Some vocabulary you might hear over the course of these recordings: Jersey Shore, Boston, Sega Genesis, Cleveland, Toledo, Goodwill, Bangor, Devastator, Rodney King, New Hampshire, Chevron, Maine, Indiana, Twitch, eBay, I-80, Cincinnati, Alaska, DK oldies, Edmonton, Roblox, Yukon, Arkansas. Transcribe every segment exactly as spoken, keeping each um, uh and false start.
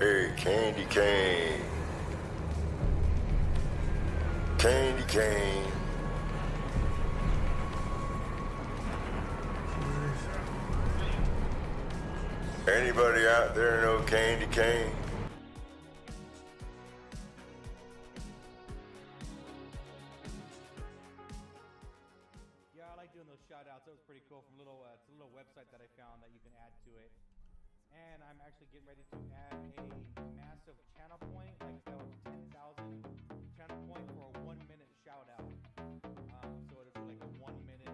Hey, Candy Cane. Candy Cane. Anybody out there know Candy Cane? Yeah, I like doing those shout outs. That was pretty cool from little, uh, it's a little website that I found that you can add to it. And I'm actually getting ready to add a massive channel point, like that was ten thousand channel point for a one minute shout out. Um, so it's like a one minute.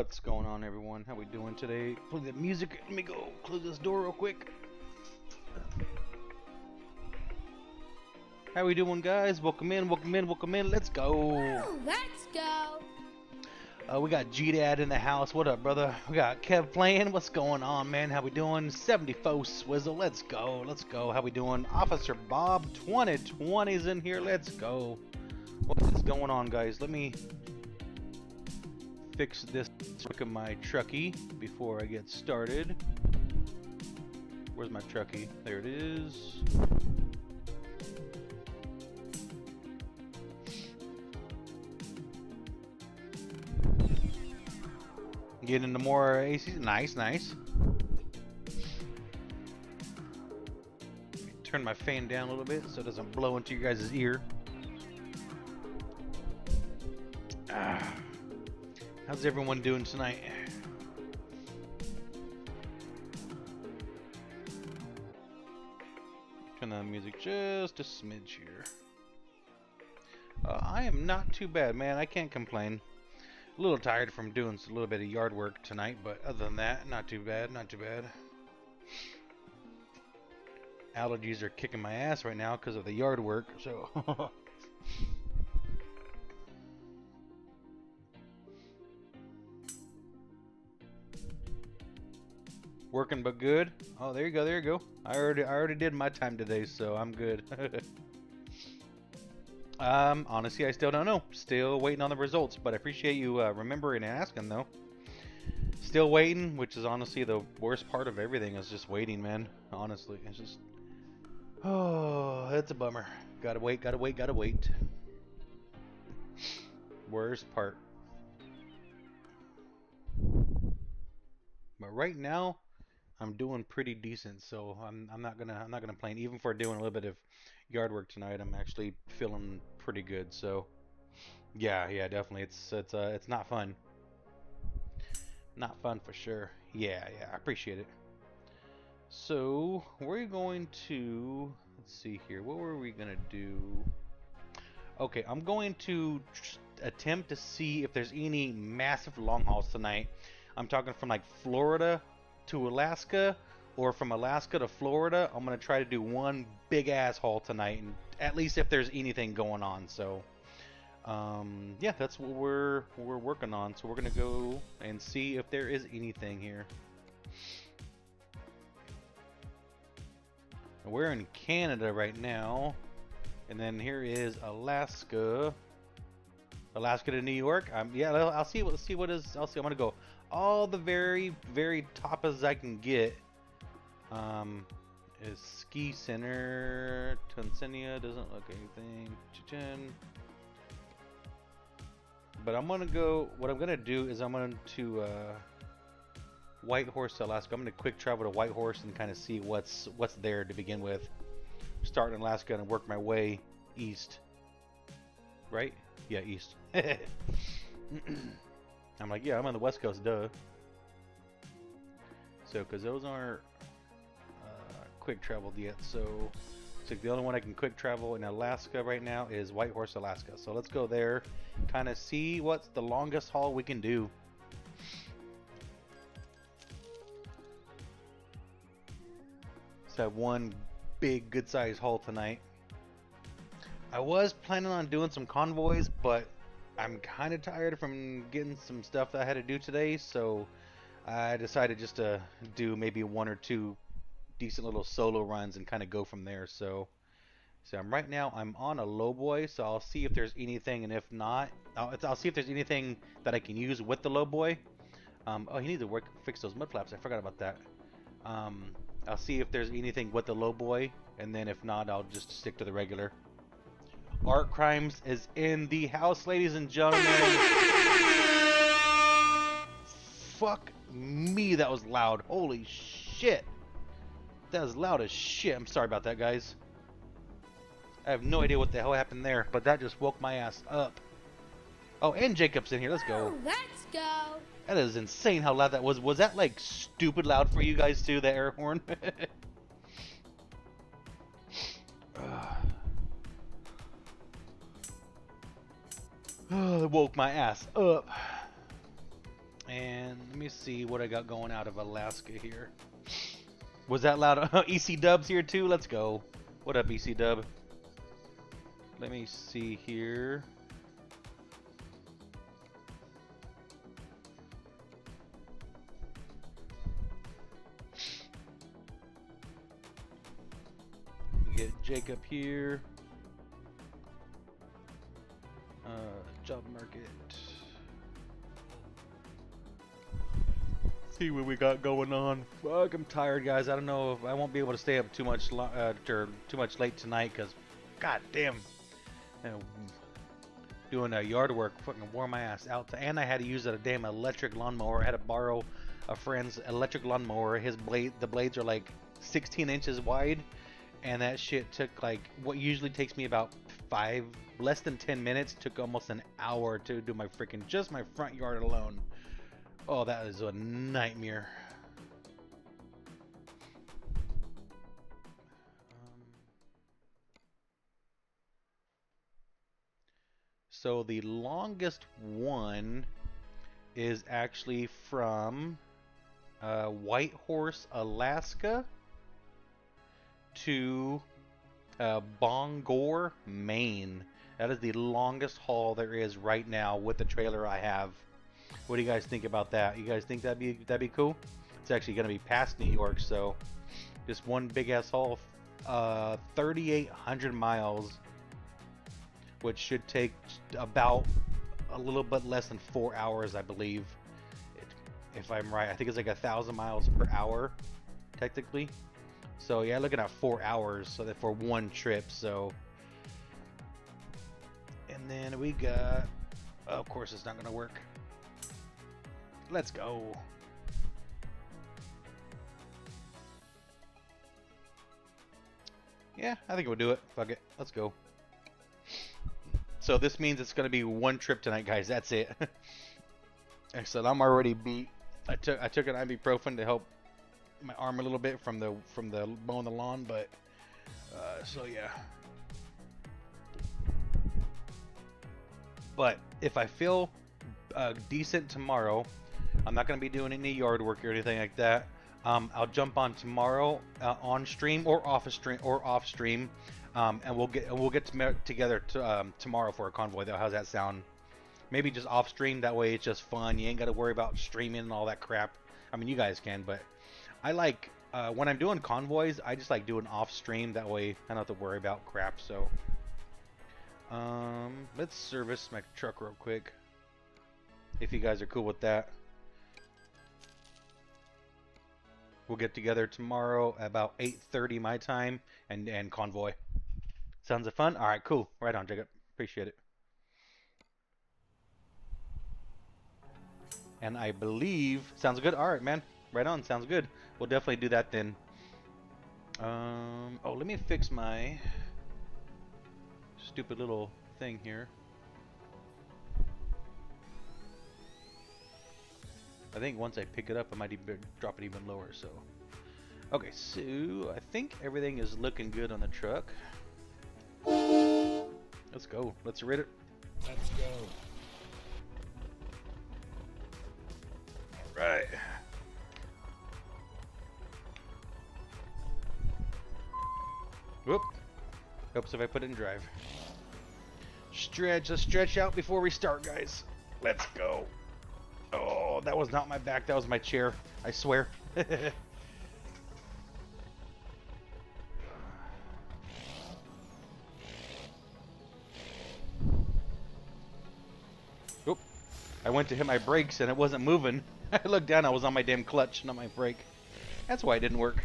What's going on, everyone? How we doing today? Play the music. Let me go close this door real quick. How we doing, guys? Welcome in, welcome in, welcome in. Let's go. Let's go. Uh, we got G-Dad in the house. What up, brother? We got Kev playing. What's going on, man? How we doing? seventy-four Swizzle. Let's go. Let's go. How we doing? Officer Bob twenty twenty's in here. Let's go. What is going on, guys? Let me fix this. Look at my truckie before I get started. Where's my truckie? There it is. Get into more A Cs. Nice, nice. Turn my fan down a little bit so it doesn't blow into your guys' ear. Ah. How's everyone doing tonight? Turn on music just a smidge here. Uh, I am not too bad, man. I can't complain. A little tired from doing a little bit of yard work tonight, but other than that, not too bad, not too bad. Allergies are kicking my ass right now because of the yard work, so... Working but good. Oh, there you go, there you go. I already, I already did my time today, so I'm good. Um, honestly, I still don't know. Still waiting on the results, but I appreciate you uh, remembering and asking, though. Still waiting, which is honestly the worst part of everything, is just waiting, man. Honestly, it's just... Oh, that's a bummer. Gotta wait, gotta wait, gotta wait. Worst part. But right now, I'm doing pretty decent, so I'm, I'm not gonna, I'm not gonna complain. Even for doing a little bit of yard work tonight, I'm actually feeling pretty good. So, yeah, yeah, definitely. It's it's uh, it's not fun. Not fun for sure. Yeah, yeah, I appreciate it. So we're going to, let's see here. What were we gonna do? Okay, I'm going to attempt to see if there's any massive long hauls tonight. I'm talking from like Florida to Alaska, or from Alaska to Florida. I'm gonna try to do one big ass haul tonight, and at least if there's anything going on. So um, yeah, that's what we're we're working on. So we're gonna go and see if there is anything here. We're in Canada right now, and then here is Alaska, Alaska to New York. I'm, yeah, I'll, I'll see what see what is. I'll see. I'm gonna go all the very very top as I can get. Um, is Ski Center, Tanzania, doesn't look anything, Chichen. But I'm gonna go, what I'm gonna do is I'm going to uh, Whitehorse, Alaska. I'm gonna quick travel to Whitehorse and kind of see what's what's there to begin with. Start in Alaska and work my way east. Right? Yeah, east. I'm like, yeah, I'm on the west coast, duh. So, cause those aren't quick traveled yet, so it's like the only one I can quick travel in Alaska right now is Whitehorse, Alaska. So let's go there, kind of see what's the longest haul we can do. Let's have one big good size haul tonight. I was planning on doing some convoys, but I'm kind of tired from getting some stuff that I had to do today, so I decided just to do maybe one or two decent little solo runs and kind of go from there. So so I'm right now I'm on a low boy, so I'll see if there's anything, and if not, I'll, I'll see if there's anything that I can use with the low boy. Um, oh, he needs to work fix those mud flaps, I forgot about that. um, I'll see if there's anything with the low boy, and then if not, I'll just stick to the regular. Art Crimes is in the house, ladies and gentlemen. Fuck me, that was loud. Holy shit, that is loud as shit. I'm sorry about that, guys. I have no idea what the hell happened there, but that just woke my ass up. Oh, and Jacob's in here. Let's go. Oh, let's go. That is insane how loud that was. Was that like stupid loud for you guys too, the air horn? Oh, it woke my ass up. And let me see what I got going out of Alaska here. Was that loud? E C Dub's here too. Let's go. What up, E C Dub? Let me see here. Get Jake up here. Uh, job market. See what we got going on. Fuck, I'm tired, guys. I don't know if I won't be able to stay up too much uh, or too much late tonight, cause goddamn, you know, doing uh, yard work fucking wore my ass out. And I had to use a damn electric lawnmower. I had to borrow a friend's electric lawnmower. His blade, the blades are like sixteen inches wide, and that shit took like what usually takes me about five, less than ten minutes, took almost an hour to do my freaking just my front yard alone. Oh, that is a nightmare. Um, so the longest one is actually from uh, Whitehorse, Alaska to uh, Bangor, Maine. That is the longest haul there is right now with the trailer I have. What do you guys think about that? You guys think that'd be that'd be cool? It's actually gonna be past New York, so just one big ass haul, uh, thirty-eight hundred miles, which should take about a little bit less than four hours, I believe. It, if I'm right, I think it's like a thousand miles per hour, technically. So yeah, looking at four hours, so that for one trip. So, and then we got. Oh, of course, it's not gonna work. Let's go. Yeah, I think we'll do it. Fuck it. Let's go. So this means it's going to be one trip tonight, guys. That's it. Excellent. I'm already beat. I took I took an ibuprofen to help my arm a little bit from the from the mowing the lawn, but uh, so yeah. But if I feel uh, decent tomorrow. I'm not going to be doing any yard work or anything like that. Um, I'll jump on tomorrow uh, on stream or off a stream or off stream, um, and we'll get and we'll get to together to, um, tomorrow for a convoy. Though, how's that sound? Maybe just off stream. That way, it's just fun. You ain't got to worry about streaming and all that crap. I mean, you guys can, but I like uh, when I'm doing convoys. I just like doing off stream. That way, I don't have to worry about crap. So, um, let's service my truck real quick. If you guys are cool with that. We'll get together tomorrow about eight thirty my time and, and convoy. Sounds of fun? All right, cool. Right on, Jacob. Appreciate it. And I believe... Sounds good? All right, man. Right on. Sounds good. We'll definitely do that then. Um, oh, let me fix my stupid little thing here. I think once I pick it up, I might even drop it even lower, so. Okay, so I think everything is looking good on the truck. Let's go. Let's read it. Let's go. All right. Whoop. Oops, if I put it in drive. Stretch. Let's stretch out before we start, guys. Let's go. Oh, that was not my back. That was my chair. I swear. Oop. I went to hit my brakes and it wasn't moving. I looked down. I was on my damn clutch, not my brake. That's why it didn't work.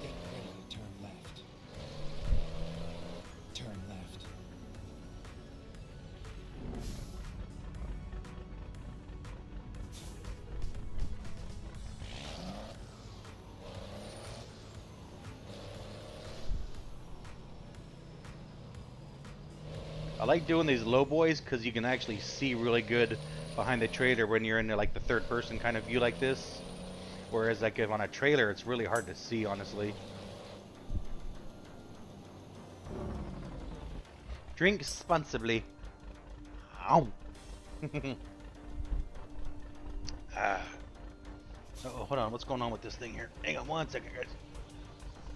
Get ready to turn left. Turn left. I like doing these low boys because you can actually see really good behind the trailer when you're in like the third person kind of view like this. Whereas like if on a trailer, it's really hard to see, honestly. Drink responsibly. Ow. Ah. Uh oh, hold on. What's going on with this thing here? Hang on one second, guys.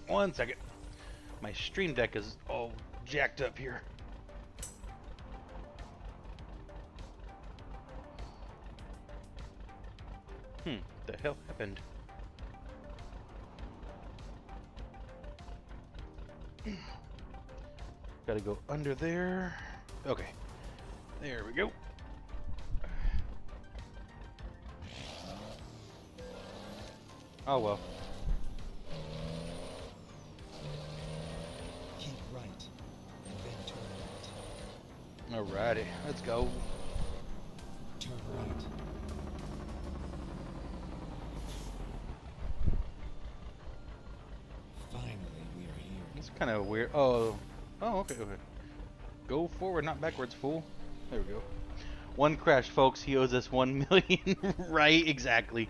One second. My stream deck is all jacked up here. Hmm, what the hell happened? Gotta go under there. Okay. There we go. Oh well. Keep right and then turn right. Alrighty, let's go. Turn right. Finally we are here. It's kind of weird. Oh. Oh, okay, okay. Go forward, not backwards, fool. There we go. One crash, folks. He owes us one million. Right, exactly.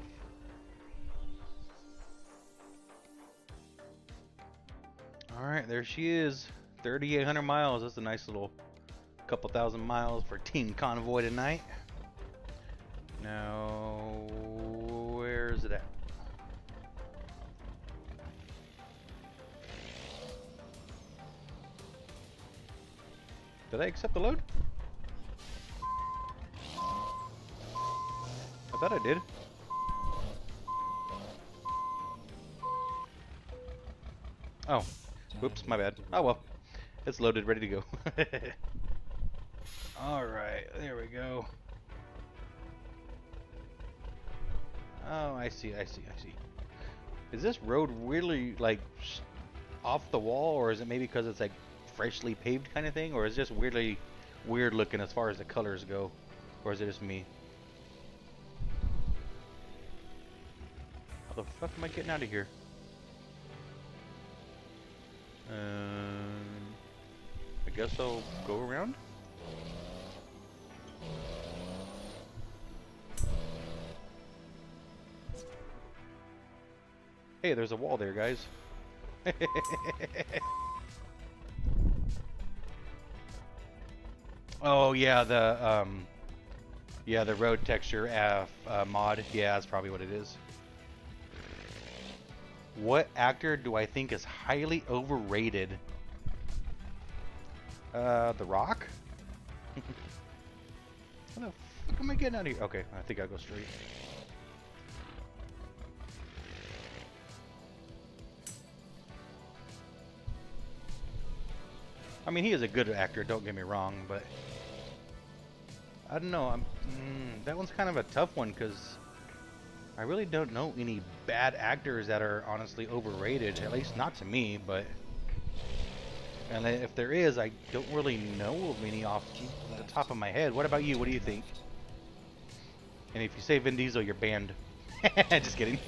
All right, there she is. thirty-eight hundred miles. That's a nice little couple thousand miles for Team Convoy tonight. Now, where is it at? Did I accept the load? I thought I did. Oh. Whoops, my bad. Oh well. It's loaded, ready to go. Alright, there we go. Oh, I see, I see, I see. Is this road really, like, off the wall, or is it maybe because it's, like, freshly paved kind of thing, or is it just weirdly weird looking as far as the colors go, or is it just me? How the fuck am I getting out of here? Um, I guess I'll go around. Hey, there's a wall there, guys. Oh yeah, the um, yeah, the road texture uh, uh, mod. Yeah, that's probably what it is. What actor do I think is highly overrated? Uh, The Rock. What the fuck am I getting out of here? Okay, I think I'll go straight. I mean, he is a good actor, don't get me wrong, but I don't know. I'm, mm, that one's kind of a tough one because I really don't know any bad actors that are honestly overrated, at least not to me, but and if there is, I don't really know of any off the top of my head. What about you? What do you think? And if you say Vin Diesel, you're banned. Just kidding.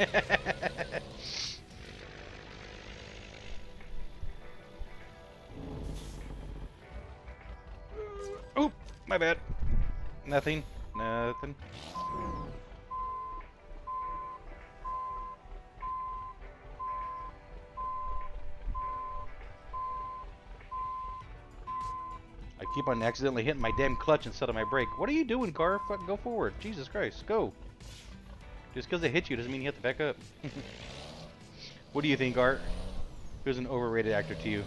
Oop, my bad. Nothing. Nothing. I keep on accidentally hitting my damn clutch instead of my brake. What are you doing, car? Fuck, go forward. Jesus Christ, go. Just because it hit you doesn't mean you have to back up. What do you think, Art? Who's an overrated actor to you?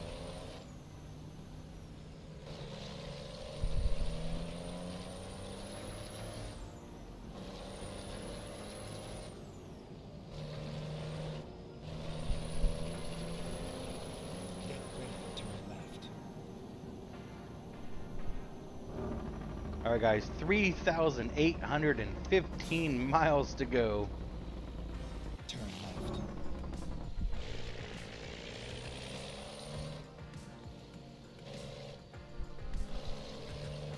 Alright guys, three thousand eight hundred fifteen miles to go. Turn left.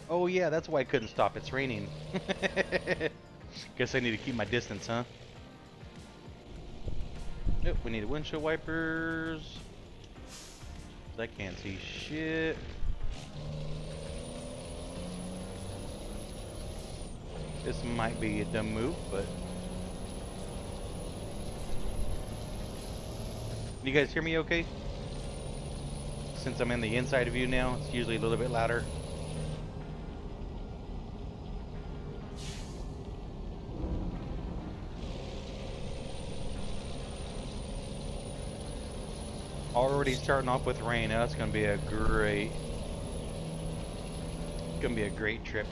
Oh yeah, that's why I couldn't stop. It's raining. Guess I need to keep my distance, huh? Nope, we need windshield wipers. I can't see shit. This might be a dumb move, but... You guys hear me okay? Since I'm in the inside of you now, it's usually a little bit louder. Already starting off with rain. Now that's gonna be a great, gonna be a great trip.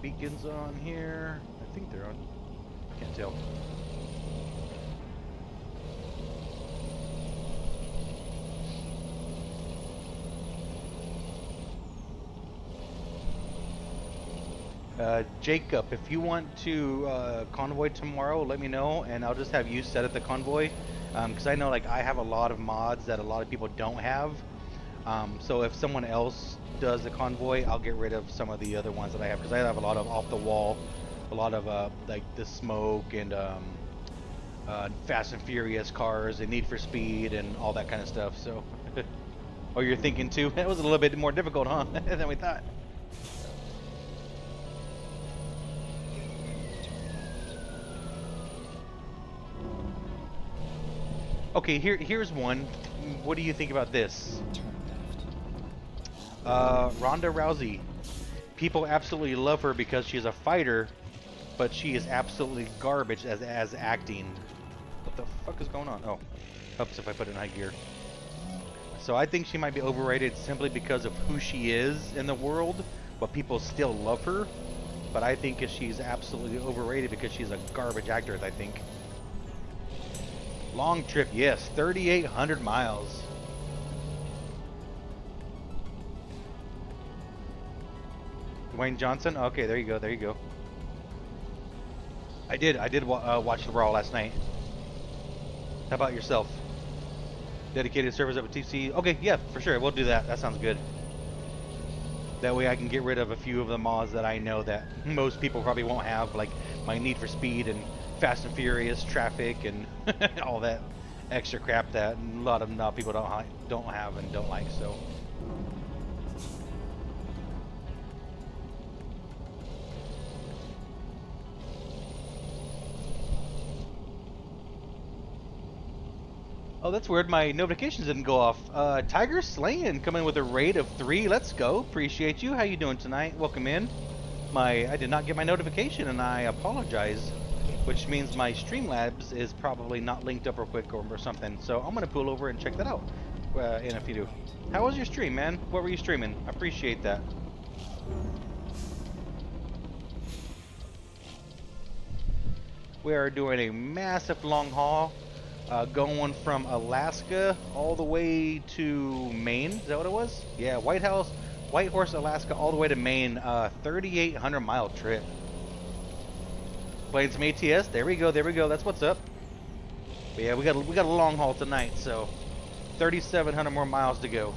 Beacons on here. I think they're on. Can't tell. Uh, Jacob, if you want to uh, convoy tomorrow, let me know, and I'll just have you set up the convoy, because um, I know like I have a lot of mods that a lot of people don't have. Um, so if someone else does the convoy, I'll get rid of some of the other ones that I have, because I have a lot of off the wall, a lot of uh, like the Smoke and um, uh, Fast and Furious cars and Need for Speed and all that kind of stuff. So, oh, you're thinking too? That was a little bit more difficult, huh? than we thought. Okay, here here's one. What do you think about this? Uh, Ronda Rousey. People absolutely love her because she's a fighter, but she is absolutely garbage as as acting. What the fuck is going on? Oh, oops! If I put it in high gear. So I think she might be overrated simply because of who she is in the world, but people still love her. But I think if she's absolutely overrated because she's a garbage actress. I think. Long trip, yes, thirty-eight hundred miles. Dwayne Johnson. Okay, there you go. There you go. I did. I did wa uh, watch the Raw last night. How about yourself? Dedicated servers up at T C. Okay, yeah, for sure. We'll do that. That sounds good. That way I can get rid of a few of the mods that I know that most people probably won't have, like my Need for Speed and Fast and Furious, Traffic, and all that extra crap that a lot of not people don't don't have and don't like. So. Oh, that's weird. My notifications didn't go off. Uh, Tiger Slayin coming with a raid of three. Let's go. Appreciate you. How you doing tonight? Welcome in. My I did not get my notification, and I apologize. Which means my Streamlabs is probably not linked up real quick or, or something. So I'm gonna pull over and check that out. Uh, and if you do, how was your stream, man? What were you streaming? I appreciate that. We are doing a massive long haul. Uh, going from Alaska all the way to Maine. Is that what it was? Yeah, Whitehorse, Whitehorse, Alaska, all the way to Maine. Uh, thirty-eight hundred mile trip. Playing some A T S. There we go. There we go. That's what's up. But yeah, we got we got a long haul tonight. So, thirty-seven hundred more miles to go.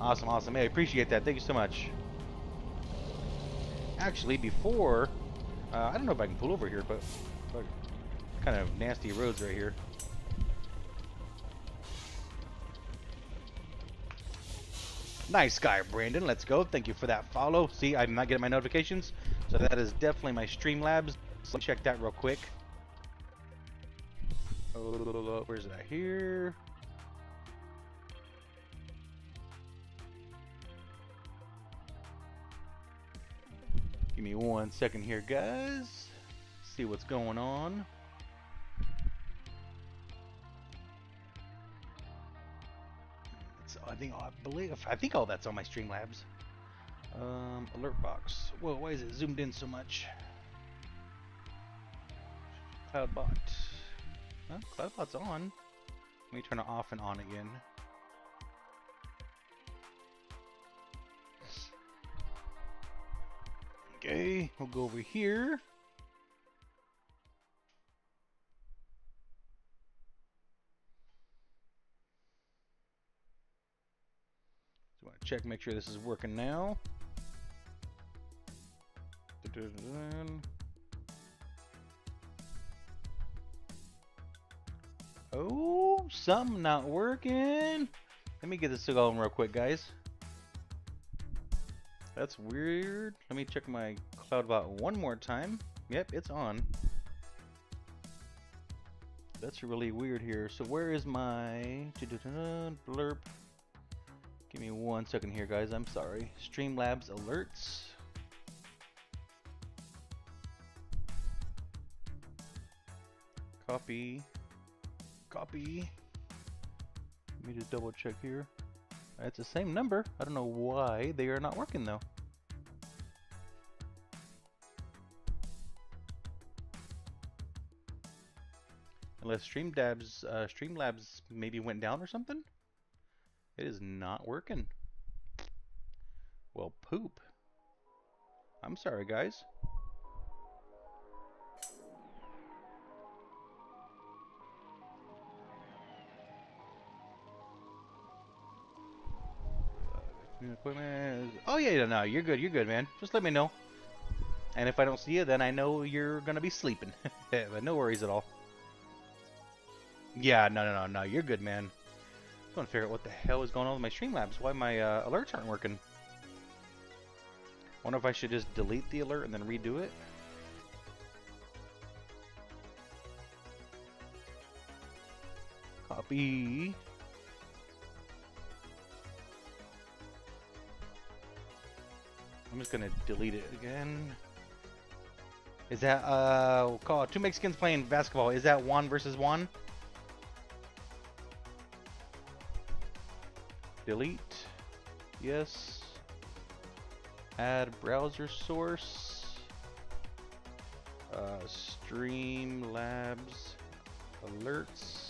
Awesome, awesome. Hey, appreciate that. Thank you so much. Actually, before uh, I don't know if I can pull over here, but. but kind of nasty roads right here. Nice guy, Brandon. Let's go. Thank you for that follow. See, I'm not getting my notifications, so that is definitely my Streamlabs. Let's check that real quick. Oh, where's that here? Give me one second here, guys. See what's going on. I think I believe I think all that's on my Streamlabs. Um, alert box. Whoa, why is it zoomed in so much? Cloudbot. Huh? Cloudbot's on. Let me turn it off and on again. Okay, we'll go over here. Check, make sure this is working now. Oh, something not working. Let me get this going real quick, guys. That's weird. Let me check my CloudBot one more time. Yep, it's on. That's really weird here. So where is my blurb? Give me one second here, guys. I'm sorry. Streamlabs alerts. Copy. Copy. Let me just double check here. It's the same number. I don't know why they are not working though. Unless Streamlabs, uh, Streamlabs maybe went down or something? It is not working. Well, poop. I'm sorry, guys. Equipment. Oh yeah, no, you're good, you're good, man. Just let me know. And if I don't see you, then I know you're gonna be sleeping. But no worries at all. Yeah, no, no, no, no, you're good, man. I'm gonna figure out what the hell is going on with my Streamlabs. Why my uh, alerts aren't working? Wonder if I should just delete the alert and then redo it. Copy. I'm just gonna delete it again. Is that uh we'll call it two Mexicans playing basketball? Is that Juan versus Juan? Delete. Yes. Add browser source. Uh, Streamlabs alerts.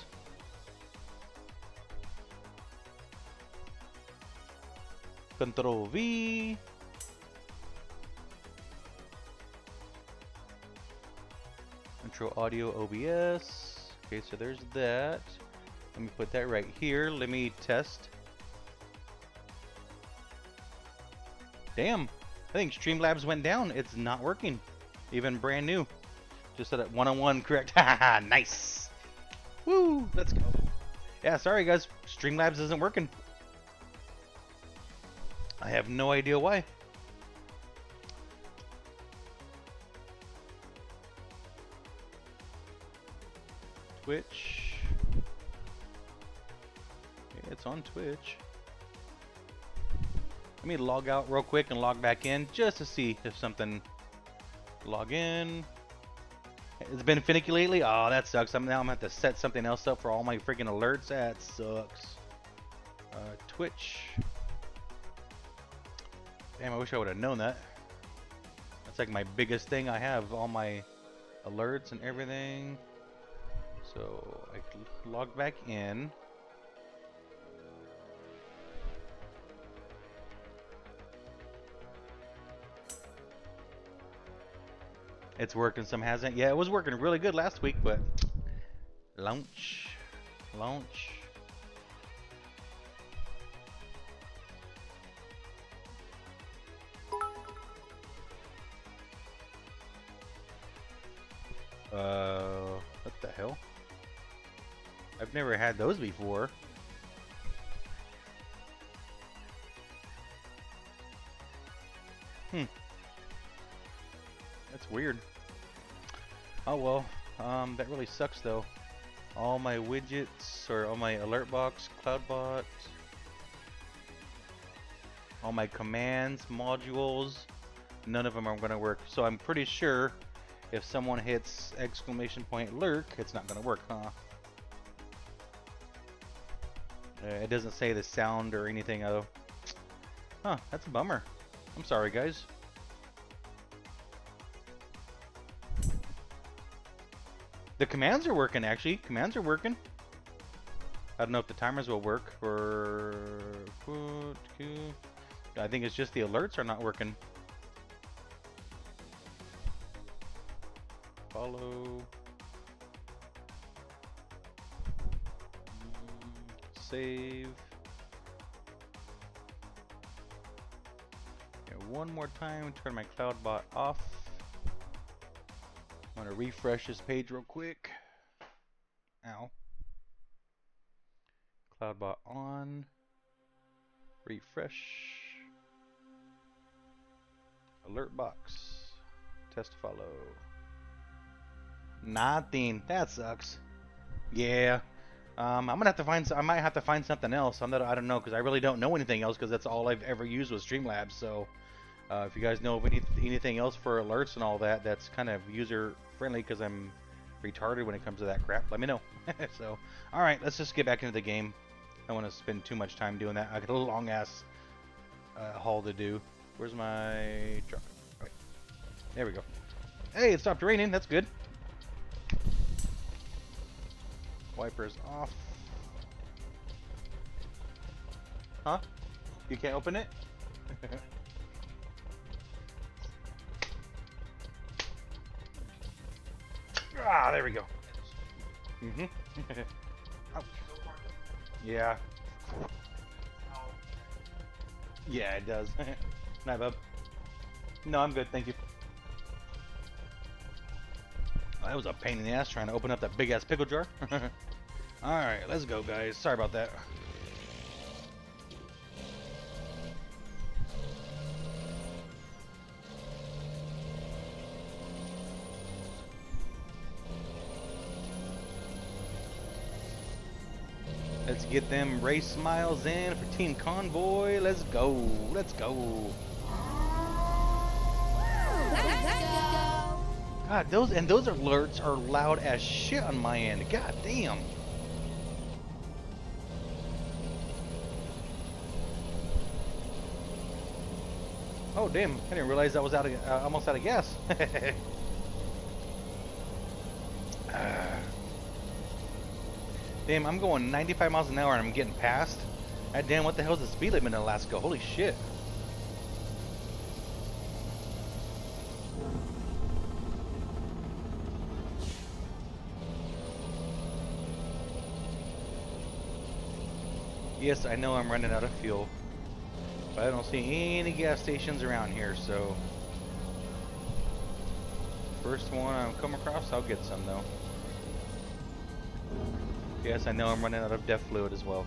Control V. Audio O B S. Okay, so there's that. Let me put that right here. Let me test. Damn, I think Streamlabs went down. It's not working. Even brand new. Just set up one-on-one correct. Haha, nice. Woo, let's go. Yeah, sorry guys. Streamlabs isn't working. I have no idea why. Twitch. Yeah, it's on Twitch. Let me log out real quick and log back in just to see if something. Log in. It's been finicky lately. Oh, that sucks. I'm now I'm gonna have to set something else up for all my freaking alerts. That sucks. Uh, Twitch. Damn, I wish I would have known that. That's like my biggest thing I have. All my alerts and everything. So I can log back in. It's working, some hasn't. Yeah, it was working really good last week, but launch, launch. Uh, what the hell? I've never had those before. Hmm. That's weird. Oh well. Um, that really sucks though. All my widgets, or all my alert box, CloudBot, all my commands, modules, none of them are gonna work. So I'm pretty sure if someone hits exclamation point lurk, it's not gonna work, huh? It doesn't say the sound or anything though. Huh, that's a bummer. I'm sorry, guys. The commands are working, actually. Commands are working. I don't know if the timers will work or... I think it's just the alerts are not working. Follow... Save. Okay, one more time, turn my CloudBot off. I'm gonna refresh this page real quick. Ow. CloudBot on. Refresh. Alert box. Test to follow. Nothing. That sucks. Yeah. Um, I'm gonna have to find. I might have to find something else. I'm not. I don't know because I really don't know anything else because that's all I've ever used was Streamlabs. So, uh, if you guys know of any, anything else for alerts and all that, that's kind of user friendly because I'm retarded when it comes to that crap. Let me know. So, all right, let's just get back into the game. I don't want to spend too much time doing that. I got a long ass uh, haul to do. Where's my truck? Right. There we go. Hey, it stopped raining. That's good. Wipers off. Huh? You can't open it? Ah, there we go. Mm-hmm. Yeah. Yeah, it does. Night, bub. No, I'm good, thank you. Oh, that was a pain in the ass trying to open up that big ass pickle jar. Alright, let's go, guys. Sorry about that. Let's get them race miles in for Team Convoy. Let's go. Let's go. Let's go. God, those and those alerts are loud as shit on my end. God damn. Oh damn! I didn't realize I was out of uh, almost out of gas. Damn, I'm going ninety-five miles an hour and I'm getting passed. God damn, what the hell is the speed limit in Alaska? Holy shit. Yes, I know I'm running out of fuel. But I don't see any gas stations around here, so... First one I come across, I'll get some though. Yes, I know I'm running out of death fluid as well.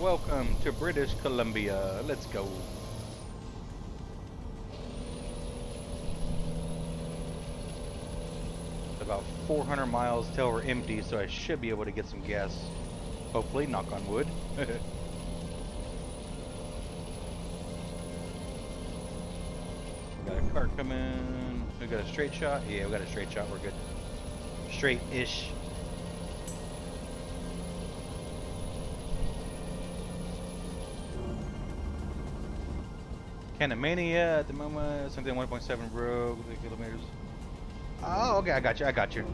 Welcome to British Columbia. Let's go. About four hundred miles till we're empty, so I should be able to get some gas. Hopefully, knock on wood. Got a car coming. We got a straight shot. Yeah, we got a straight shot. We're good. Straight-ish. Canamania at the moment. Something one point seven bro. Kilometers. Oh, okay. I got you. I got you.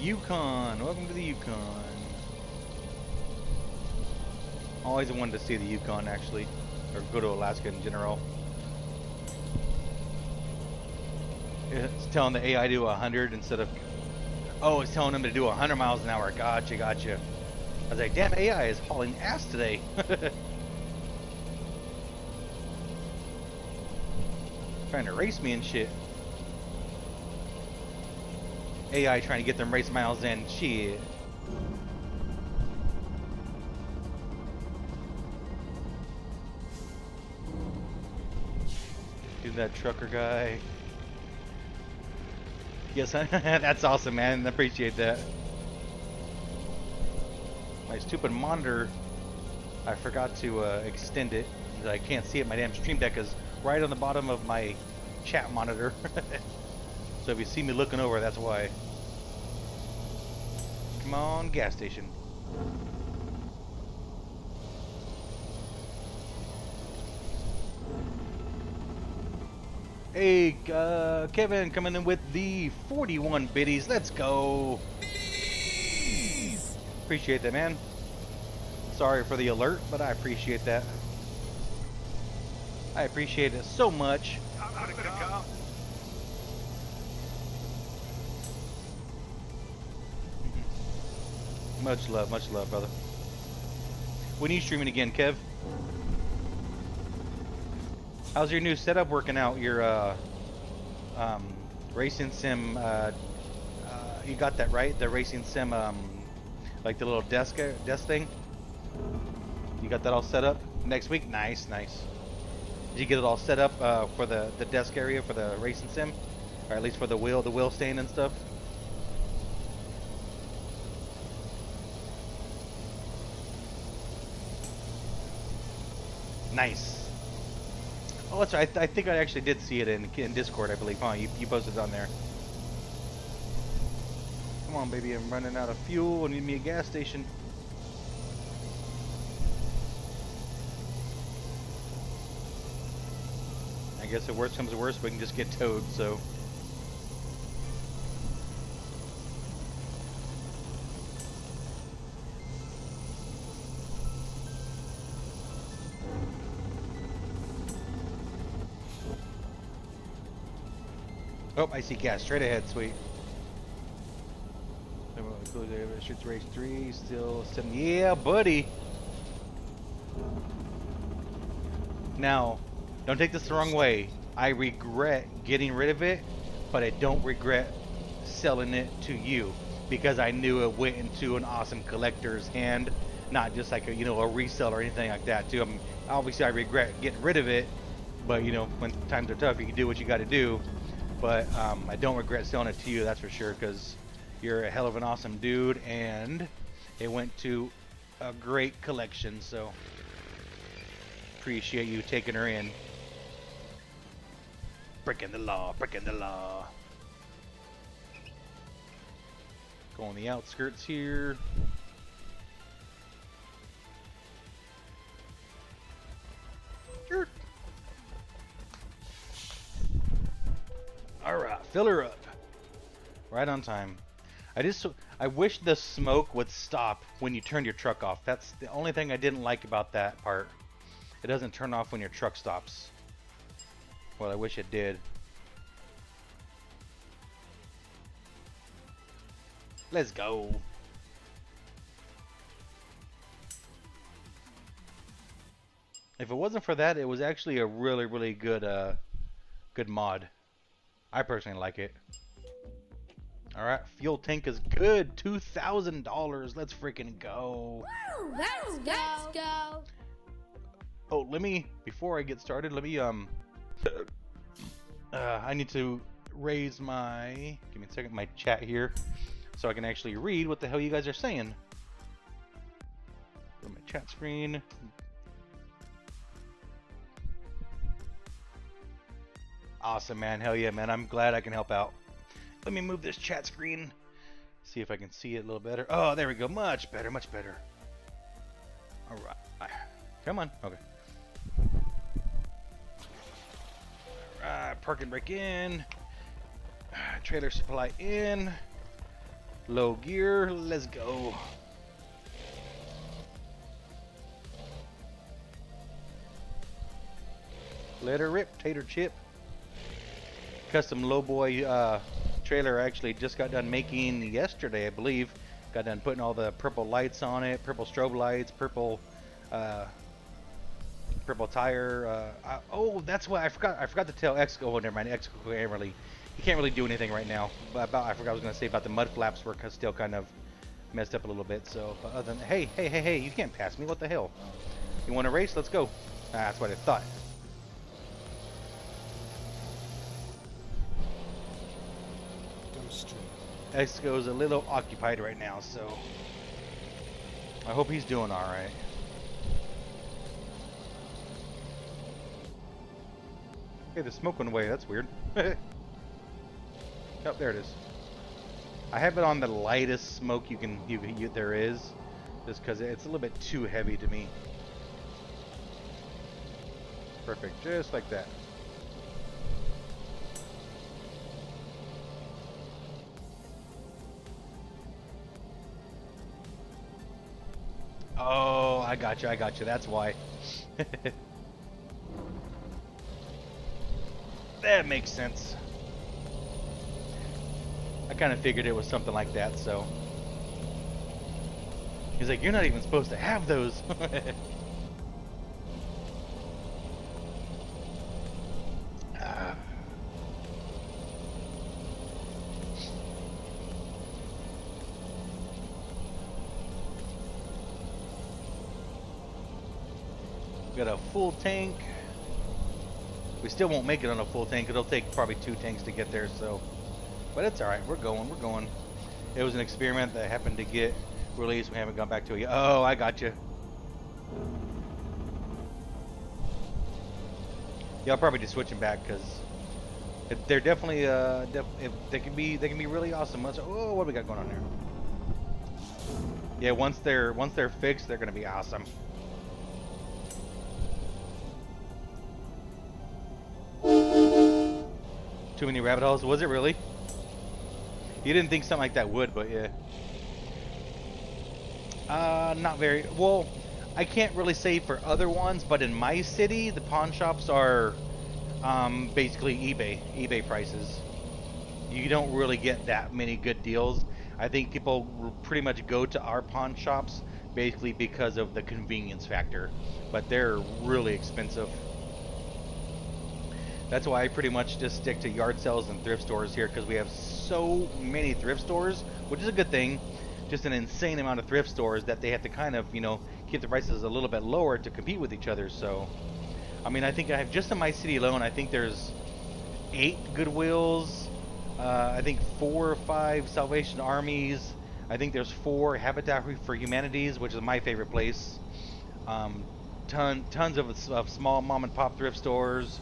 Yukon, welcome to the Yukon. Always wanted to see the Yukon actually, or go to Alaska in general. It's telling the A I to do one hundred instead of, oh, it's telling them to do one hundred miles an hour. Gotcha, gotcha. I was like, damn, A I is hauling ass today. Trying to race me and shit. A I trying to get them race miles in. Shit. Dude, that trucker guy. Yes, that's awesome, man. I appreciate that. My stupid monitor, I forgot to uh, extend it. I can't see it. My damn stream deck is right on the bottom of my chat monitor. So if you see me looking over, that's why. Come on, gas station. Hey, uh, Kevin coming in with the forty-one biddies. Let's go. Biddies! Appreciate that, man. Sorry for the alert, but I appreciate that. I appreciate it so much. I'm out of Much love, much love, brother. When are you streaming again, Kev? How's your new setup working out? Your uh, um, racing sim, uh, uh, you got that right? The racing sim, um, like the little desk desk thing? You got that all set up next week? Nice, nice. Did you get it all set up uh, for the, the desk area for the racing sim? Or at least for the wheel, the wheel stand and stuff? Nice. Oh, that's right. I, th I think I actually did see it in, in Discord, I believe. Huh? You, you posted it on there. Come on, baby. I'm running out of fuel. I need me a gas station. I guess if worse comes to worse, we can just get towed, so... Oh, I see gas straight ahead, sweet. Streets race three, still seven. Yeah, buddy. Now, don't take this the wrong way. I regret getting rid of it, but I don't regret selling it to you because I knew it went into an awesome collector's hand, not just like a, you know, a reseller or anything like that too. I mean, obviously I regret getting rid of it, but you know, when times are tough, you can do what you got to do. But um, I don't regret selling it to you, that's for sure, because you're a hell of an awesome dude, and it went to a great collection, so appreciate you taking her in. Breaking the law, breaking the law. Go on the outskirts here. Sure. All right, fill her up. Right on time. I just, I wish the smoke would stop when you turned your truck off. That's the only thing I didn't like about that part. It doesn't turn off when your truck stops. Well, I wish it did. Let's go. If it wasn't for that, it was actually a really, really good, uh, good mod. I personally like it. All right, fuel tank is good. Two thousand dollars. Let's freaking go. Woo, let's go. Let's go. Oh, let me. Before I get started, let me. Um. Uh, I need to raise my. Give me a second. My chat here, so I can actually read what the hell you guys are saying. Go to my chat screen. Awesome, man. Hell yeah, man. I'm glad I can help out. Let me move this chat screen. See if I can see it a little better. Oh, there we go. Much better, much better. All right. Come on. Okay. All right. Park and brake in. Trailer supply in. Low gear. Let's go. Let her rip, tater chip. Custom lowboy uh, trailer actually just got done making yesterday, I believe. Got done putting all the purple lights on it, purple strobe lights, purple, uh, purple tire. Uh, I, oh, that's what I forgot. I forgot to tell Exco. Oh, never mind. Exco can't really, he can't really do anything right now. But about, I forgot I was gonna say about the mud flaps were still kind of messed up a little bit. So, but other than hey, hey, hey, hey, you can't pass me. What the hell? You want to race? Let's go. Ah, that's what I thought. Exco's a little occupied right now, so I hope he's doing all right. Hey, the smoke went away. That's weird. Oh, there it is. I have it on the lightest smoke you can you, you there is, just because it's a little bit too heavy to me. Perfect, just like that. Oh, I got you, I got you. That's why. That makes sense. I kind of figured it was something like that, so. He's like, you're not even supposed to have those. uh. Got a full tank. We still won't make it on a full tank. It'll take probably two tanks to get there, so. But it's all right. We're going. We're going. It was an experiment that happened to get released. We haven't gone back to it yet. Oh, I got you. Yeah, I'll probably just switch them back because they're definitely uh, def if they can be they can be really awesome. Once, oh, what do we got going on there? Yeah, once they're once they're fixed, they're gonna be awesome. Too many rabbit holes? Was it really? You didn't think something like that would, but yeah. Uh, not very. Well, I can't really say for other ones, but in my city, the pawn shops are um, basically eBay, eBay prices. You don't really get that many good deals. I think people pretty much go to our pawn shops basically because of the convenience factor, but they're really expensive. That's why I pretty much just stick to yard sales and thrift stores here because we have so many thrift stores, which is a good thing. Just an insane amount of thrift stores that they have to kind of, you know, keep the prices a little bit lower to compete with each other. So, I mean, I think I have just in my city alone, I think there's eight Goodwills. Uh, I think four or five Salvation Armies. I think there's four Habitat for Humanities, which is my favorite place. Um, ton, tons of, of small mom and pop thrift stores.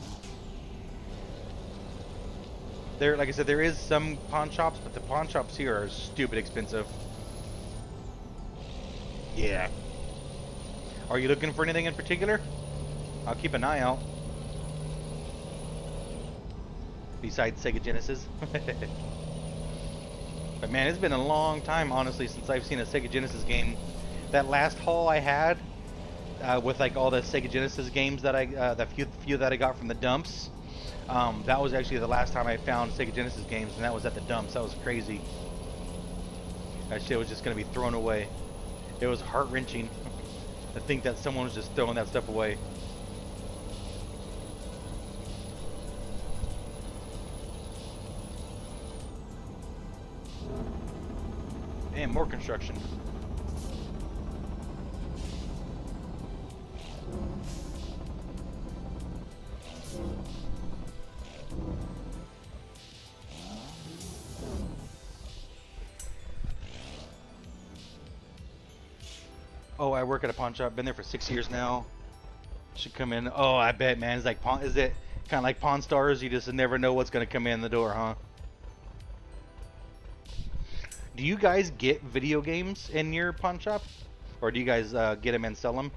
There, like I said, there is some pawn shops, but the pawn shops here are stupid expensive. Yeah. Are you looking for anything in particular? I'll keep an eye out. Besides Sega Genesis. But man, it's been a long time, honestly, since I've seen a Sega Genesis game. That last haul I had, uh, with like all the Sega Genesis games that I, uh, the few, few that I got from the dumps. Um, that was actually the last time I found Sega Genesis games, and that was at the dumps. That was crazy. That shit was just going to be thrown away. It was heart-wrenching to think that someone was just throwing that stuff away. And more construction. Oh, I work at a pawn shop. Been there for six years now. Should come in. Oh, I bet, man. It's like pawn. Is it kind of like Pawn Stars? You just never know what's gonna come in the door, huh? Do you guys get video games in your pawn shop, or do you guys uh, get them and sell them,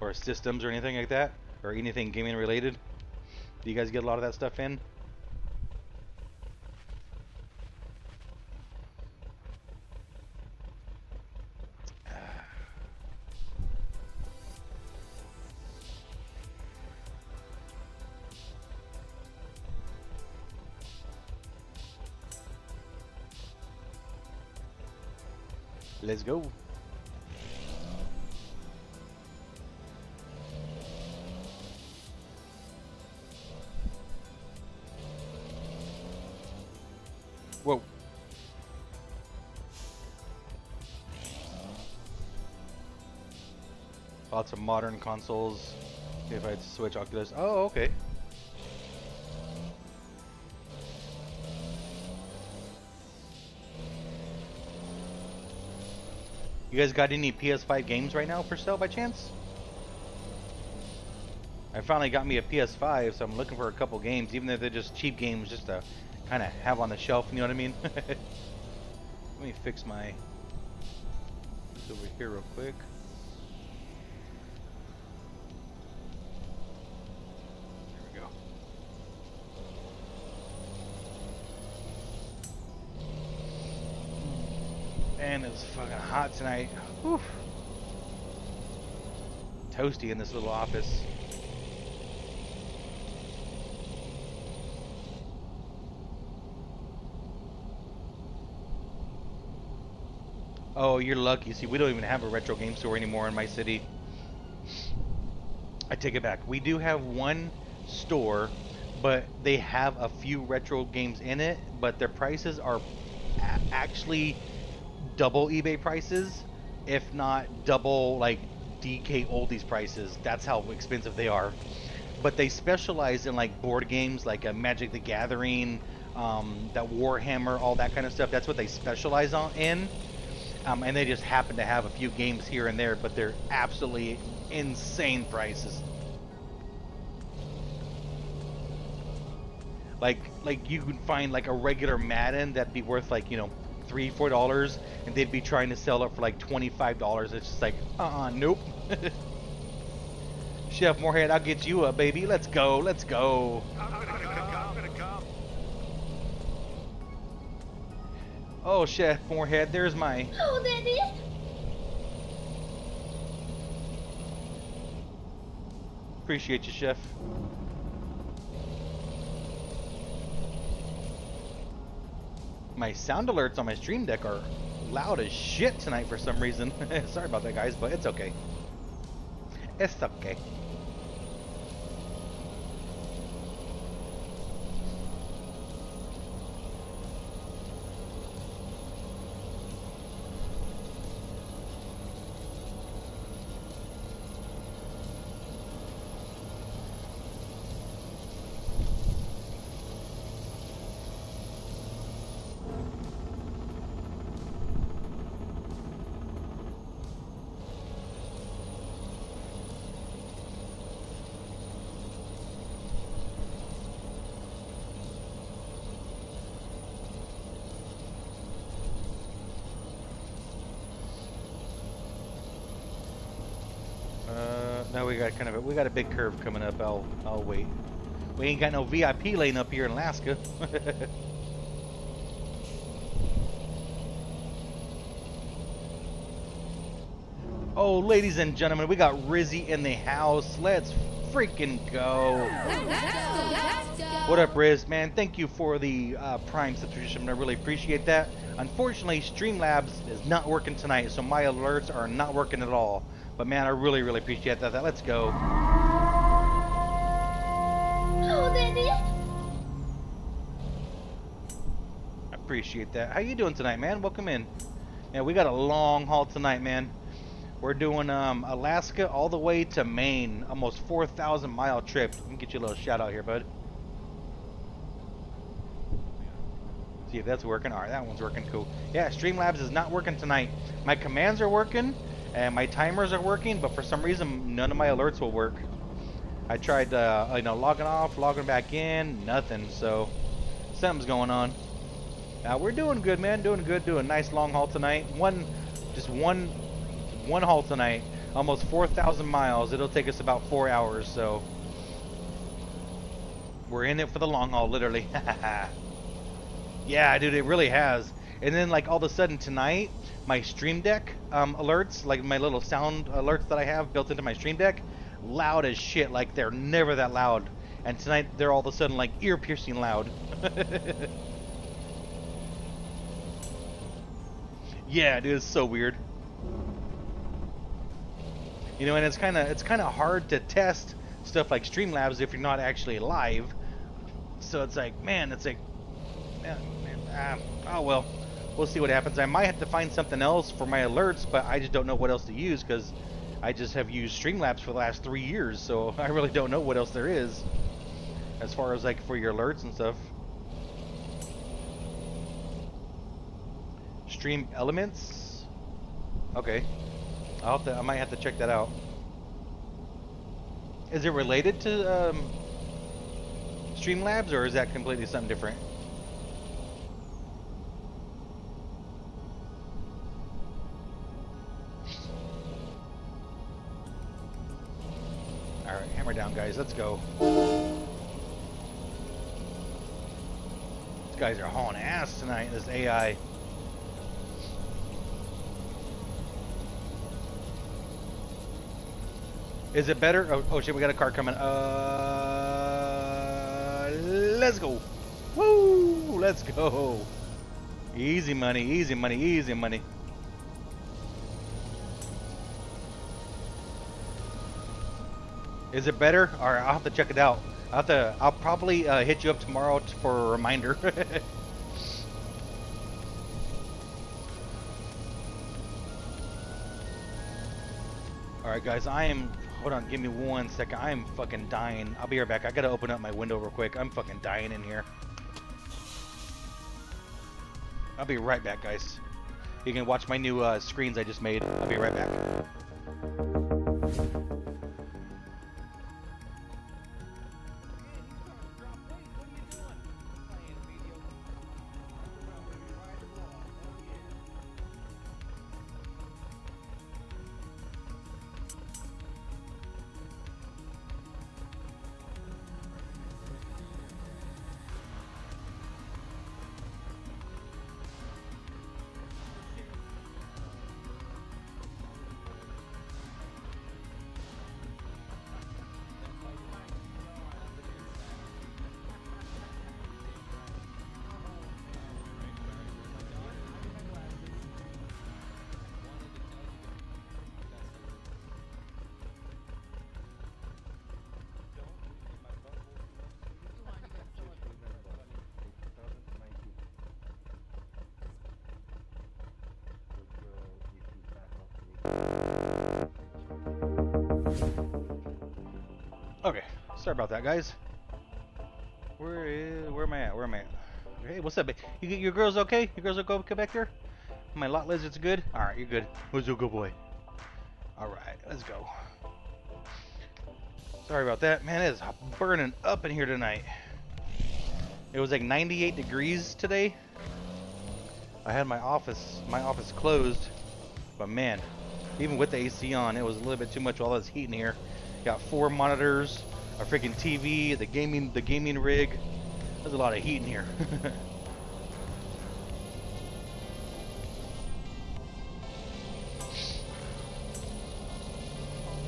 or systems, or anything like that, or anything gaming related? Do you guys get a lot of that stuff in? Let's go. Whoa. Lots of modern consoles. If I had to switch Oculus. Oh, okay. You guys got any P S five games right now for sale by chance? I finally got me a P S five, so I'm looking for a couple games, even if they're just cheap games, just to kind of have on the shelf, you know what I mean? Let me fix my... It's over here real quick. It's fucking hot tonight. Whew. Toasty in this little office. Oh, you're lucky. See, we don't even have a retro game store anymore in my city. I take it back. We do have one store, but they have a few retro games in it, but their prices are actually double eBay prices, if not double, like, D K Oldies prices. That's how expensive they are. But they specialize in, like, board games, like uh, Magic the Gathering, um, that Warhammer, all that kind of stuff. That's what they specialize on in. Um, and they just happen to have a few games here and there, but they're absolutely insane prices. Like, like you can find like a regular Madden that'd be worth like, you know, three, four dollars, and they'd be trying to sell it for like twenty-five dollars. It's just like, uh-uh, nope. Chef Moorhead, I'll get you up, baby. Let's go, let's go. I'm gonna, I'm gonna come, I'm gonna come. Oh, Chef Moorhead, there's my. Oh, that is. Appreciate you, Chef. My sound alerts on my stream deck are loud as shit tonight for some reason. Sorry about that, guys, but it's okay. It's okay. We got kind of a, we got a big curve coming up. I'll I'll wait. We ain't got no V I P lane up here in Alaska. Oh, ladies and gentlemen, we got Rizzy in the house. Let's freaking go! Let's go, let's go. What up, Riz? Man, thank you for the uh, Prime subscription. I really appreciate that. Unfortunately, Streamlabs is not working tonight, so my alerts are not working at all. But man, I really, really appreciate that. Let's go. Oh, that is. I appreciate that. How you doing tonight, man? Welcome in. Yeah, we got a long haul tonight, man. We're doing um, Alaska all the way to Maine, almost four thousand mile trip. Let me get you a little shout out here, bud. See if that's working. All right, that one's working. Cool. Yeah, Streamlabs is not working tonight. My commands are working. And my timers are working, but for some reason, none of my alerts will work. I tried, uh, you know, logging off, logging back in, nothing. So, something's going on. Now we're doing good, man. Doing good. Doing a nice long haul tonight. One, just one, one haul tonight. Almost four thousand miles. It'll take us about four hours. So, we're in it for the long haul, literally. Yeah, dude, it really has. And then, like, all of a sudden tonight, my stream deck um, alerts, like my little sound alerts that I have built into my stream deck, loud as shit. Like they're never that loud, and tonight they're all of a sudden like ear-piercing loud. Yeah, dude, it's so weird. You know, and it's kind of it's kind of hard to test stuff like Streamlabs if you're not actually live. So it's like, man, it's like, man, man, ah, oh well. We'll see what happens. I might have to find something else for my alerts, but I just don't know what else to use because I just have used Streamlabs for the last three years, so I really don't know what else there is as far as like for your alerts and stuff. Stream Elements? Okay. I'll have to, I might have to check that out. Is it related to um, Streamlabs, or is that completely something different? Down, guys, let's go. These guys are hauling ass tonight, this A I. Is it better? Oh, oh shit, we got a car coming. Uh, let's go. Woo, let's go. Easy money, easy money, easy money. Is it better? All right, I'll have to check it out. I'll have to. I'll probably uh, hit you up tomorrow for a reminder. All right, guys. I am. Hold on. Give me one second. I am fucking dying. I'll be right back. I gotta open up my window real quick. I'm fucking dying in here. I'll be right back, guys. You can watch my new uh, screens I just made. I'll be right back. Sorry about that, guys. Where is, where am I at? Where am I at? Hey, what's up? You, your girl's okay? Your girl's okay? Come back there. My lot lizard's good. All right, you're good. Who's a good boy? All right, let's go. Sorry about that, man. It's burning up in here tonight. It was like ninety-eight degrees today. I had my office, my office closed, but man, even with the A C on, it was a little bit too much. All this heat in here. Got four monitors. Our freaking T V, the gaming, the gaming rig. There's a lot of heat in here.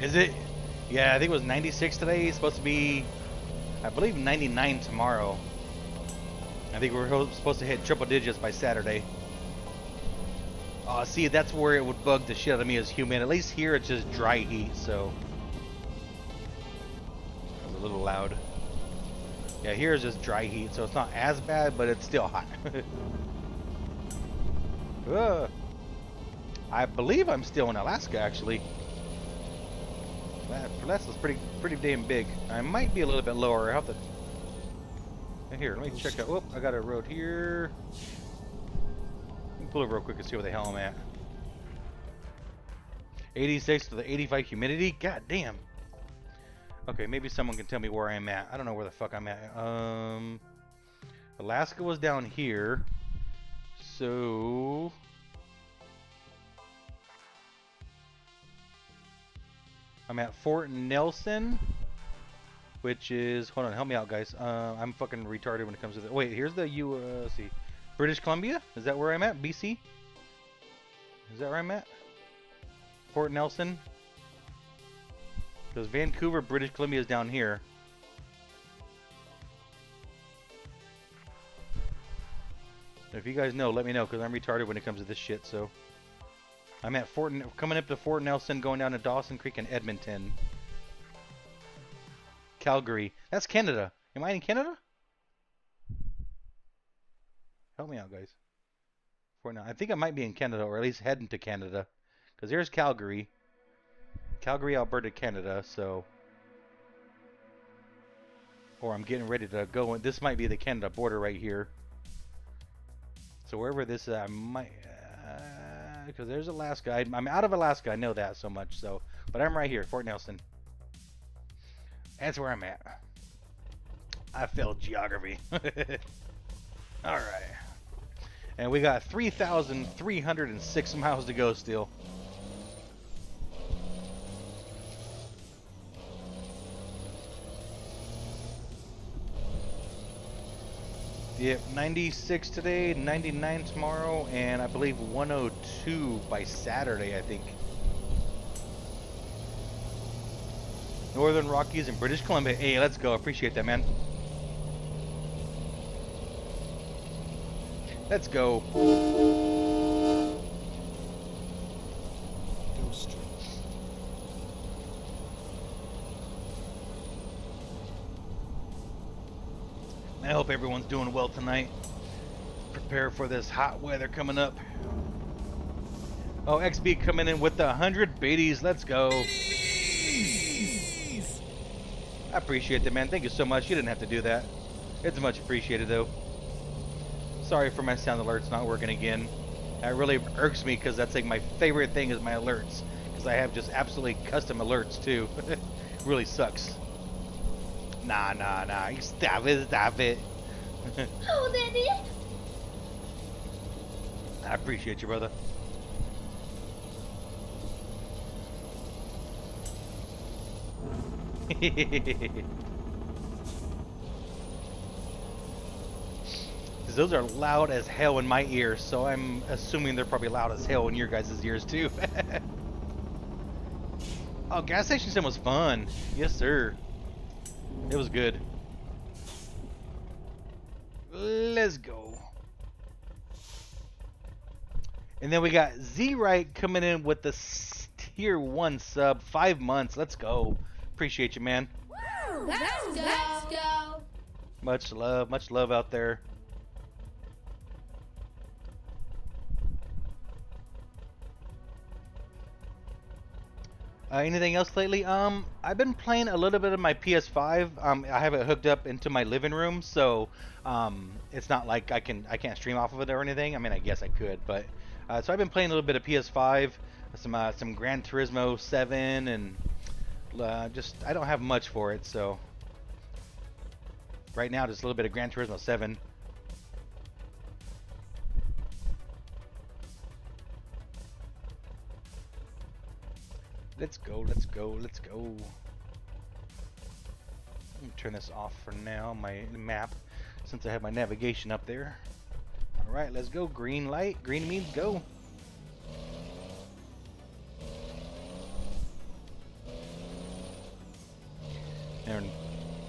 Is it? Yeah, I think it was ninety-six today. It's supposed to be, I believe, ninety-nine tomorrow. I think we're supposed to hit triple digits by Saturday. Oh, uh, see, that's where it would bug the shit out of me as human. At least here, it's just dry heat, so. A little loud. Yeah, here's just dry heat, so it's not as bad, but it's still hot. uh, I believe I'm still in Alaska, actually. That Alaska's pretty, pretty damn big. I might be a little bit lower. I have to. And here, let me check out. Oh, I got a road here. Let me pull over real quick and see where the hell I'm at. eighty-six to the eighty-five humidity. God damn. Okay, maybe someone can tell me where I'm at. I don't know where the fuck I'm at. Um, Alaska was down here. So... I'm at Fort Nelson. Which is... Hold on, help me out, guys. Uh, I'm fucking retarded when it comes to that. Wait, here's the U... Uh, let's see. British Columbia? Is that where I'm at? B C? Is that where I'm at? Fort Nelson? Because Vancouver, British Columbia is down here. If you guys know, let me know, because I'm retarded when it comes to this shit, so. I'm at Fort, coming up to Fort Nelson, going down to Dawson Creek and Edmonton. Calgary. That's Canada. Am I in Canada? Help me out, guys. Fort Nelson. I think I might be in Canada, or at least heading to Canada. Because here's Calgary. Calgary, Alberta, Canada, so... Or I'm getting ready to go. This might be the Canada border right here. So wherever this is, I might... Because uh, there's Alaska. I, I'm out of Alaska. I know that so much, so... But I'm right here, Fort Nelson. That's where I'm at. I failed geography. Alright. And we got three thousand three hundred six miles to go still. Yep, ninety-six today, ninety-nine tomorrow, and I believe one oh two by Saturday, I think. Northern Rockies and British Columbia. Hey, let's go. Appreciate that, man. Let's go. I hope everyone's doing well tonight. Prepare for this hot weather coming up. Oh, X B coming in with the one hundred baities. Let's go. Bees. I appreciate that, man. Thank you so much. You didn't have to do that. It's much appreciated, though. Sorry for my sound alerts not working again. That really irks me because that's like my favorite thing is my alerts. Because I have just absolutely custom alerts, too. Really sucks. Nah, nah, nah. Stop it, stop it. Oh, that is. I appreciate you, brother. Those are loud as hell in my ears, so I'm assuming they're probably loud as hell in your guys' ears too. Oh, gas station sim was fun. Yes, sir. It was good. Let's go. And then we got Z-Right coming in with the tier one sub, five months. Let's go. Appreciate you, man. Woo, let's go. Let's go. Much love, much love out there. Uh, anything else lately? Um, I've been playing a little bit of my P S five. Um, I have it hooked up into my living room, so um, it's not like I can I can't stream off of it or anything. I mean, I guess I could, but uh, so I've been playing a little bit of P S five, some uh, some Gran Turismo seven, and uh, just I don't have much for it, so right now just a little bit of Gran Turismo seven. Let's go, let's go, let's go. Let me turn this off for now, my map, since I have my navigation up there. Alright, let's go. Green light. Green means go. And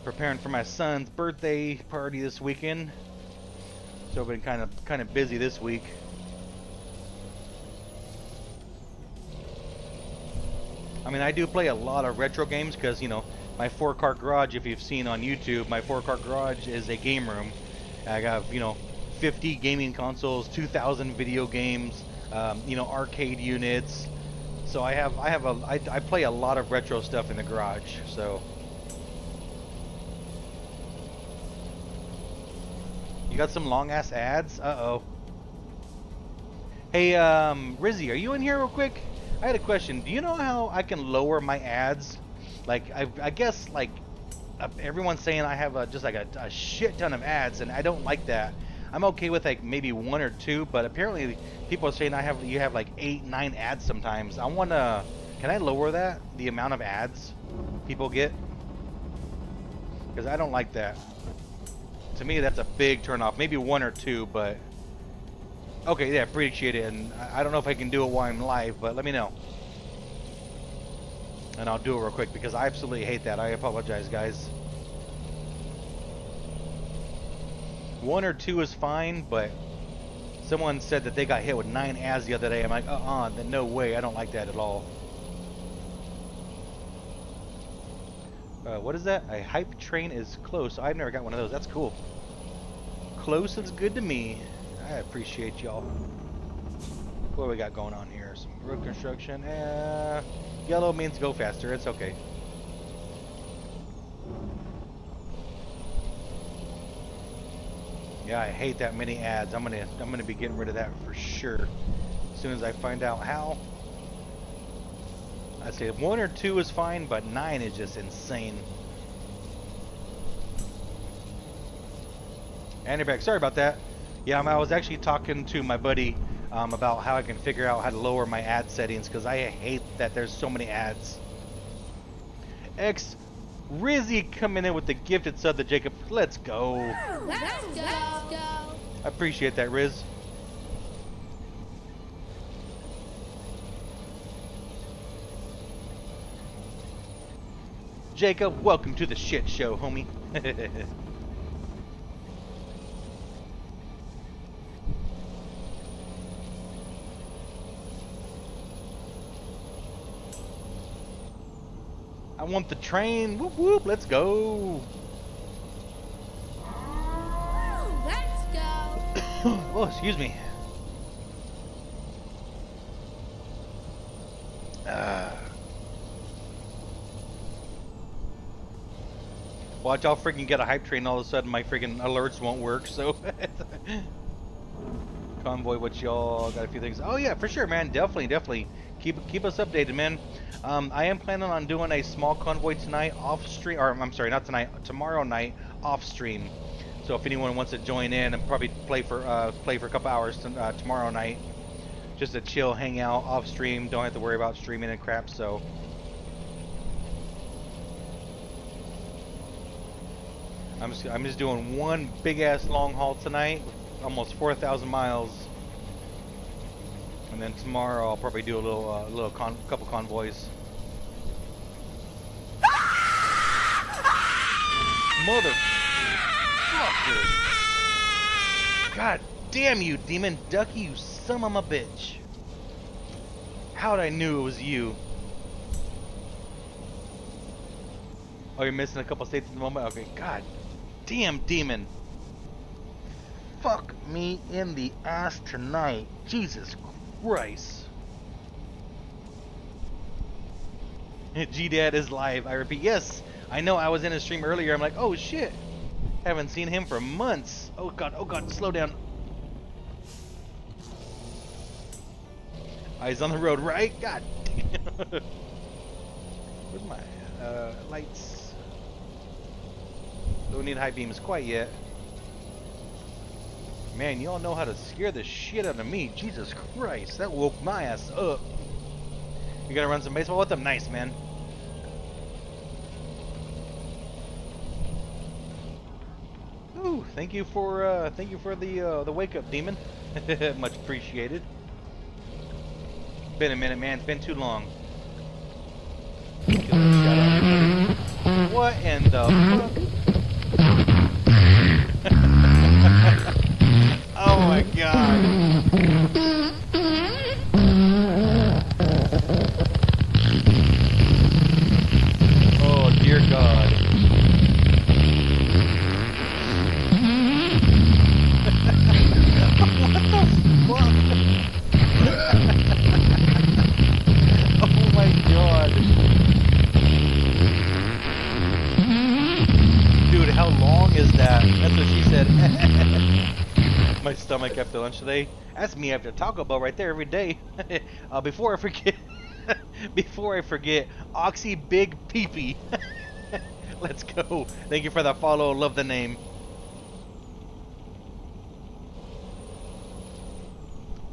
preparing for my son's birthday party this weekend. So I've been kind of kind of busy this week. I mean, I do play a lot of retro games because, you know, my four-car garage, if you've seen on YouTube, my four-car garage is a game room. I got, you know, fifty gaming consoles, two thousand video games, um, you know, arcade units. So I have, I have a, I, I play a lot of retro stuff in the garage, so. You got some long-ass ads? Uh-oh. Hey, um, Rizzy, are you in here real quick? I had a question. Do you know how I can lower my ads? Like, I, I guess, like, everyone's saying I have a, just, like, a, a shit ton of ads, and I don't like that. I'm okay with, like, maybe one or two, but apparently people are saying I have, you have, like, eight, nine ads sometimes. I want to, can I lower that? The amount of ads people get? Because I don't like that. To me, that's a big turnoff. Maybe one or two, but... Okay, yeah, appreciate it, and I don't know if I can do it while I'm live, but let me know. And I'll do it real quick, because I absolutely hate that. I apologize, guys. One or two is fine, but someone said that they got hit with nine ads the other day. I'm like, uh-uh, no way. I don't like that at all. Uh, what is that? A hype train is close. I've never got one of those. That's cool. Close is good to me. I appreciate y'all. What do we got going on here? Some road construction. Uh, yellow means go faster. It's okay. Yeah, I hate that many ads. I'm gonna, I'm gonna be getting rid of that for sure. As soon as I find out how. I say one or two is fine, but nine is just insane. And you're back. Sorry about that. Yeah, I was actually talking to my buddy um, about how I can figure out how to lower my ad settings because I hate that there's so many ads. X Rizzy coming in with the gifted sub to Jacob. Let's go. Let's go. I appreciate that, Riz. Jacob, welcome to the shit show, homie. I want the train. Whoop whoop. Let's go. Oh, excuse me. Uh, watch, I'll freaking get a hype train. All of a sudden, my freaking alerts won't work. So, convoy, what y'all got? A few things. Oh yeah, for sure, man. Definitely, definitely. Keep keep us updated, man. Um, I am planning on doing a small convoy tonight off stream. Or I'm sorry, not tonight. Tomorrow night off stream. So if anyone wants to join in and probably play for uh, play for a couple hours to, uh, tomorrow night, just to chill, hang out, off stream, don't have to worry about streaming and crap. So I'm just I'm just doing one big ass long haul tonight, almost four thousand miles, and then tomorrow I'll probably do a little uh, little con couple convoys. Mother. God damn you, Demon Ducky, you son of a bitch. How'd I knew it was you? Oh, you're missing a couple states at the moment? Okay, god damn, Demon. Fuck me in the ass tonight. Jesus Christ. G-Dad is live, I repeat. Yes, I know, I was in a stream earlier. I'm like, oh shit. Haven't seen him for months. Oh god, oh god, slow down. Eyes on the road, right? God damn. Where's my uh, lights? Don't need high beams quite yet. Man, y'all know how to scare the shit out of me. Jesus Christ, that woke my ass up. You gonna run some baseball with them? Nice, man. Ooh, thank you for uh, thank you for the uh, the wake up, Demon. Much appreciated. Been a minute, man. It's been too long. What in the fuck? Oh my god. Oh dear god. How long is that? That's what she said. My stomach after lunch today. That's me after Taco Bell right there every day. uh, before I forget, before I forget, Oxy Big Peepee. Let's go. Thank you for the follow. Love the name.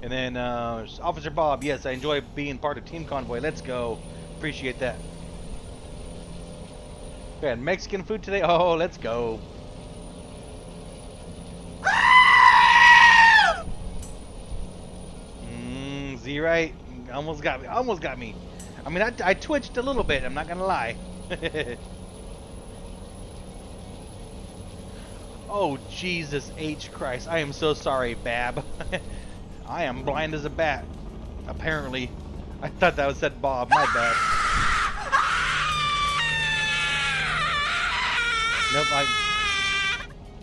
And then uh, Officer Bob. Yes, I enjoy being part of Team Convoy. Let's go. Appreciate that. Had Mexican food today. Oh, let's go. mm, Z right, almost got me. Almost got me. I mean, I, I twitched a little bit. I'm not gonna lie. Oh Jesus H Christ! I am so sorry, Bab. I am blind as a bat. Apparently, I thought that was said Bob. My bad. Nope, I,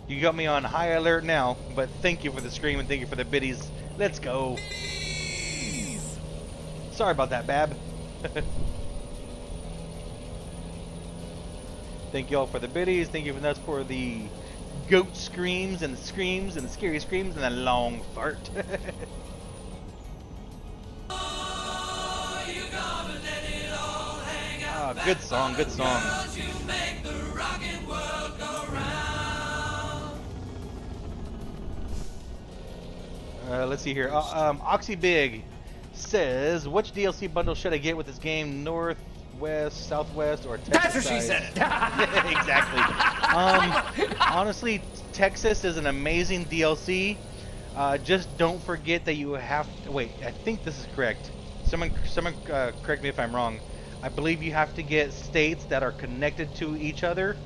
you got me on high alert now, but thank you for the scream and thank you for the biddies. Let's go. Please. Sorry about that, Bab. Thank you all for the biddies. Thank you for us for the goat screams and the screams and the scary screams and the long fart. Oh, you come and let it all hang out. Oh, good song, good song. Uh, let's see here. Uh, um, OxyBig says, which D L C bundle should I get with this game? Northwest, Southwest, or Texas? That's what she said. Exactly. Um, honestly, Texas is an amazing D L C. Uh, just don't forget that you have to... Wait, I think this is correct. Someone, someone uh, correct me if I'm wrong. I believe you have to get states that are connected to each other.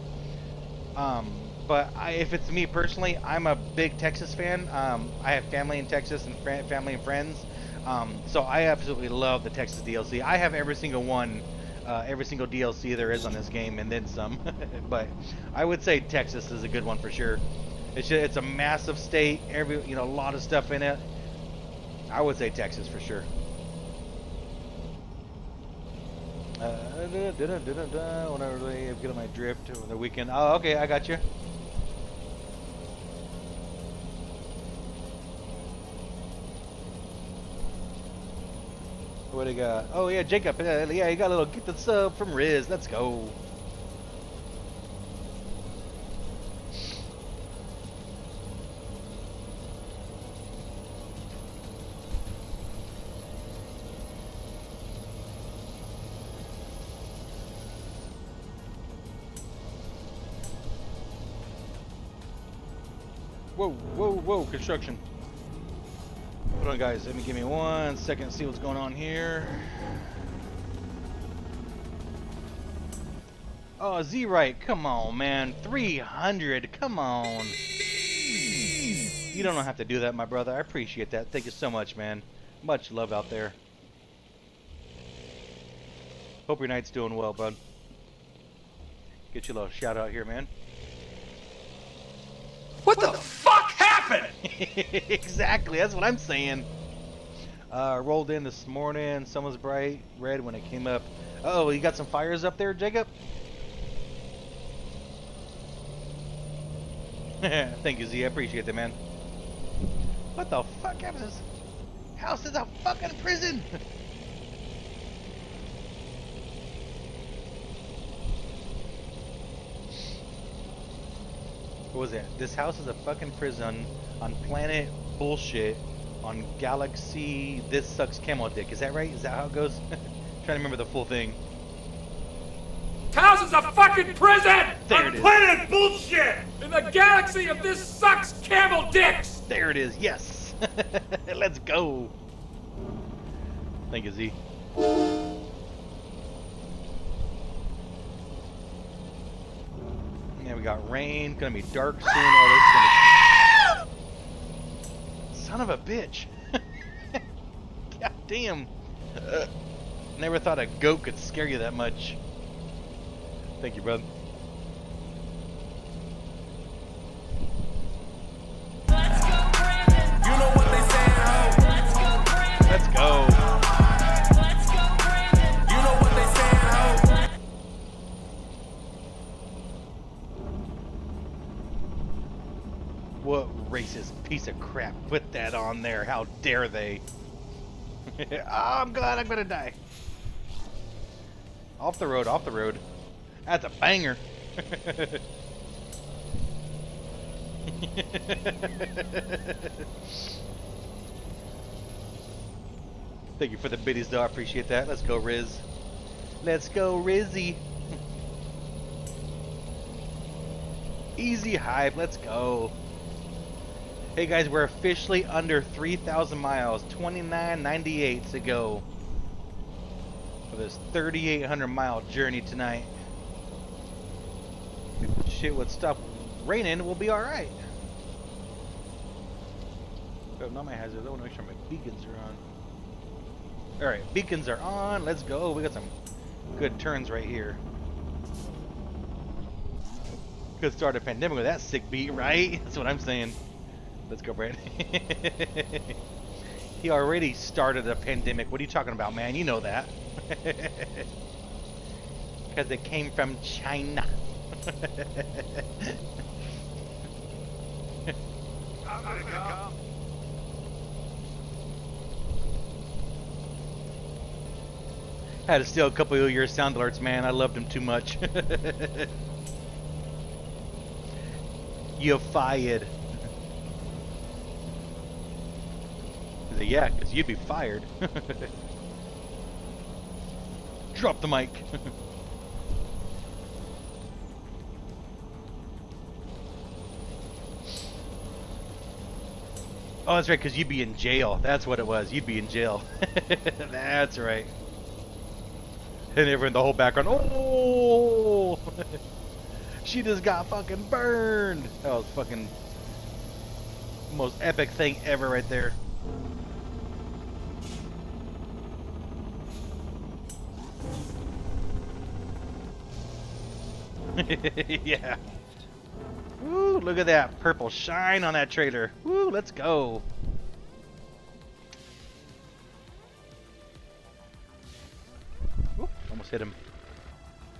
Um... But I, if it's me personally, I'm a big Texas fan. Um, I have family in Texas and fr family and friends. Um, so I absolutely love the Texas D L C. I have every single one, uh, every single D L C there is on this game and then some. But I would say Texas is a good one for sure. It's just, it's a massive state. Every you know, a lot of stuff in it. I would say Texas for sure. Uh, da, da, da, da, da, when I really get on my drift over the weekend. Oh, okay, I got you. What do you got? Oh yeah, Jacob. Uh, yeah, you got a little get the sub from Riz. Let's go. Whoa, whoa, whoa, construction. Hold on guys, let me give me one second, see what's going on here. Oh, Z-Right, come on man, three hundred, come on. You don't have to do that, my brother, I appreciate that. Thank you so much, man. Much love out there. Hope your night's doing well, bud. Get you a little shout out here, man. What, what the, the fuck happened? Exactly, that's what I'm saying. Uh, rolled in this morning. Sun was bright red when it came up. Uh oh, you got some fires up there, Jacob? Thank you, Z. I appreciate that, man. What the fuck happened? This house is a fucking prison. What was that? This house is a fucking prison on planet bullshit on galaxy. This sucks camel dick. Is that right? Is that how it goes? Trying to remember the full thing. House is a fucking prison there on planet is. Bullshit in the galaxy of this sucks camel dicks. There it is. Yes. Let's go. Thank you, Z. And we got rain, gonna be dark soon. Oh, this is gonna be... Son of a bitch. God damn. Uh, never thought a goat could scare you that much. Thank you, brother. Let's go, Brandon. You know what they say at home. Let's go, Brandon. Let's go. Let's go, Brandon. You know what they say at home. What racist piece of crap put that on there? How dare they? Oh, I'm glad I'm gonna die. Off the road, off the road. That's a banger. Thank you for the biddies, though. I appreciate that. Let's go, Riz. Let's go, Rizzy. Easy hype. Let's go. Hey guys, we're officially under three thousand miles, twenty-nine ninety-eight to go for this thirty-eight hundred mile journey tonight. If shit would stop raining, we'll be alright. Oh, not my hazards, I want to make sure my beacons are on. Alright, beacons are on, let's go. We got some good turns right here. Could start a pandemic with that sick beat, right? That's what I'm saying. Let's go, Brad. He already started a pandemic. What are you talking about, man? You know that. Because it came from China. I had to steal a couple of your sound alerts, man. I loved them too much. You're fired. Yeah, because you'd be fired. Drop the mic. Oh, that's right, because you'd be in jail. That's what it was. You'd be in jail. That's right. And everyone in the whole background. Oh! She just got fucking burned. That was fucking most epic thing ever right there. Yeah. Woo. Woo, look at that purple shine on that trailer. Woo, let's go. Woo, almost hit him.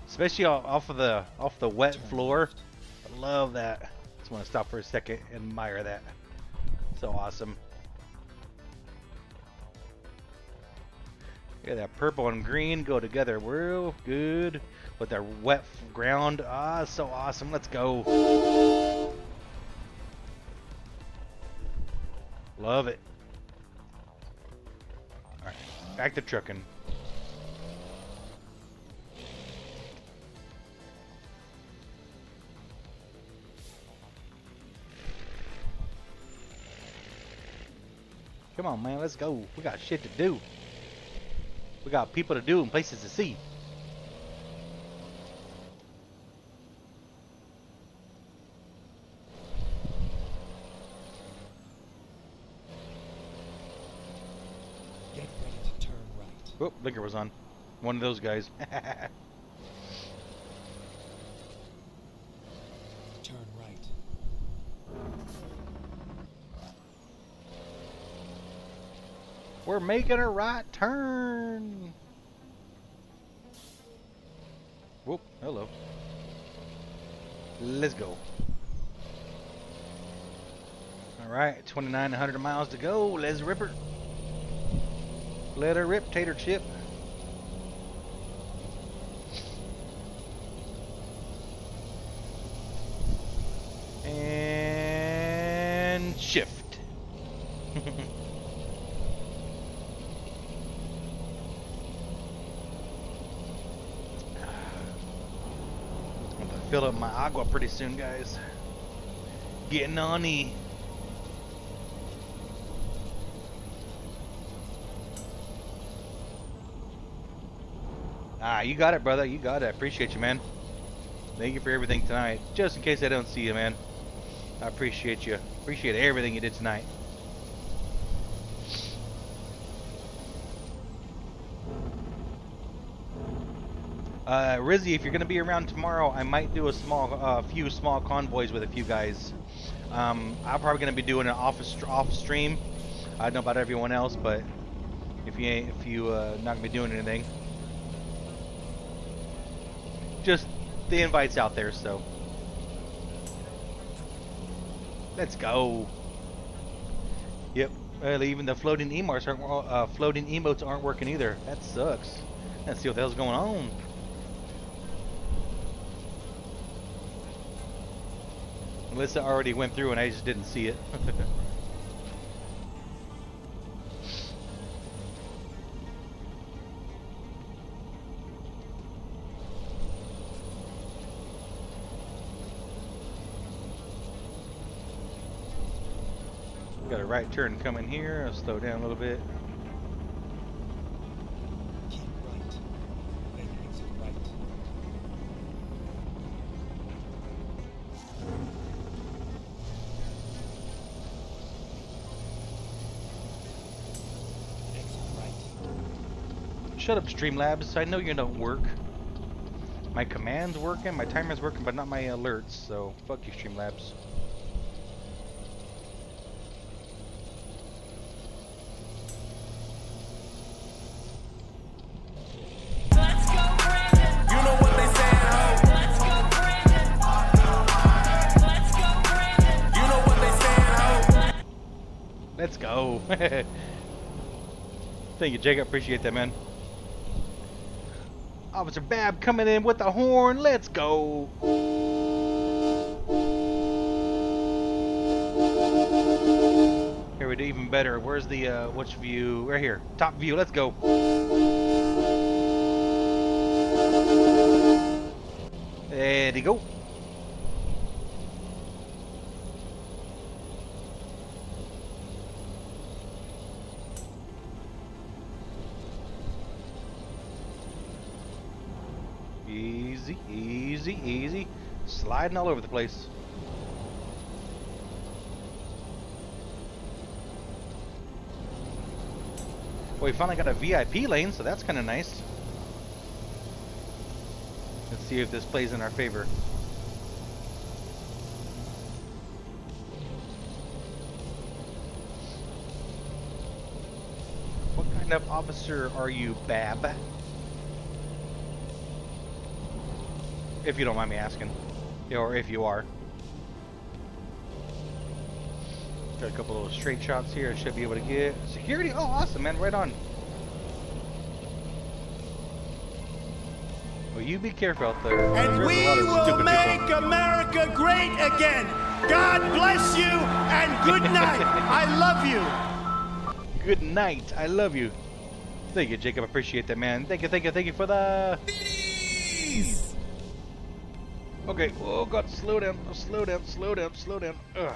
Especially off of the off the wet floor. I love that. Just want to stop for a second and admire that. So awesome. Yeah, that purple and green go together real good with that wet ground. Ah, so awesome. Let's go. Love it. All right, back to trucking. Come on, man. Let's go. We got shit to do. We got people to do and places to see. Get ready to turn right. Oh, liquor was on. One of those guys. Turn right. We're making a right turn. Whoop, hello. Let's go. Alright, twenty-nine hundred miles to go. Let's rip her. Let her rip, tater chip. And shift. Fill up my agua pretty soon, guys. Getting on E. Ah, you got it, brother. You got it. I appreciate you, man. Thank you for everything tonight. Just in case I don't see you, man. I appreciate you. Appreciate everything you did tonight. Uh, Rizzy, if you're going to be around tomorrow, I might do a small, uh, few small convoys with a few guys. Um, I'm probably going to be doing an off, off stream. I don't know about everyone else, but if you ain't, if you uh, not going to be doing anything, just the invite's out there. So let's go. Yep. Well, even the floating emotes aren't uh, floating emotes aren't working either. That sucks. Let's see what the hell's going on. Melissa already went through and I just didn't see it. Got a right turn coming here. I'll slow down a little bit. Shut up, Streamlabs. I know you don't work. My command's working, my timer's working, but not my alerts, so fuck you, Streamlabs. Let's go. Thank you, Jacob. Appreciate that, man. Officer Bab coming in with the horn. Let's go. Here we do even better. Where's the uh, which view? Right here, top view. Let's go. There they go. Easy, easy, easy. Sliding all over the place. Well, we finally got a V I P lane, so that's kind of nice. Let's see if this plays in our favor. kind of officer are you, Bab? If you don't mind me asking. Or if you are. Got a couple little straight shots here. I should be able to get security. Oh, awesome, man. Right on. Well, you be careful out there. And There's we will make people. America great again. God bless you and good night. I love you. Good night. I love you. Thank you, Jacob. Appreciate that, man. Thank you, thank you, thank you for the... Please. Okay. Oh, God. Slow down. Slow down. Slow down. Slow down. Ugh.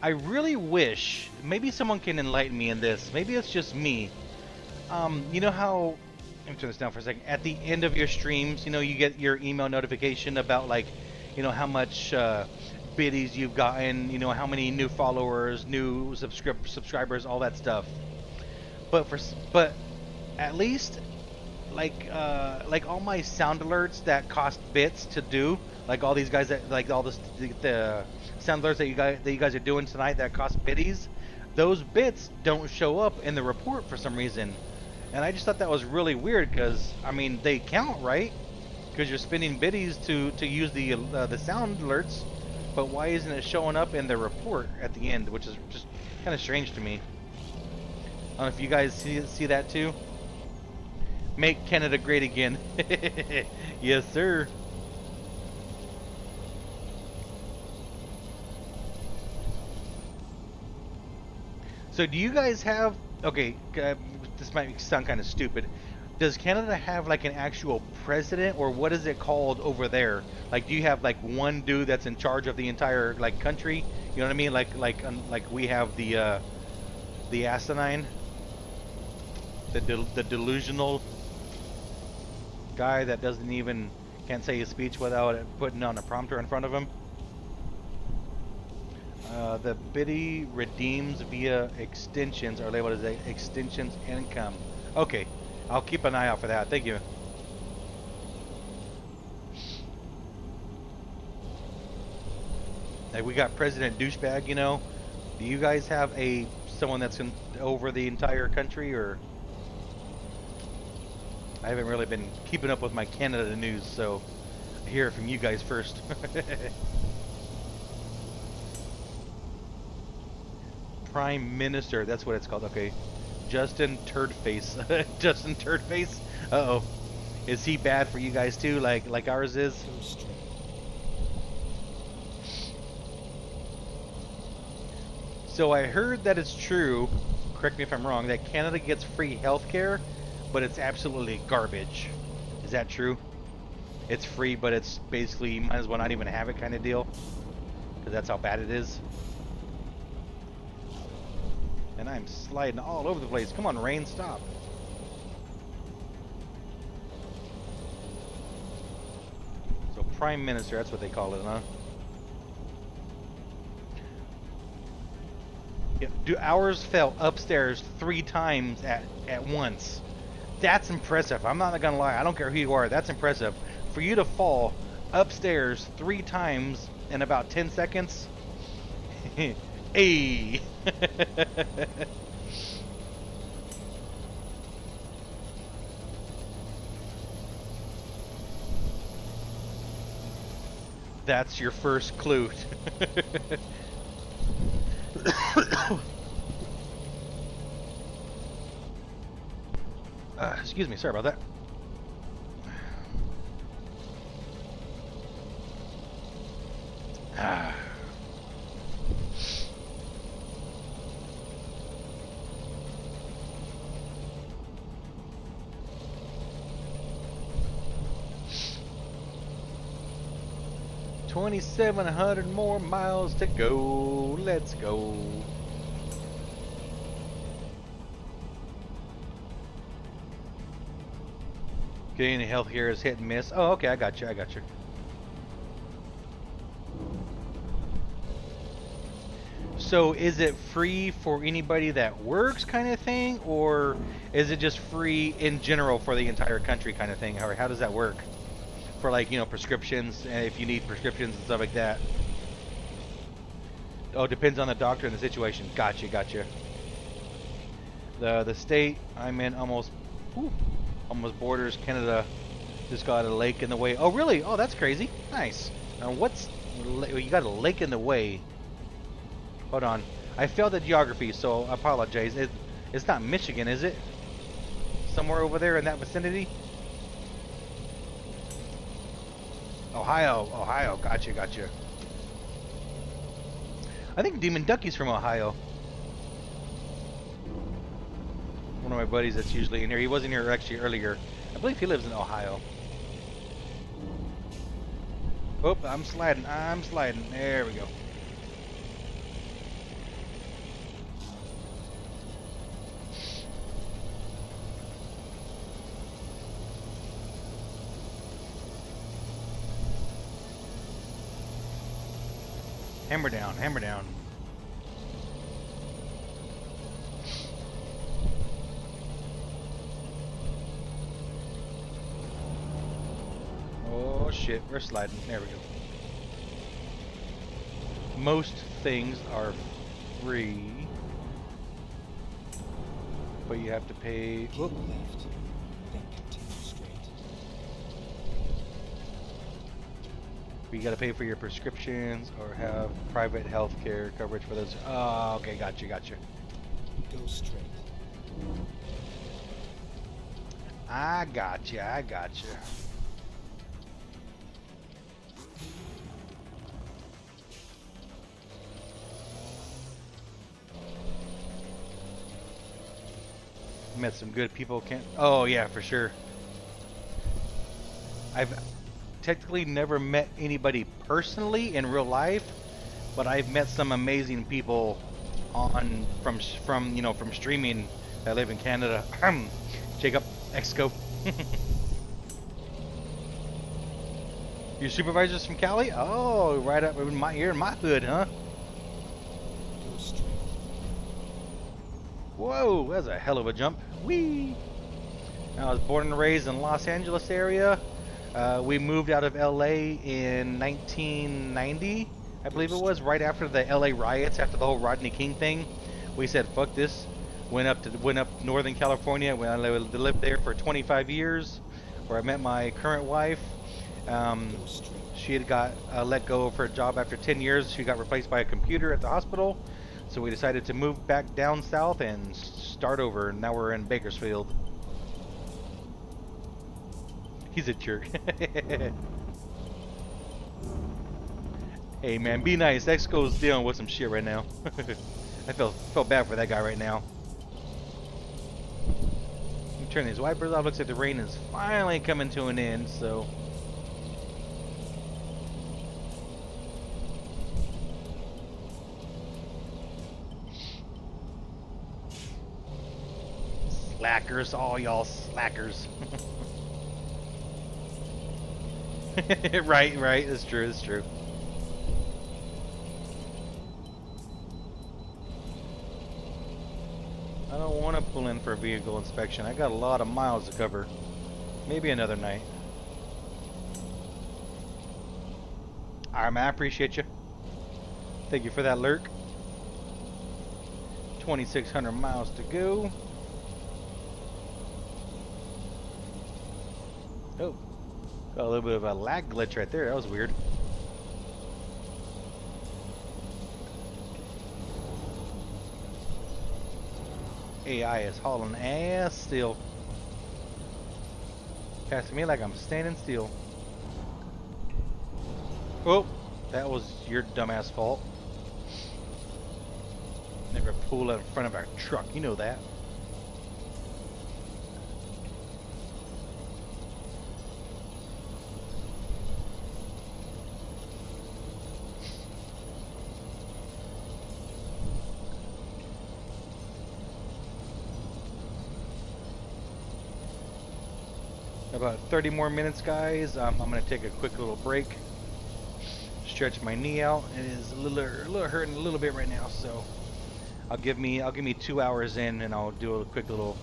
I really wish, maybe someone can enlighten me in this. Maybe it's just me. Um, you know how, let me turn this down for a second. At the end of your streams, you know, you get your email notification about like, you know, how much uh, biddies you've gotten, you know, how many new followers, new subscrib subscribers, all that stuff. But for, but at least like, uh, like all my sound alerts that cost bits to do, like all these guys that, like all this, the, the sound alerts that you guys that you guys are doing tonight that cost biddies, those bits don't show up in the report for some reason, and I just thought that was really weird because I mean they count, right? Because you're spending biddies to to use the uh, the sound alerts, but why isn't it showing up in the report at the end? Which is just kind of strange to me. I don't know if you guys see see that too. Make Canada great again. Yes, sir. So do you guys have, okay, uh, this might sound kind of stupid. Does Canada have like an actual president, or what is it called over there? Like, do you have like one dude that's in charge of the entire like country? You know what I mean? Like, like, um, like we have the, uh, the asinine, the, de the delusional guy that doesn't even, can't say a speech without putting on a prompter in front of him. Uh, the biddy redeems via extensions are labeled as extensions income. Okay, I'll keep an eye out for that. Thank you. Like we got President Douchebag, you know. Do you guys have a someone that's in, over the entire country, or? I haven't really been keeping up with my Canada news, so I hear it from you guys first. Prime Minister, that's what it's called. Okay, Justin Turdface. Justin Turdface. Uh oh, is he bad for you guys too? Like like ours is. So I heard that it's true. Correct me if I'm wrong. That Canada gets free healthcare, but it's absolutely garbage. Is that true? It's free, but it's basically you might as well not even have it kind of deal, because that's how bad it is. And I'm sliding all over the place. Come on, rain, stop. So Prime Minister, that's what they call it, huh? Yeah, do ours fell upstairs three times at, at once. That's impressive. I'm not gonna lie, I don't care who you are, that's impressive. For you to fall upstairs three times in about ten seconds. Hey. That's your first clue. uh, excuse me, sorry about that. Ah. twenty-seven hundred more miles to go. Let's go. Getting any health here is hit and miss. Oh, okay. I got you. I got you. So is it free for anybody that works kind of thing? Or is it just free in general for the entire country kind of thing? Or how does that work? For like, you know, prescriptions, and if you need prescriptions and stuff like that. Oh, depends on the doctor and the situation. Gotcha, gotcha. The the state I'm in almost ooh, almost borders Canada. Just got a lake in the way. Oh really? Oh that's crazy. Nice. Now what's you got a lake in the way? Hold on. I failed at geography, so I apologize. It it's not Michigan, is it? Somewhere over there in that vicinity. Ohio, Ohio. Gotcha, gotcha. I think Demon Ducky's from Ohio. One of my buddies that's usually in here. He wasn't here actually earlier. I believe he lives in Ohio. Oop, I'm sliding. I'm sliding. There we go. Hammer down, hammer down. Oh shit, we're sliding. There we go. Most things are free, but you have to pay. Whoop. You gotta pay for your prescriptions or have private health care coverage for those. Oh, okay, gotcha, gotcha. Go straight. I gotcha, I gotcha. Met some good people, can't. Oh, yeah, for sure. I've. Technically never met anybody personally in real life, but I've met some amazing people on from from you know from streaming that live in Canada. Jacob Exco. Your supervisor's from Cali? Oh, right up in my ear in my hood, huh? Whoa, that's a hell of a jump. Whee! I was born and raised in Los Angeles area. Uh, we moved out of L A in nineteen ninety, I believe it was, right after the L A riots, after the whole Rodney King thing. We said, "Fuck this." Went up to went up Northern California. I lived there for twenty-five years, where I met my current wife. Um, she had got uh, let go of her job after ten years. She got replaced by a computer at the hospital, so we decided to move back down south and start over. Now we're in Bakersfield. He's a jerk. Hey man, be nice. Exco's dealing with some shit right now. I felt felt bad for that guy right now. I'm turning these wipers off. Looks like the rain is finally coming to an end. So. Slackers, all y'all slackers. right, right, it's true, it's true. I don't want to pull in for a vehicle inspection. I got a lot of miles to cover. Maybe another night. Alright, man, I appreciate you. Thank you for that lurk. twenty-six hundred miles to go. Oh. Got a little bit of a lag glitch right there. That was weird. A I is hauling ass still. Passing me like I'm standing still. Oh, that was your dumbass fault. Never pull out in front of our truck. You know that. About thirty more minutes, guys. Um, I'm gonna take a quick little break. Stretch my knee out. It is a little, a little hurting a little bit right now, so I'll give me, I'll give me two hours in, and I'll do a quick little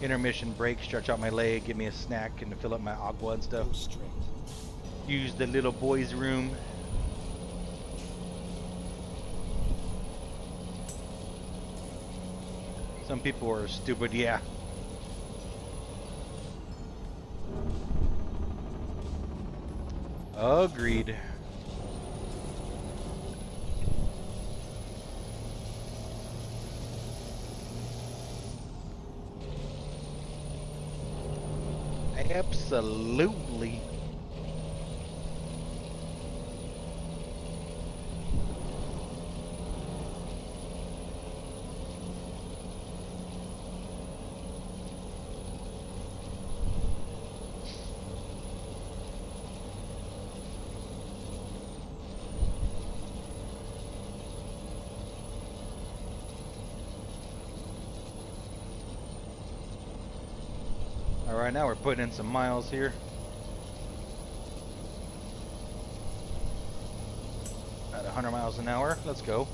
intermission break. Stretch out my leg, give me a snack, and fill up my agua and stuff. Use the little boys' room. Some people are stupid, yeah. Agreed. Absolutely. Right now we're putting in some miles here. At one hundred miles an hour. Let's go.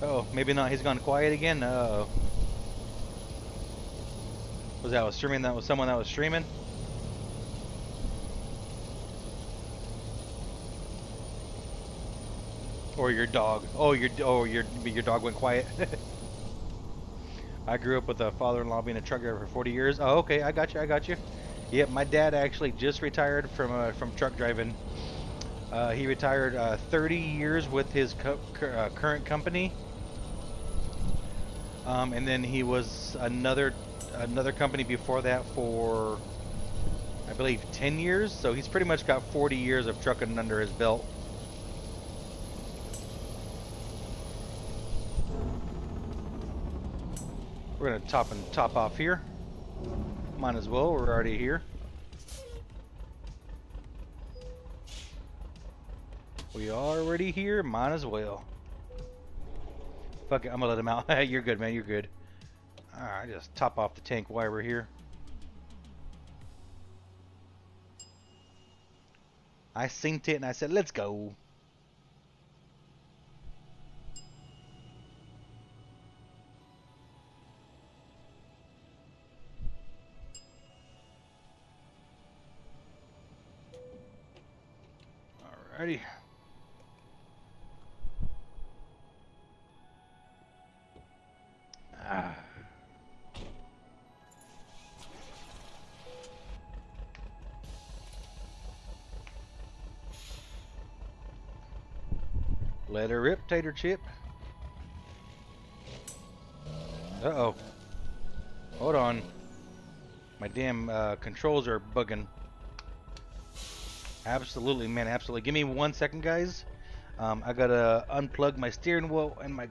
Uh-oh, maybe not. He's gone quiet again. Uh-oh. Was that was streaming? That was someone that was streaming? Or your dog. Oh, your oh your your dog went quiet. I grew up with a father-in-law being a truck driver for forty years. Oh, okay, I got you, I got you. Yep, my dad actually just retired from uh, from truck driving. Uh, he retired uh, thirty years with his co uh, current company, um, and then he was another another company before that for, I believe, ten years. So he's pretty much got forty years of trucking under his belt. We're gonna top and top off here. Might as well, we're already here. We already here, might as well. Fuck it, I'm gonna let him out. You're good, man, you're good. Alright, just top off the tank while we're here. I synced it and I said, let's go. Alrighty. Ah. Let her rip, tater chip. Uh-oh. Hold on. My damn uh, controls are bugging. Absolutely, man, absolutely. Give me one second, guys. Um, I gotta unplug my steering wheel and my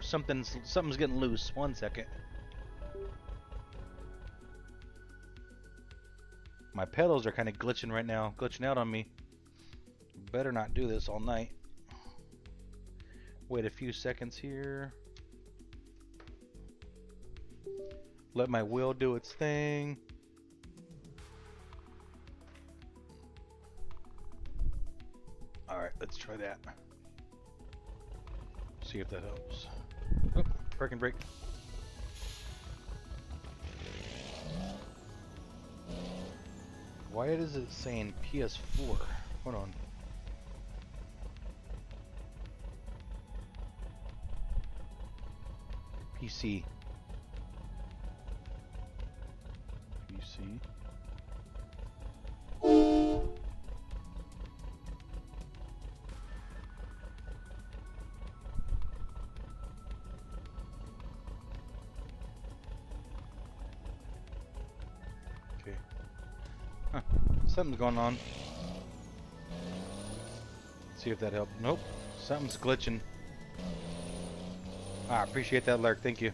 something's something's getting loose. One second. My pedals are kind of glitching right now, glitching out on me. Better not do this all night. Wait a few seconds here. Let my wheel do its thing. Alright, let's try that. See if that helps. Oh, park and brake. Why is it saying P S four? Hold on. P C. P C. Something's going on. Let's see if that helped. Nope. Something's glitching. I appreciate that, Lark. Thank you.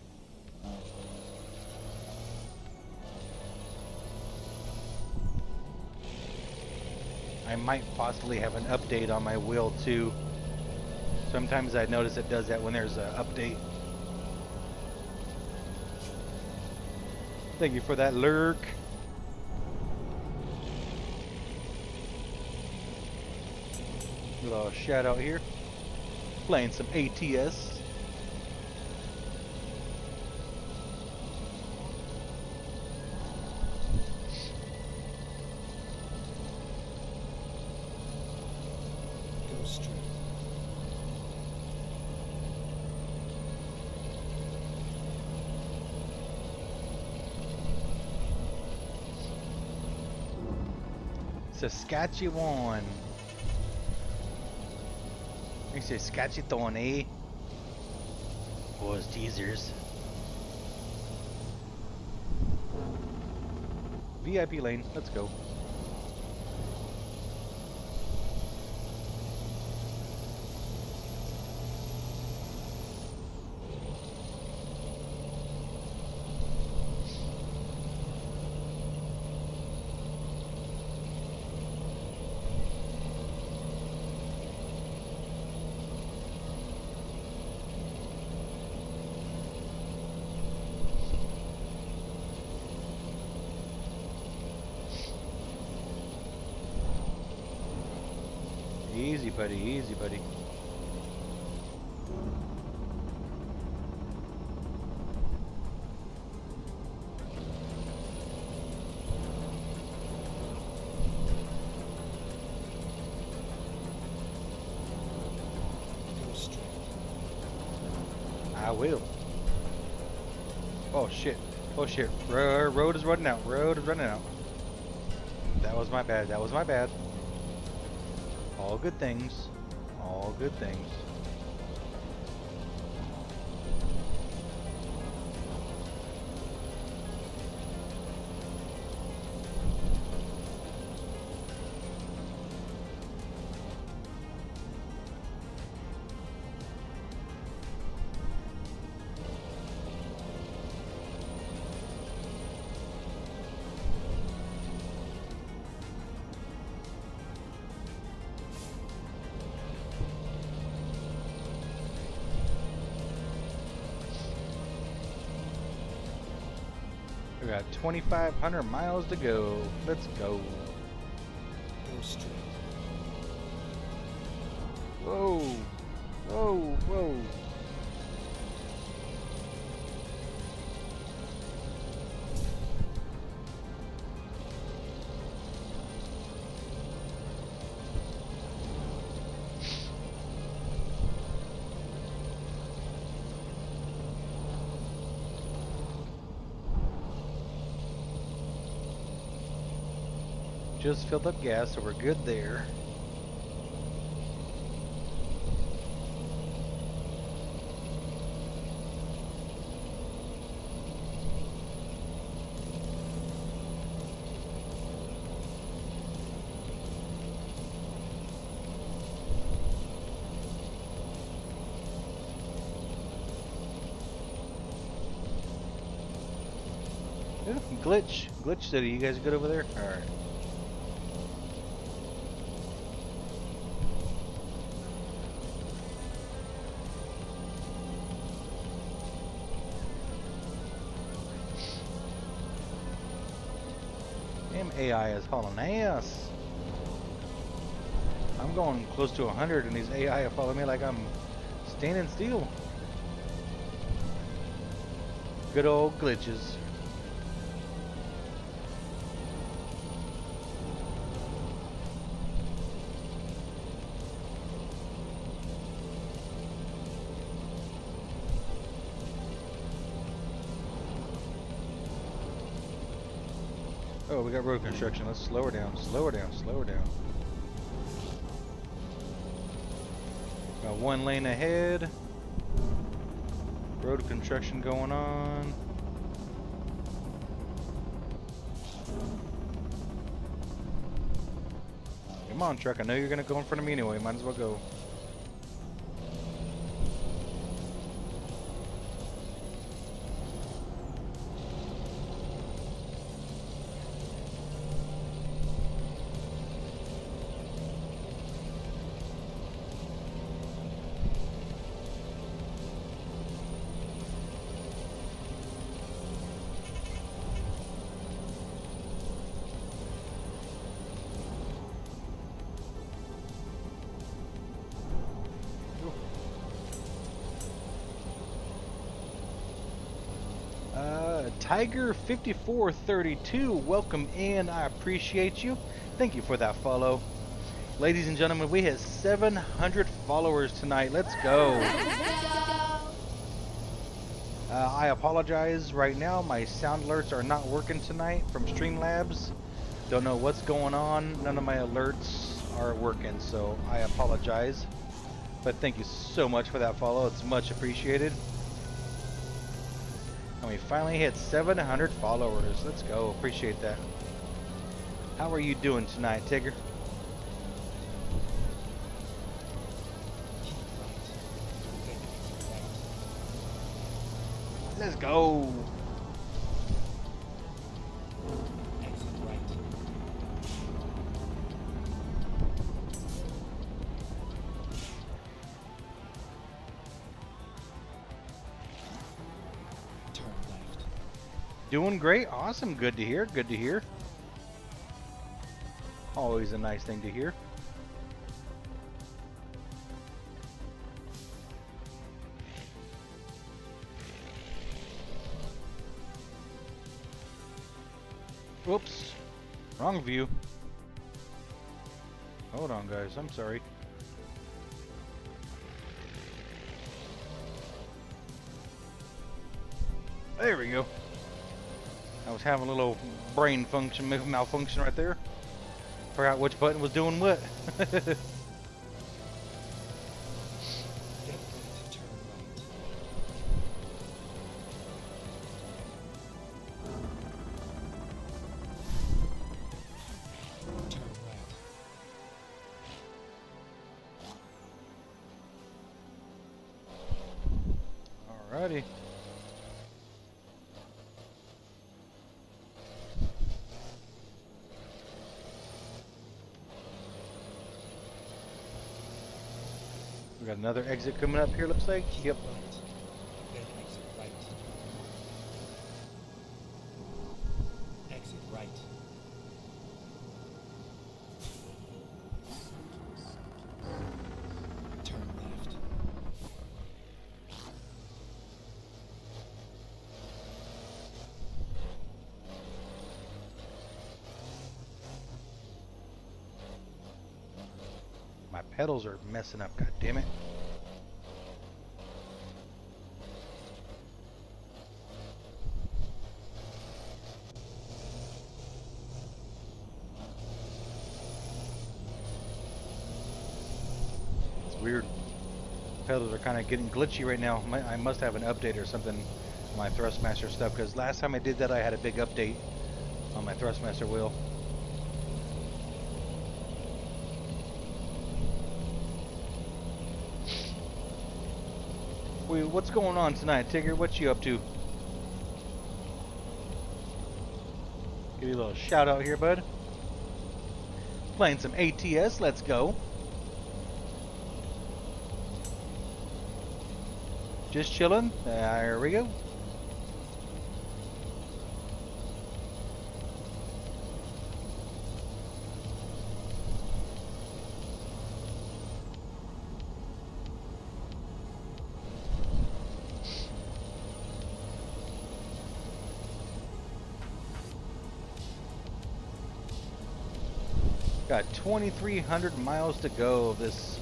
I might possibly have an update on my wheel too. Sometimes I notice it does that when there's an update. Thank you for that, Lurk. Little shout out here, playing some A T S. Go straight. Saskatchewan. They say Saskatchewan, eh? Those teasers. V I P lane, let's go. Easy, buddy. Easy, buddy. I will. Oh shit! Oh shit! R- road is running out. Road is running out. That was my bad. That was my bad. All good things. All good things. twenty-five hundred miles to go. Let's go. Whoa. Whoa, whoa. Just filled up gas, so we're good there. Ooh, glitch, glitch city. You guys good over there? All right. A I is hauling ass. I'm going close to one hundred and these A I are following me like I'm standing still. Good old glitches. We got road construction. Let's slow her down, slow her down, slow her down. Got one lane ahead. Road construction going on. Come on, truck. I know you're gonna go in front of me anyway. Might as well go. Tiger fifty-four thirty-two, welcome in. I appreciate you. Thank you for that follow. Ladies and gentlemen, we hit seven hundred followers tonight. Let's go. Uh, I apologize right now. My sound alerts are not working tonight from Streamlabs. Don't know what's going on. None of my alerts are working, so I apologize. But thank you so much for that follow. It's much appreciated. And we finally hit seven hundred followers. Let's go. Appreciate that. How are you doing tonight, Tigger? Let's go. Doing great. Awesome. Good to hear. Good to hear. Always a nice thing to hear. Whoops. Wrong view. Hold on, guys. I'm sorry. There we go. I was having a little brain function malfunction right there. Forgot which button was doing what. Alrighty. We got another exit coming up here, looks like. Yep. Exit right. Exit right. Turn left. My pedals are messing up, god damn it. Are kind of getting glitchy right now. My, I must have an update or something on my Thrustmaster stuff, because last time I did that I had a big update on my Thrustmaster wheel. Wait, what's going on tonight, Tigger? What you up to? Give you a little shout out here, bud. Playing some A T S, let's go. Just chilling. There we go. Got twenty-three hundred miles to go of this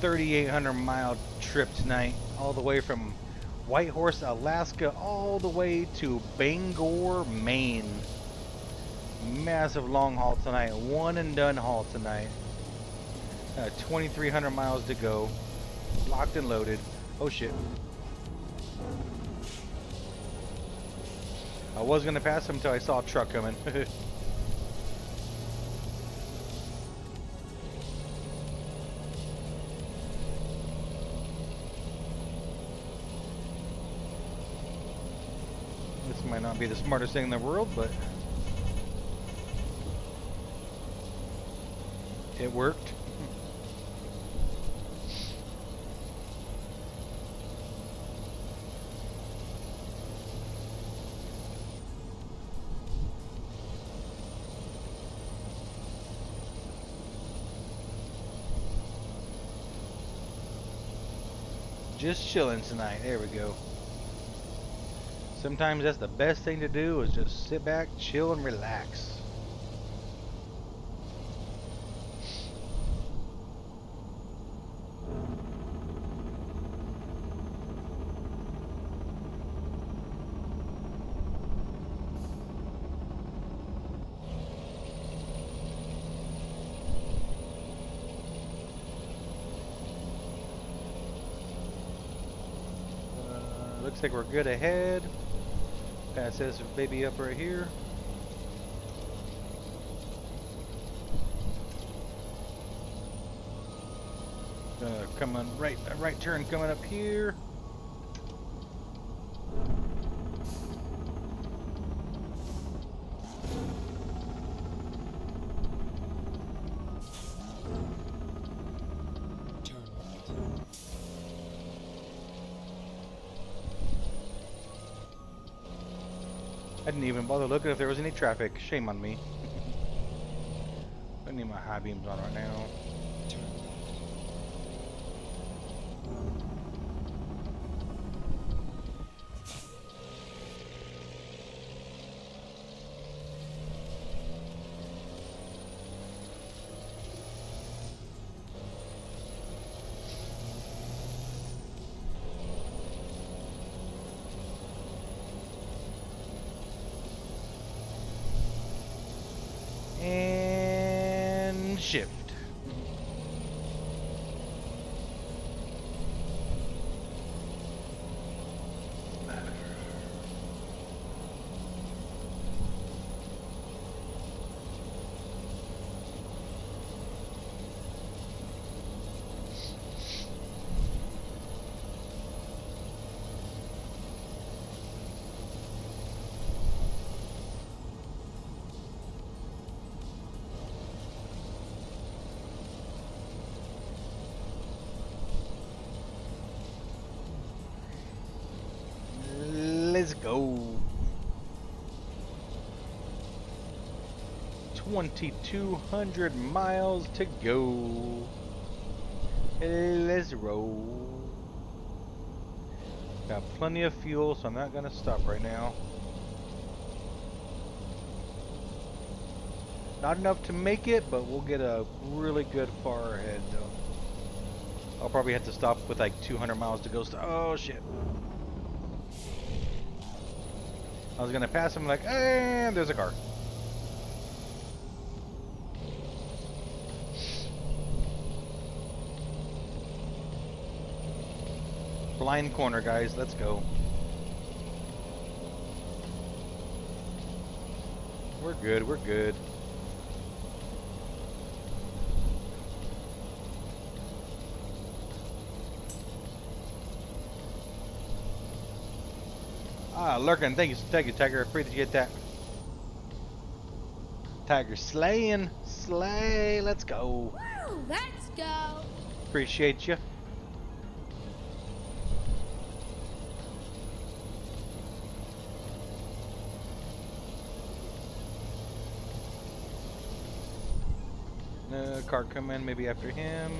thirty-eight hundred mile trip tonight, all the way from Whitehorse, Alaska, all the way to Bangor, Maine. Massive long haul tonight, one and done haul tonight. Uh, twenty-three hundred miles to go, locked and loaded. Oh shit. I was gonna pass him until I saw a truck coming. Might not be the smartest thing in the world, but it worked. Just chilling tonight. There we go. Sometimes that's the best thing to do, is just sit back, chill, and relax. Looks like we're good ahead. Kind of says baby up right here. Uh, coming right, right turn coming up here. I didn't even bother looking if there was any traffic. Shame on me. I need my high beams on right now. Go. twenty-two hundred miles to go. Let's roll. Got plenty of fuel, so I'm not gonna stop right now. Not enough to make it, but we'll get a really good far ahead though. I'll probably have to stop with like two hundred miles to go. Oh shit. I was gonna pass him like, and there's a car. Blind corner, guys, let's go. We're good, we're good. Ah, Lurkin, thank you, thank you, Tiger. I appreciate you get that. Tiger slaying, slay. Let's go. Woo, let's go. Appreciate you. Uh, car come in, maybe after him.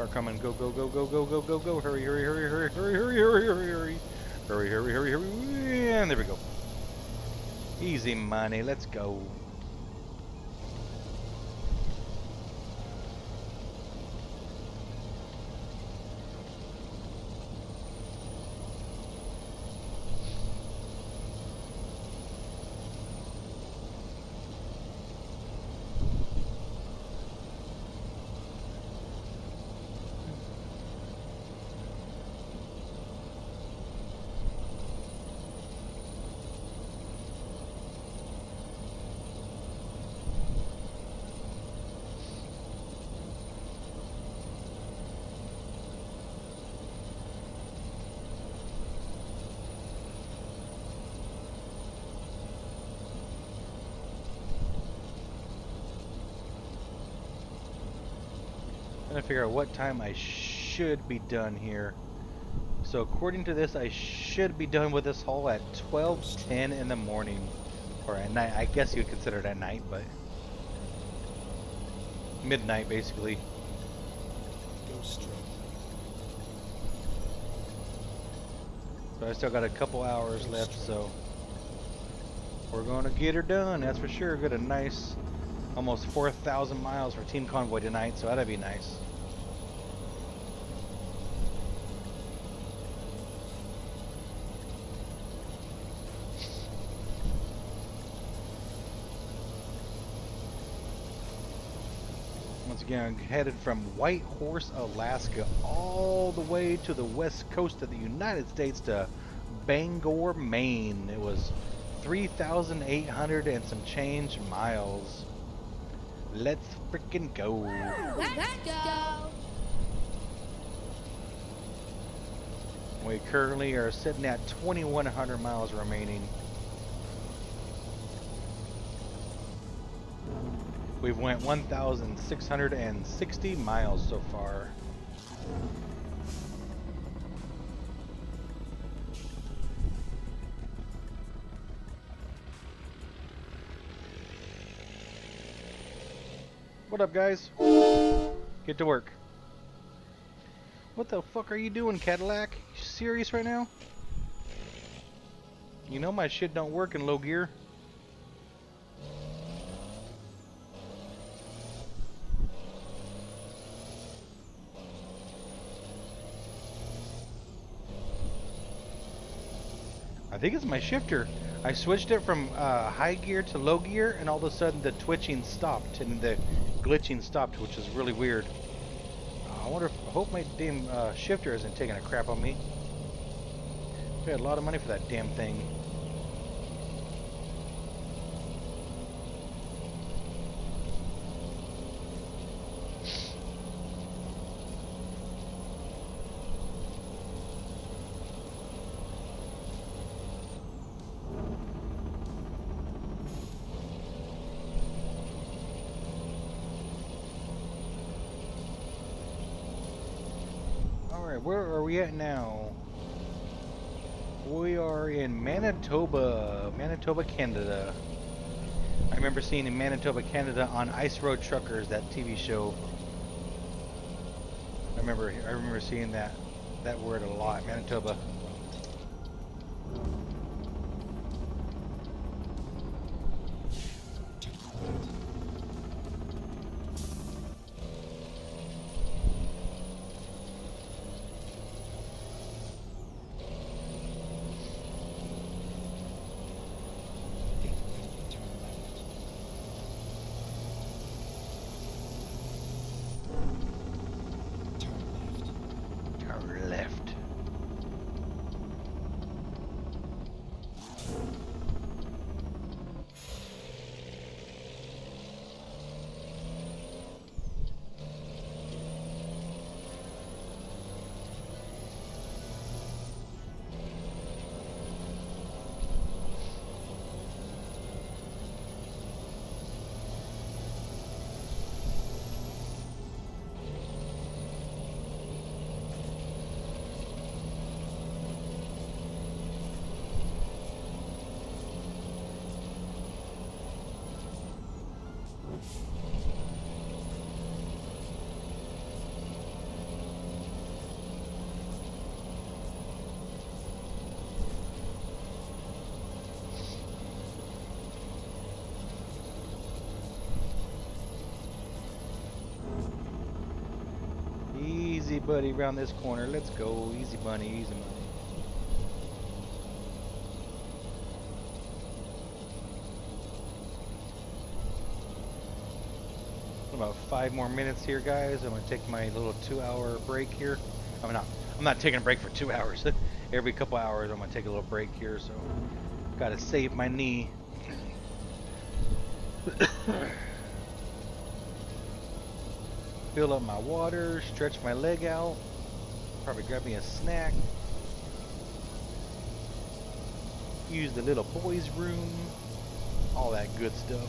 Are coming. Go, go, go, go, go, go, go, go. Hurry, hurry, hurry, hurry, hurry, hurry, hurry, hurry, hurry. Hurry, hurry, hurry, hurry. And there we go. Easy money. Let's go. Figure out what time I should be done here. So according to this, I should be done with this haul at twelve ten in the morning, or at night. I guess you would consider it at night, but midnight basically. Go straight. So I still got a couple hours left, so we're gonna get her done. That's for sure. Got a nice, almost four thousand miles for Team Convoy tonight, so that'd be nice. going headed from Whitehorse, Alaska, all the way to the west coast of the United States to Bangor, Maine. It was three thousand eight hundred and some change miles. Let's freaking go. Let's go. We currently are sitting at twenty-one hundred miles remaining. We've went one thousand six hundred sixty miles so far. What up, guys? Get to work. What the fuck are you doing, Cadillac? You serious right now? You know my shit don't work in low gear. I think it's my shifter. I switched it from uh, high gear to low gear, and all of a sudden the twitching stopped and the glitching stopped, which is really weird. Uh, I wonder if, I hope my damn uh, shifter isn't taking a crap on me. I paid a lot of money for that damn thing. Where are we at now? We are in Manitoba, Manitoba, Canada. I remember seeing in Manitoba, Canada on Ice Road Truckers, that T V show. I remember, I remember seeing that that word a lot, Manitoba. Easy buddy, around this corner. Let's go. Easy bunny, easy bunny. About five more minutes here, guys. I'm gonna take my little two-hour break here. I'm not. I'm not taking a break for two hours. Every couple hours, I'm gonna take a little break here. So, gotta save my knee. Fill up my water, stretch my leg out, probably grab me a snack, use the little boys' room, all that good stuff.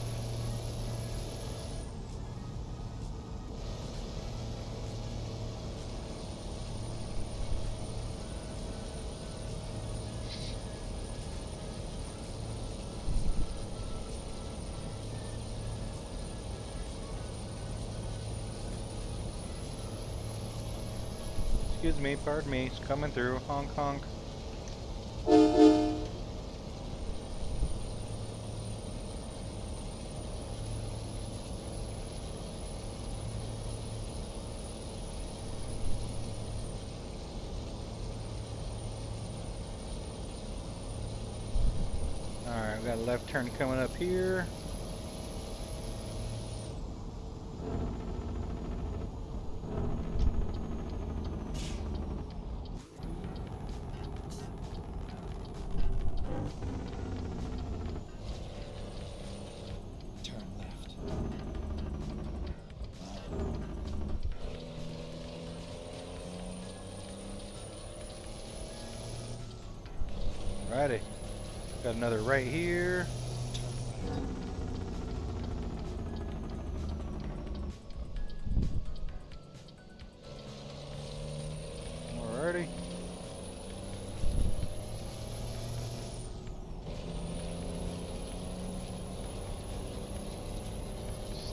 Excuse me, pardon me, it's coming through. Honk, honk. Alright, we got a left turn coming up here. Alrighty. Got another right here. Alrighty.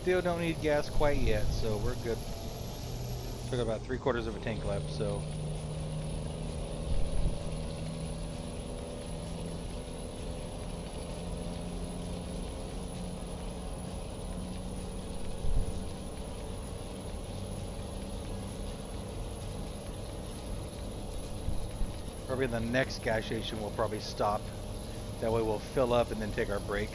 Still don't need gas quite yet, so we're good. Took about three quarters of a tank left, so. Probably the next gas station we'll probably stop. That way we'll fill up and then take our break.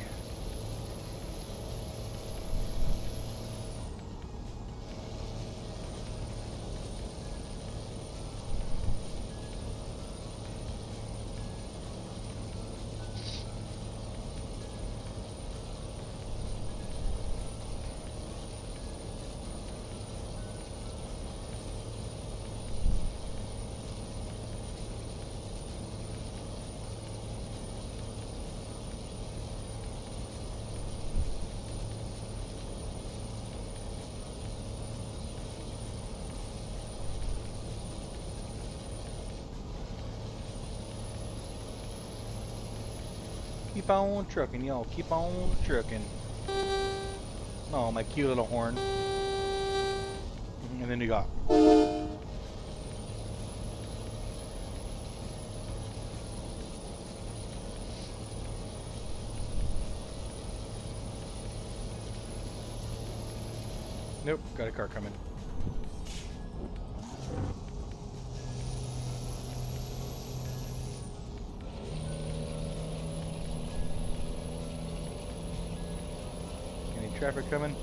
Keep on trucking, y'all. Keep on trucking. Oh, my cute little horn. And then you got. Nope, got a car coming. Traffic coming.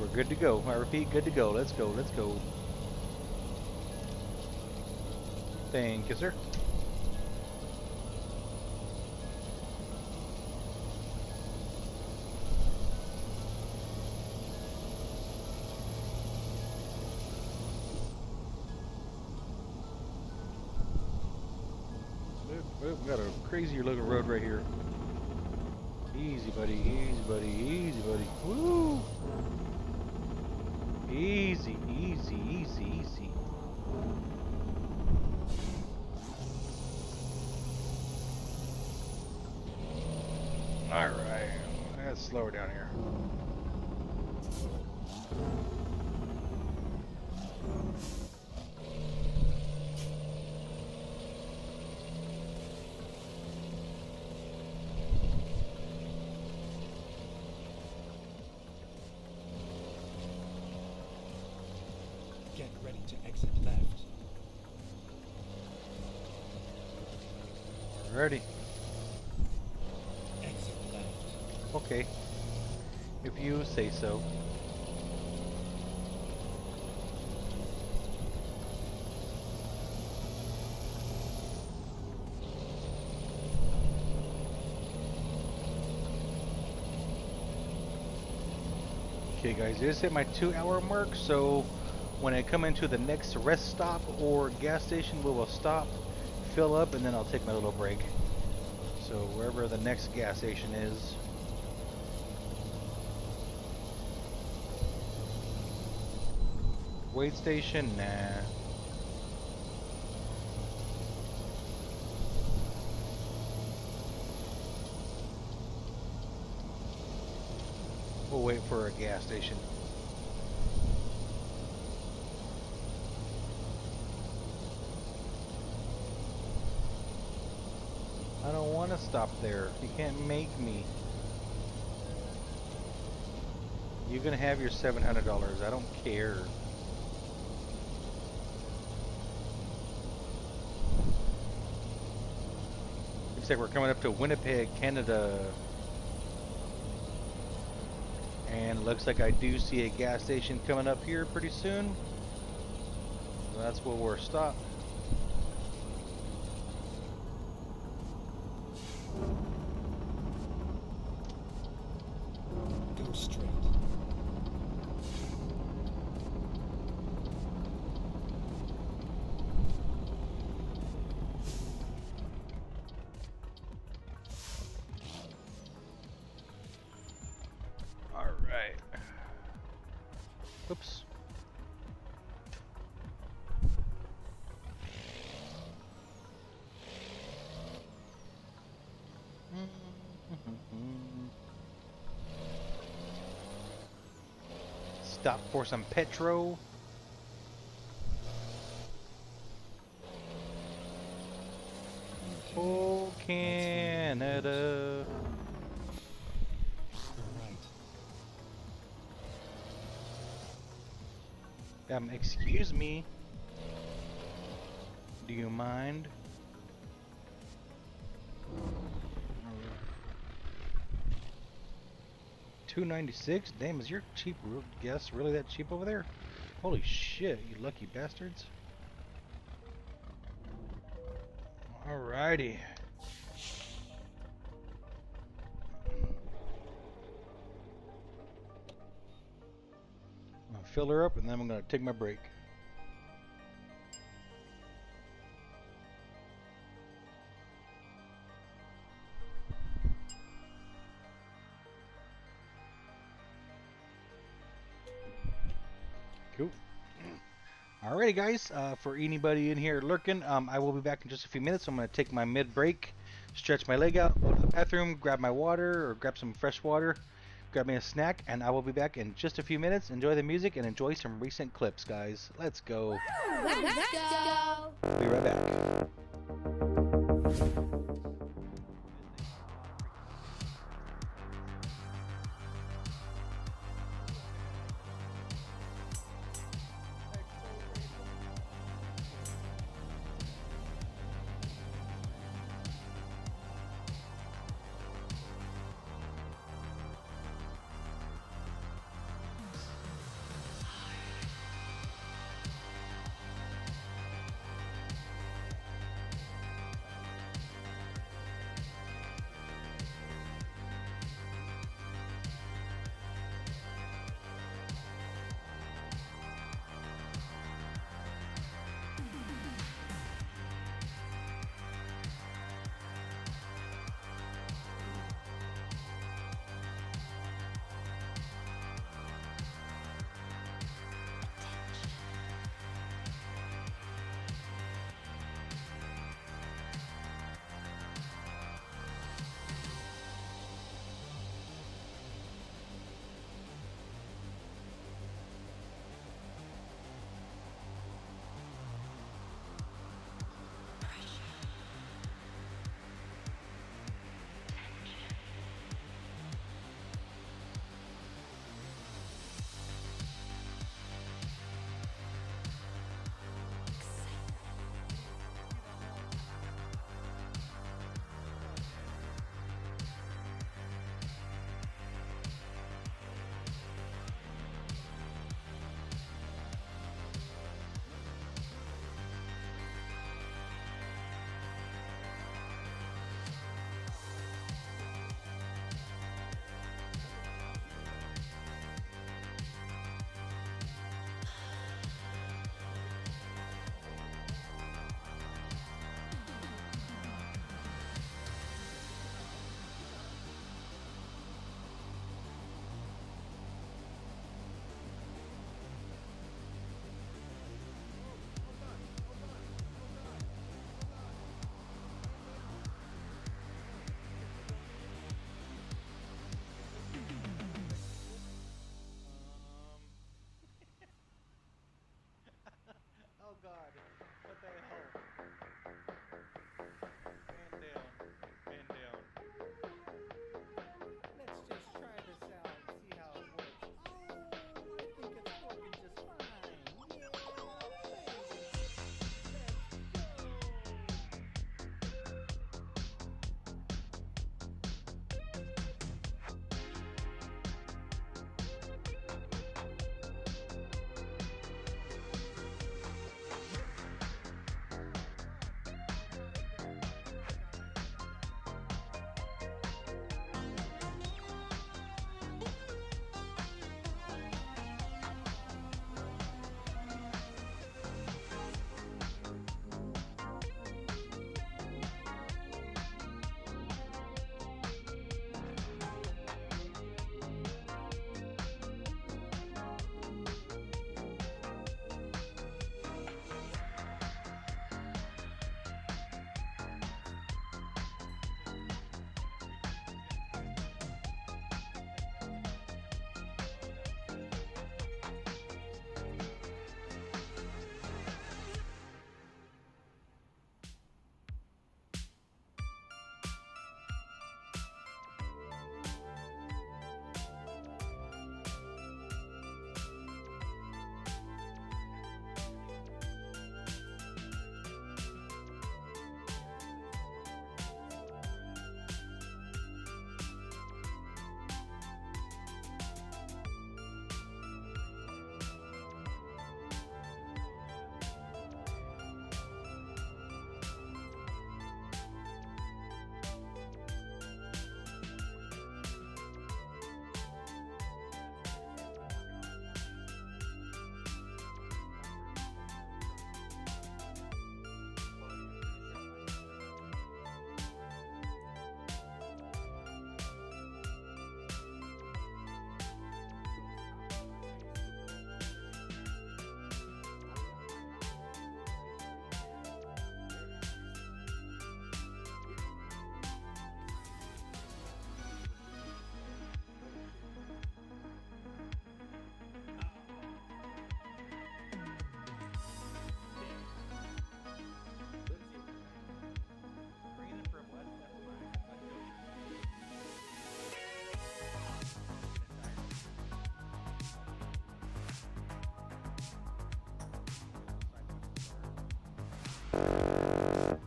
We're good to go. I repeat, good to go. Let's go. Let's go. Thank you, sir. We've got a crazier looking road right here. Easy, buddy. Easy, buddy. Easy, buddy. Woo! Easy, easy, easy, easy. All right. That's slower down here. Ready. Exit left. Okay. If you say so. Okay guys, I just hit my two hour mark, so when I come into the next rest stop or gas station, we will stop, fill up, and then I'll take my little break. So wherever the next gas station is. Wait station? Nah. We'll wait for a gas station. I don't want to stop there. You can't make me. You're going to have your seven hundred dollars. I don't care. Looks like we're coming up to Winnipeg, Canada. And looks like I do see a gas station coming up here pretty soon. So that's where we're stopped. Oops. Stop for some petrol. Oh, Canada. Um, excuse me. Do you mind? two ninety-six? Damn, is your cheap gas really that cheap over there? Holy shit, you lucky bastards. Alrighty. I'm gonna fill her up and then I'm gonna take my break. Alrighty guys, uh, for anybody in here lurking, um, I will be back in just a few minutes. I'm going to take my mid-break, stretch my leg out, go to the bathroom, grab my water or grab some fresh water, grab me a snack, and I will be back in just a few minutes. Enjoy the music and enjoy some recent clips, guys. Let's go. Let's go. Be right back. Alright,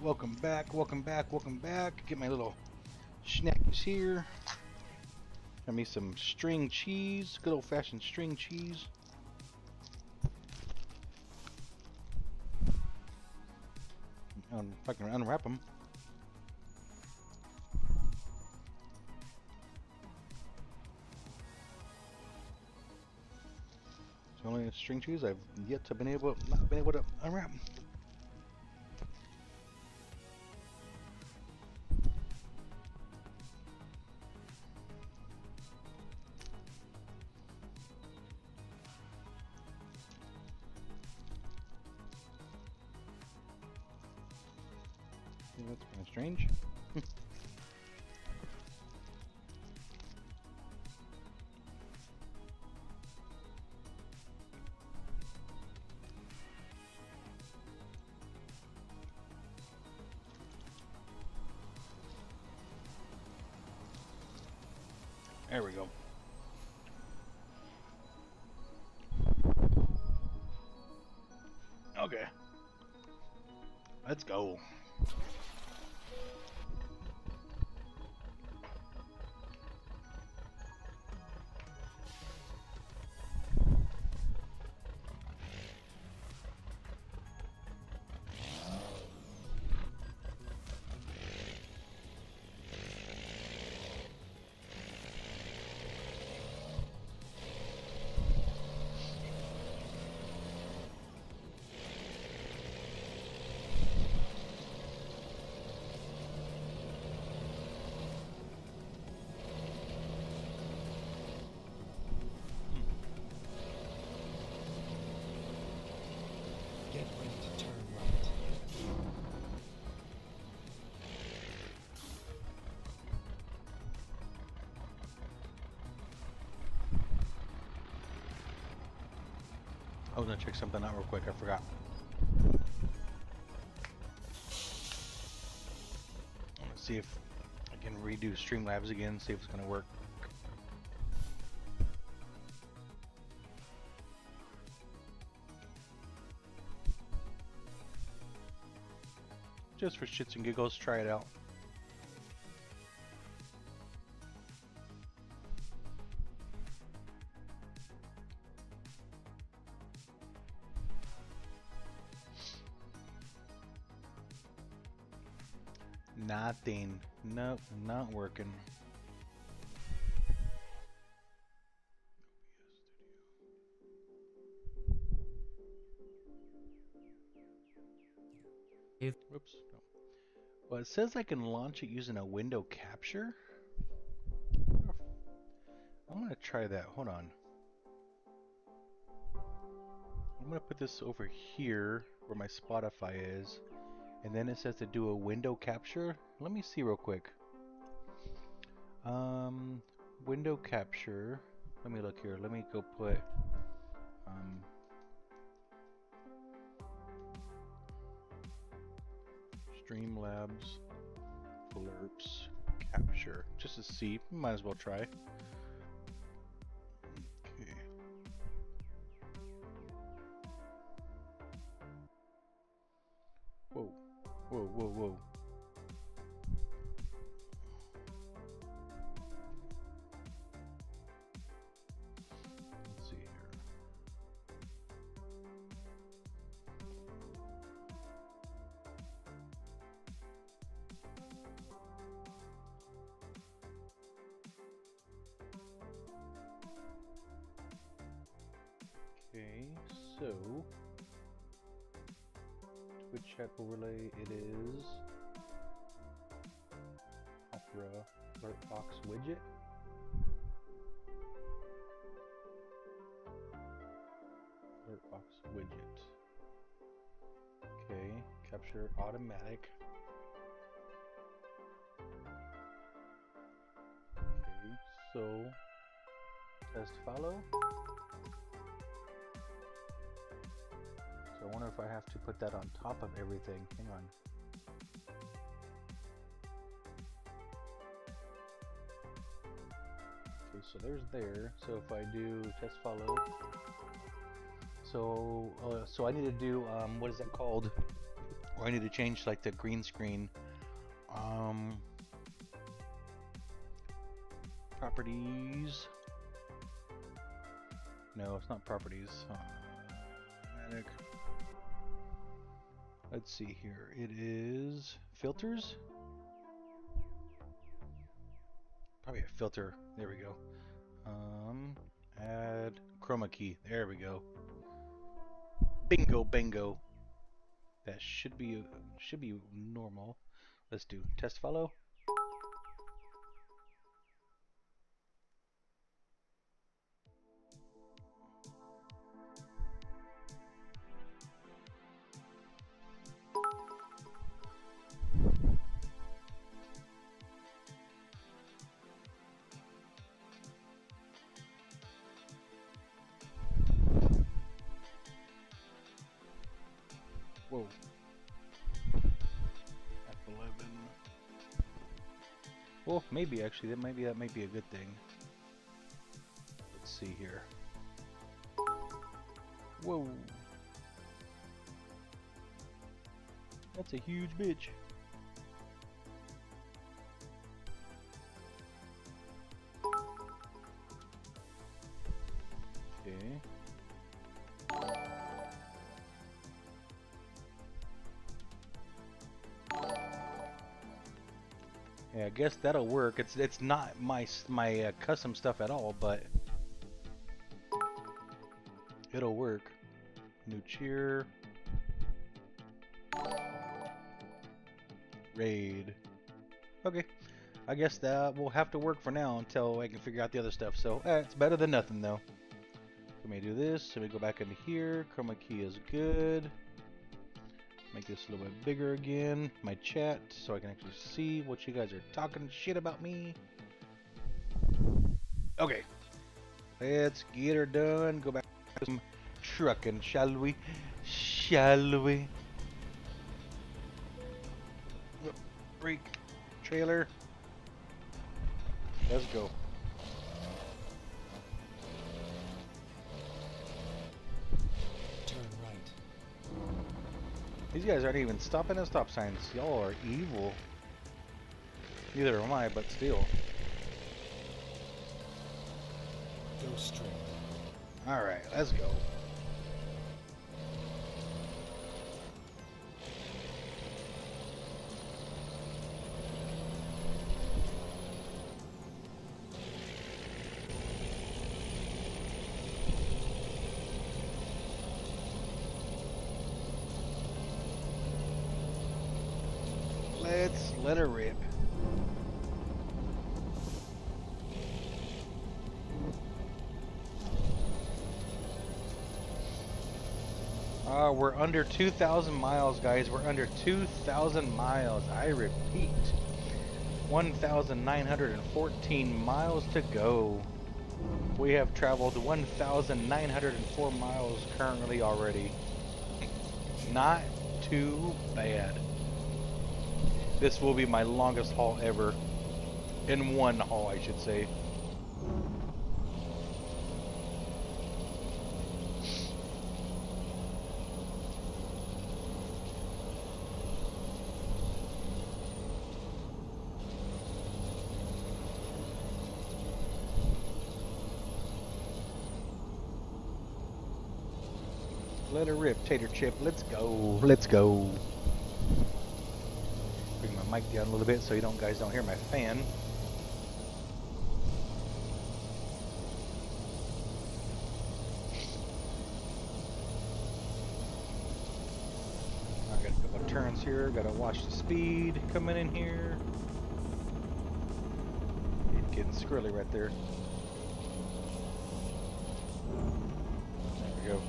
welcome back, welcome back, welcome back. Get my little snacks here. Got me some string cheese, good old fashioned string cheese. If I can unwrap them. It's only a string cheese I've yet to been able not been able to unwrap. Strange. There we go. Okay. Let's go. I was gonna check something out real quick, I forgot. I'm gonna see if I can redo Streamlabs again, see if it's gonna work. Just for shits and giggles, try it out. Nothing. Nope, not working. If Oops. No. Well, it says I can launch it using a window capture. I'm gonna try that. Hold on. I'm gonna put this over here where my Spotify is. And then it says to do a window capture. Let me see real quick. Um, window capture. Let me look here. Let me go put. Um, Streamlabs, blurps, capture. Just to see. Might as well try. Whoa, whoa, whoa. Let's see here. Okay, so Twitch chat overlay, it is Opera Alert Box widget. Alert Box widget. Okay, capture automatic. Okay, so test follow. I wonder if I have to put that on top of everything. Hang on. Okay, so there's there. So if I do test follow. so uh, so I need to do um, what is that called? Or I need to change like the green screen. Um, properties. No, it's not properties. Uh, let's see here. It is filters. Probably a filter. There we go. Um, add chroma key. There we go. Bingo, bingo. That should be should be normal. Let's do test follow. Whoa. F eleven. Well, maybe actually that might be that might be a good thing. Let's see here. Whoa. That's a huge bitch. Okay. Yeah, I guess that'll work. It's it's not my my uh, custom stuff at all, but it'll work. New cheer. Raid. Okay. I guess that will have to work for now until I can figure out the other stuff. So eh, it's better than nothing though. Let me do this. Let me go back into here. Chroma key is good. Make this a little bit bigger again. My chat, so I can actually see what you guys are talking shit about me. Okay. Let's get her done. Go back to some trucking, shall we? Shall we? Break trailer. Let's go. These guys aren't even stopping at stop signs. Y'all are evil. Neither am I, but still. Go straight. Alright, let's go. Let her rip. Ah, uh, we're under two thousand miles, guys. We're under two thousand miles. I repeat, one thousand nine hundred fourteen miles to go. We have traveled one thousand nine hundred four miles currently already. Not too bad. This will be my longest haul ever. In one haul, I should say. Let her rip, Tater Chip. Let's go. Let's go. Mic down a little bit so you don't guys don't hear my fan. I got a couple of turns here, gotta watch the speed coming in here. It's getting squirrely right there. There we go.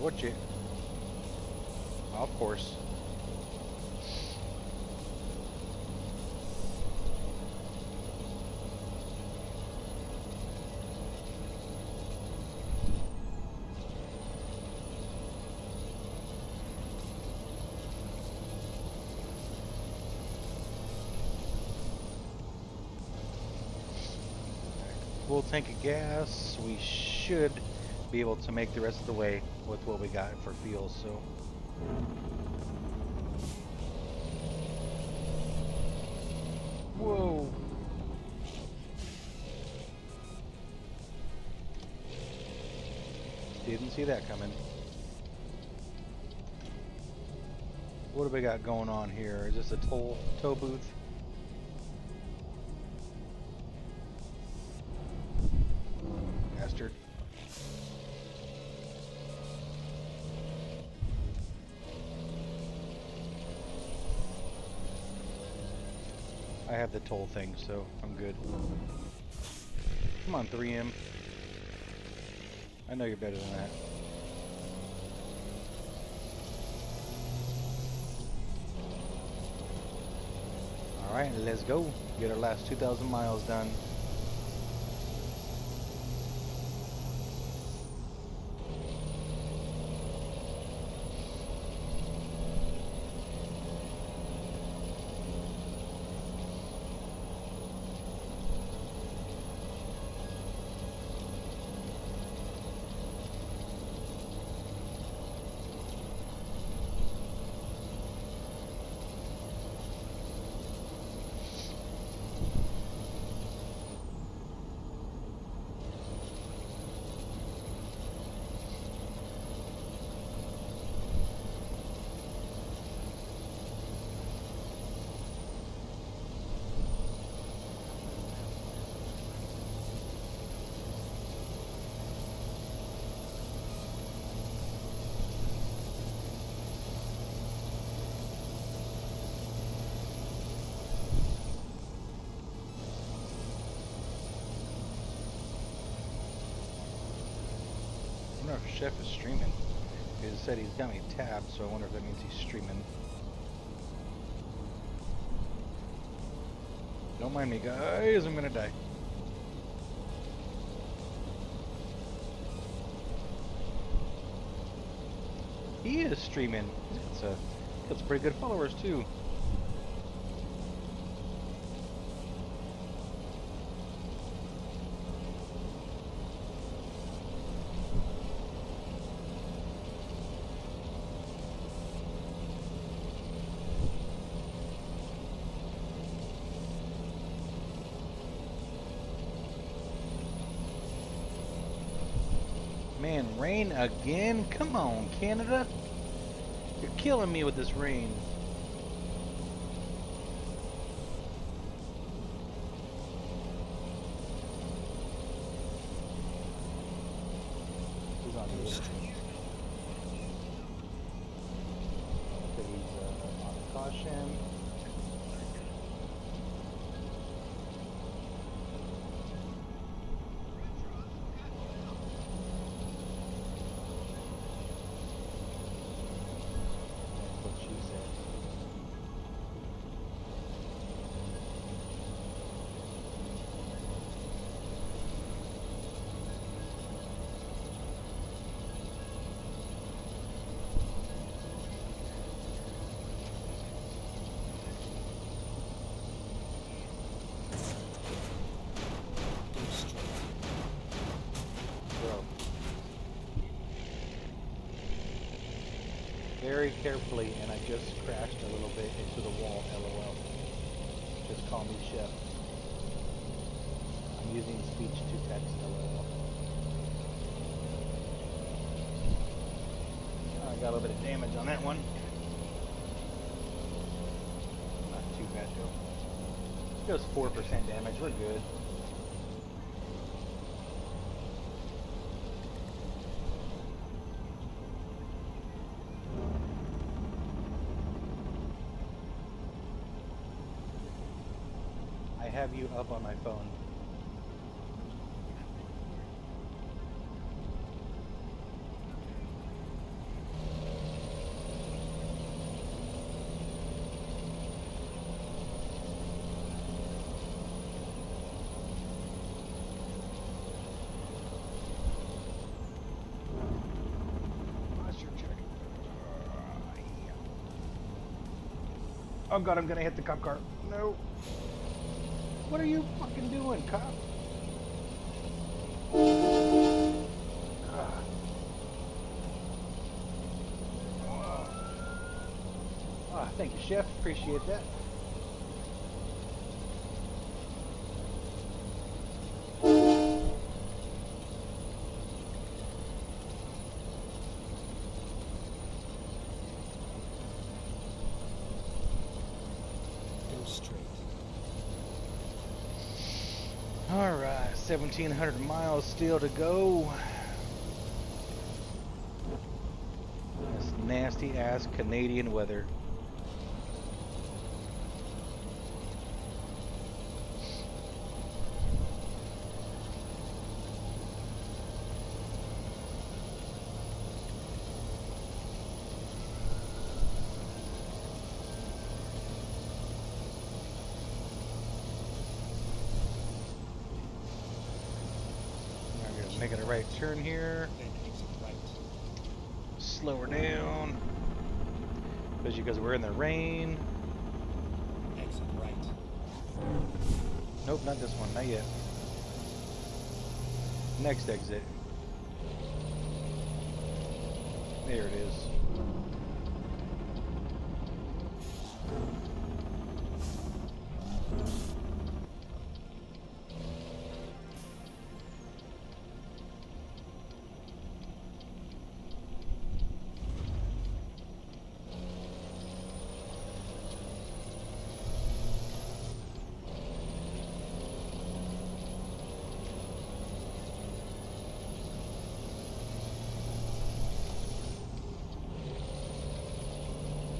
Watch it. Of course. full tank of gas. We should be able to make the rest of the way with what we got for fuel, so. Whoa. Didn't see that coming. What do we got going on here? Is this a toll tow booth? Bastard. I have the toll thing, so I'm good. Come on, three M. I know you're better than that. Alright, let's go. Get our last two thousand miles done. Chef is streaming. He said he's got me tabbed, so I wonder if that means he's streaming. Don't mind me, guys. I'm gonna die. He is streaming. It's a, it's pretty good followers too. Again? Come on, Canada. You're killing me with this rain. Who's on the list? Caution. Very carefully, and I just crashed a little bit into the wall, lol. Just call me Chef. I'm using speech to text, lol. Oh, I got a little bit of damage on that one. Not too bad, though. Just four percent damage, we're good. Have you up on my phone. Posture check. Oh god, I'm gonna hit the cop car. No. What are you fucking doing, cop? Thank you, Chef. Appreciate that. seventeen hundred miles still to go. This nasty ass Canadian weather. Turn here, slow her down, especially because we're in the rain. Exit right. Nope, not this one, not yet. Next exit. There it is.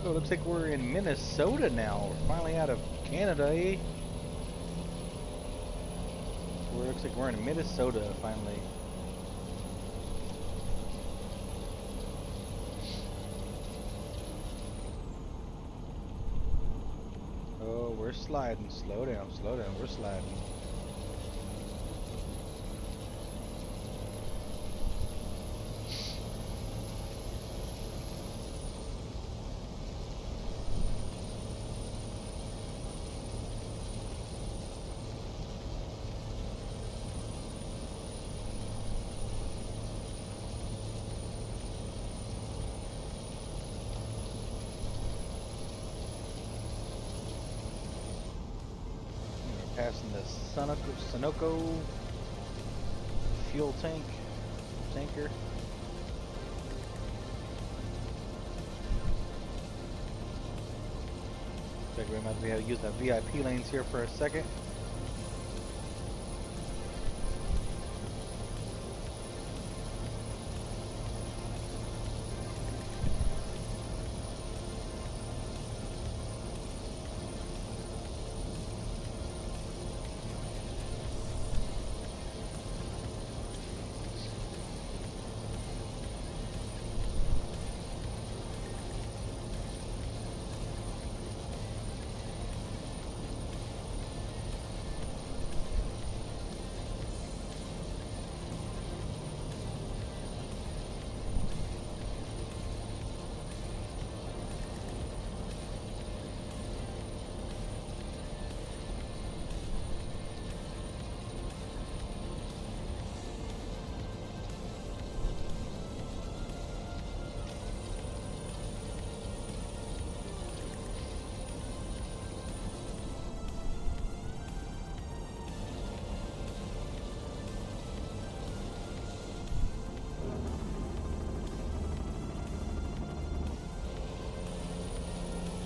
Looks like we're in Minnesota now. We're finally out of Canada, eh? So it looks like we're in Minnesota finally. Oh, we're sliding. Slow down, slow down. We're sliding. Sunoco fuel tank tanker. Looks like we might be able to use the V I P lanes here for a second.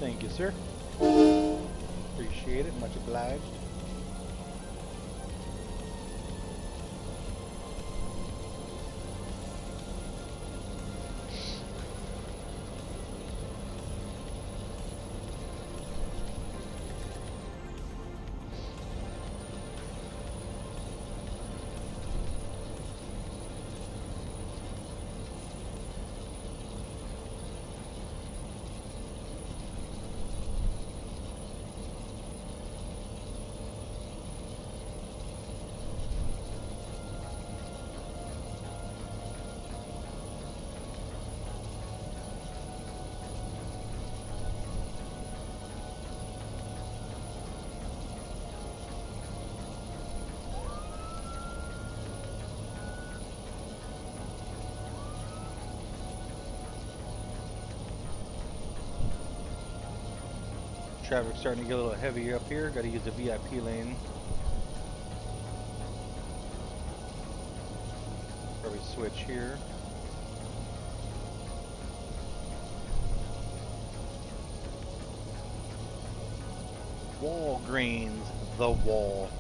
Thank you, sir. Appreciate it. Much obliged. Traffic's starting to get a little heavier up here. Gotta use the V I P lane. Probably switch here. Walgreens, the wall.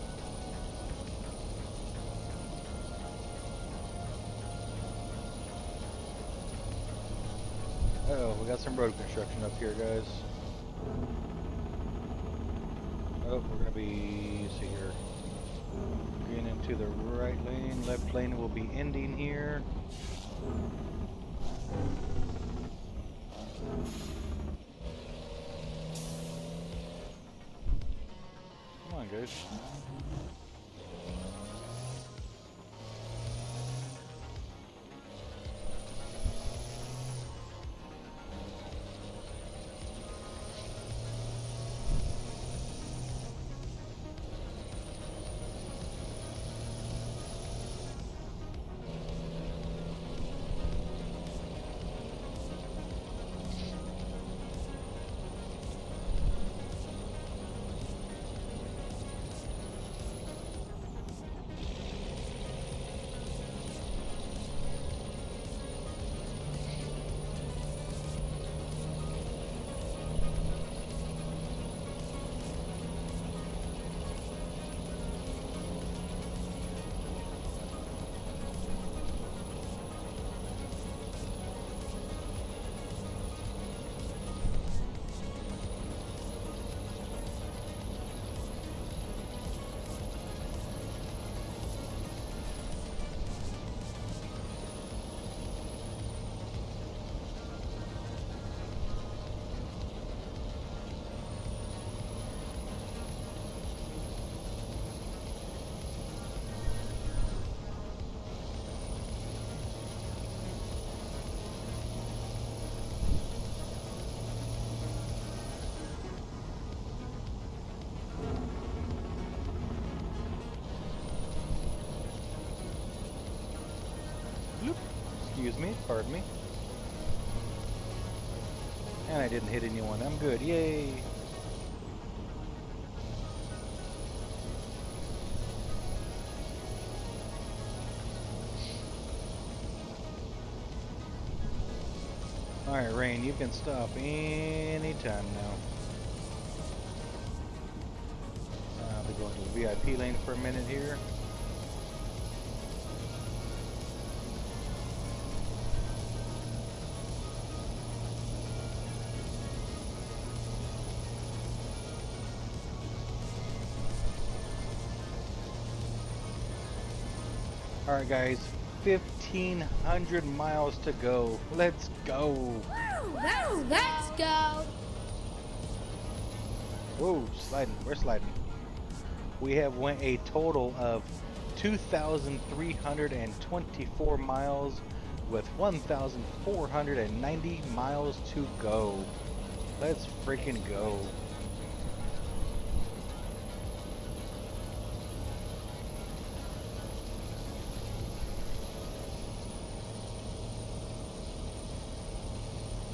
Oh, we got some road construction up here, guys. Oh, we're gonna be, see here. Getting into the right lane, left lane will be ending here. Come on, guys. Excuse me, pardon me. And I didn't hit anyone. I'm good. Yay! Alright, Rain, you can stop anytime now. I'll be going to the V I P lane for a minute here. Alright guys, fifteen hundred miles to go. Let's go. Woo, let's, let's go. Whoa, sliding. We're sliding. We have went a total of two thousand three hundred twenty-four miles with one thousand four hundred ninety miles to go. Let's freaking go.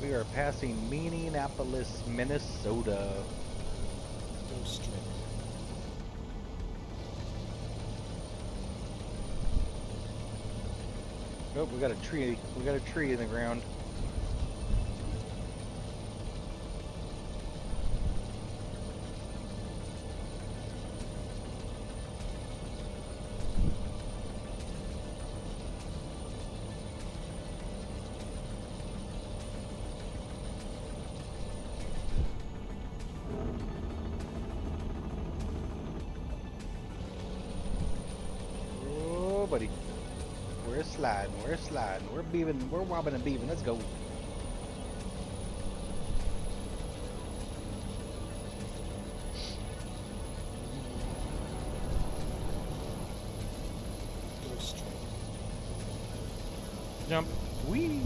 We are passing Minneapolis, Minnesota. Go straight. Nope, we got a tree. We got a tree in the ground. Beaving, we're wobbling and beaving. Let's go. Jump. Whee.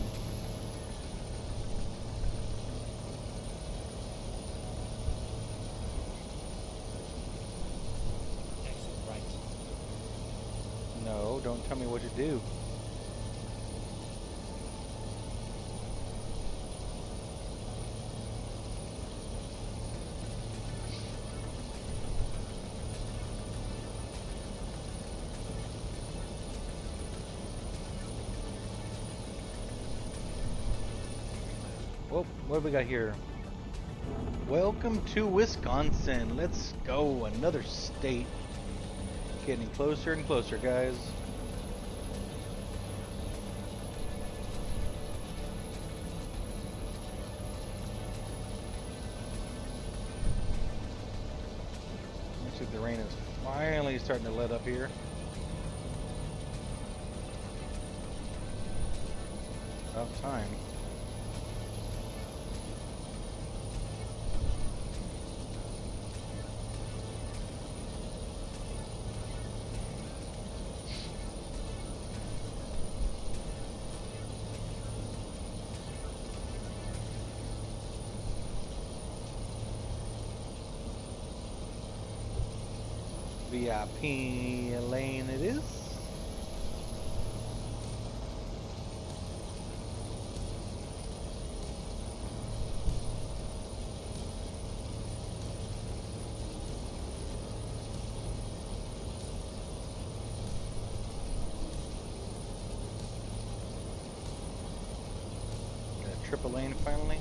Exit right. No, don't tell me what to do. What have we got here? Welcome to Wisconsin. Let's go. Another state. Getting closer and closer, guys. Looks like the rain is finally starting to let up here. About time. V I P lane it is. Got a triple lane finally.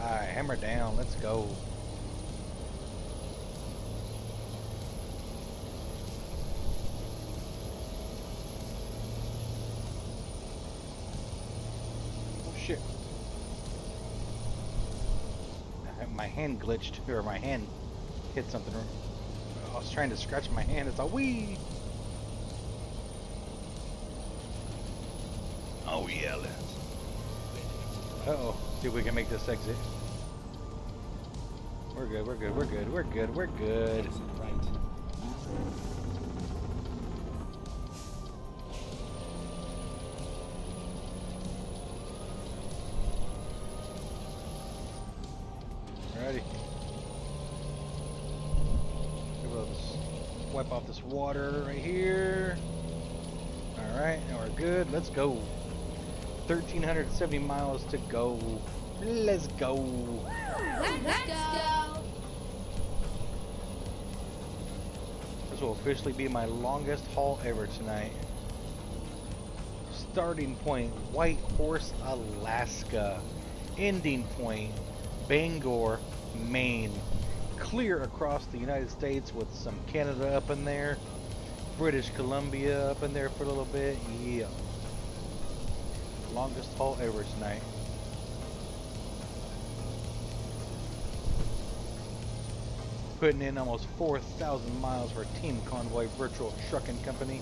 Alright, hammer down, let's go. Oh shit. My hand glitched, or my hand hit something. I was trying to scratch my hand, it's a wee! Oh yeah, let's. Uh-oh. See if we can make this exit. We're good, we're good, we're good, we're good, we're good. Right. Alrighty. We'll wipe off this water right here. Alright, now we're good. Let's go. thirteen seventy miles to go. Let's go. Let's, Let's go. This will officially be my longest haul ever tonight. Starting point, Whitehorse, Alaska. Ending point, Bangor, Maine. Clear across the United States with some Canada up in there. British Columbia up in there for a little bit. Yeah. Longest haul ever tonight. Putting in almost four thousand miles for Team Convoy Virtual Trucking Company.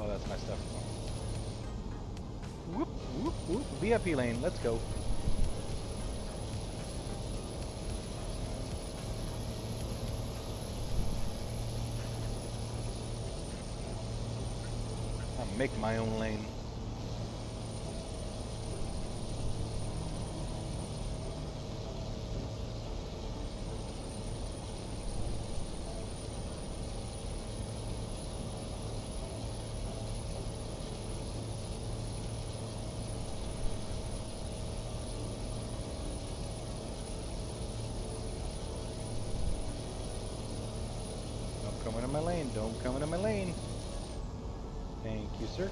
Oh, that's my stuff. Whoop, whoop, whoop. V I P lane, let's go. Make my own lane. Don't come into my lane. Don't come into my lane. Thank you, sir.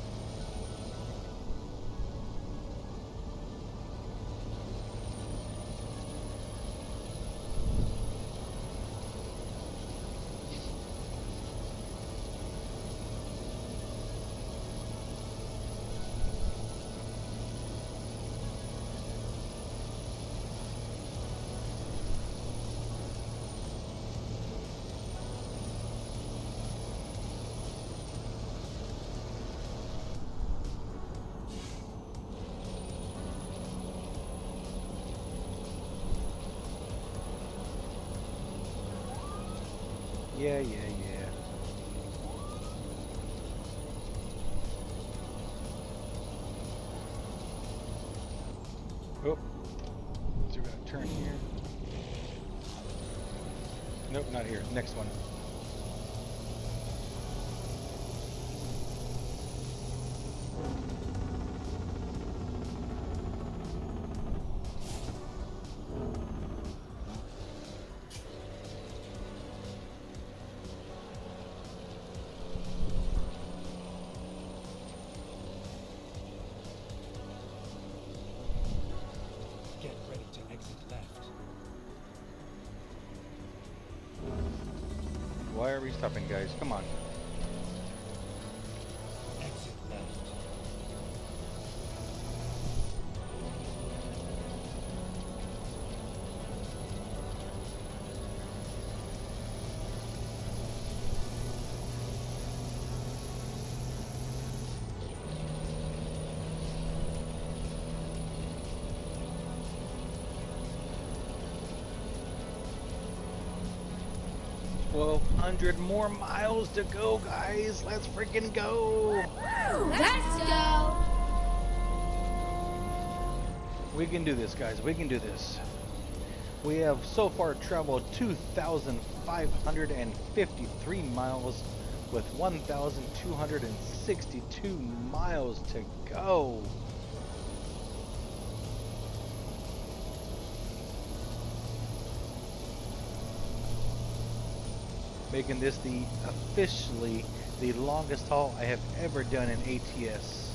Yeah, yeah, yeah. Oh, so we're gonna turn here. Nope, not here. Next one. Why are we stopping, guys? Come on. Exit left. twelve hundred more miles to go, guys. Let's freaking go. Let's go. We can do this, guys. We can do this. We have so far traveled two thousand five hundred fifty-three miles with one thousand two hundred sixty-two miles to go. Making this the officially the longest haul I have ever done in A T S,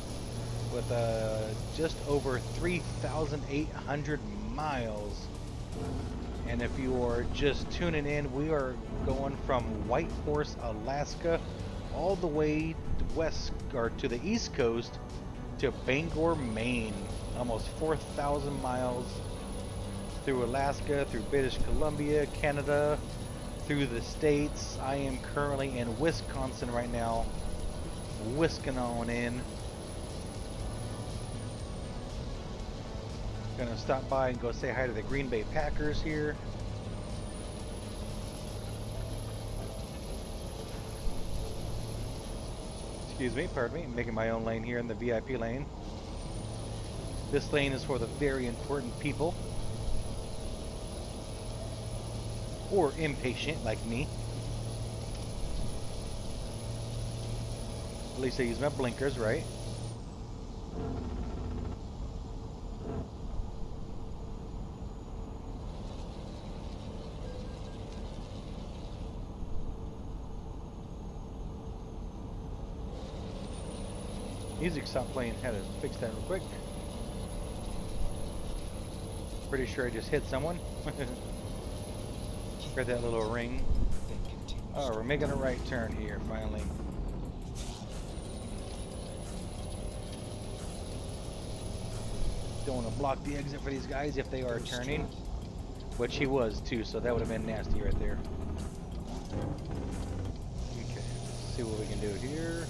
with uh, just over three thousand eight hundred miles. And if you are just tuning in, we are going from Whitehorse, Alaska, all the way west or to the east coast to Bangor, Maine. Almost four thousand miles through Alaska, through British Columbia, Canada, through the states. I am currently in Wisconsin right now, whisking on in. Gonna stop by and go say hi to the Green Bay Packers here. Excuse me, pardon me, I'm making my own lane here in the V I P lane. This lane is for the very important people. Or impatient like me. At least I use my blinkers, right? Music stopped playing. Had to fix that real quick. Pretty sure I just hit someone. Got that little ring. Oh, we're making a right turn here, finally. Don't want to block the exit for these guys if they are turning. Which he was, too, so that would have been nasty right there. Okay, let's see what we can do here.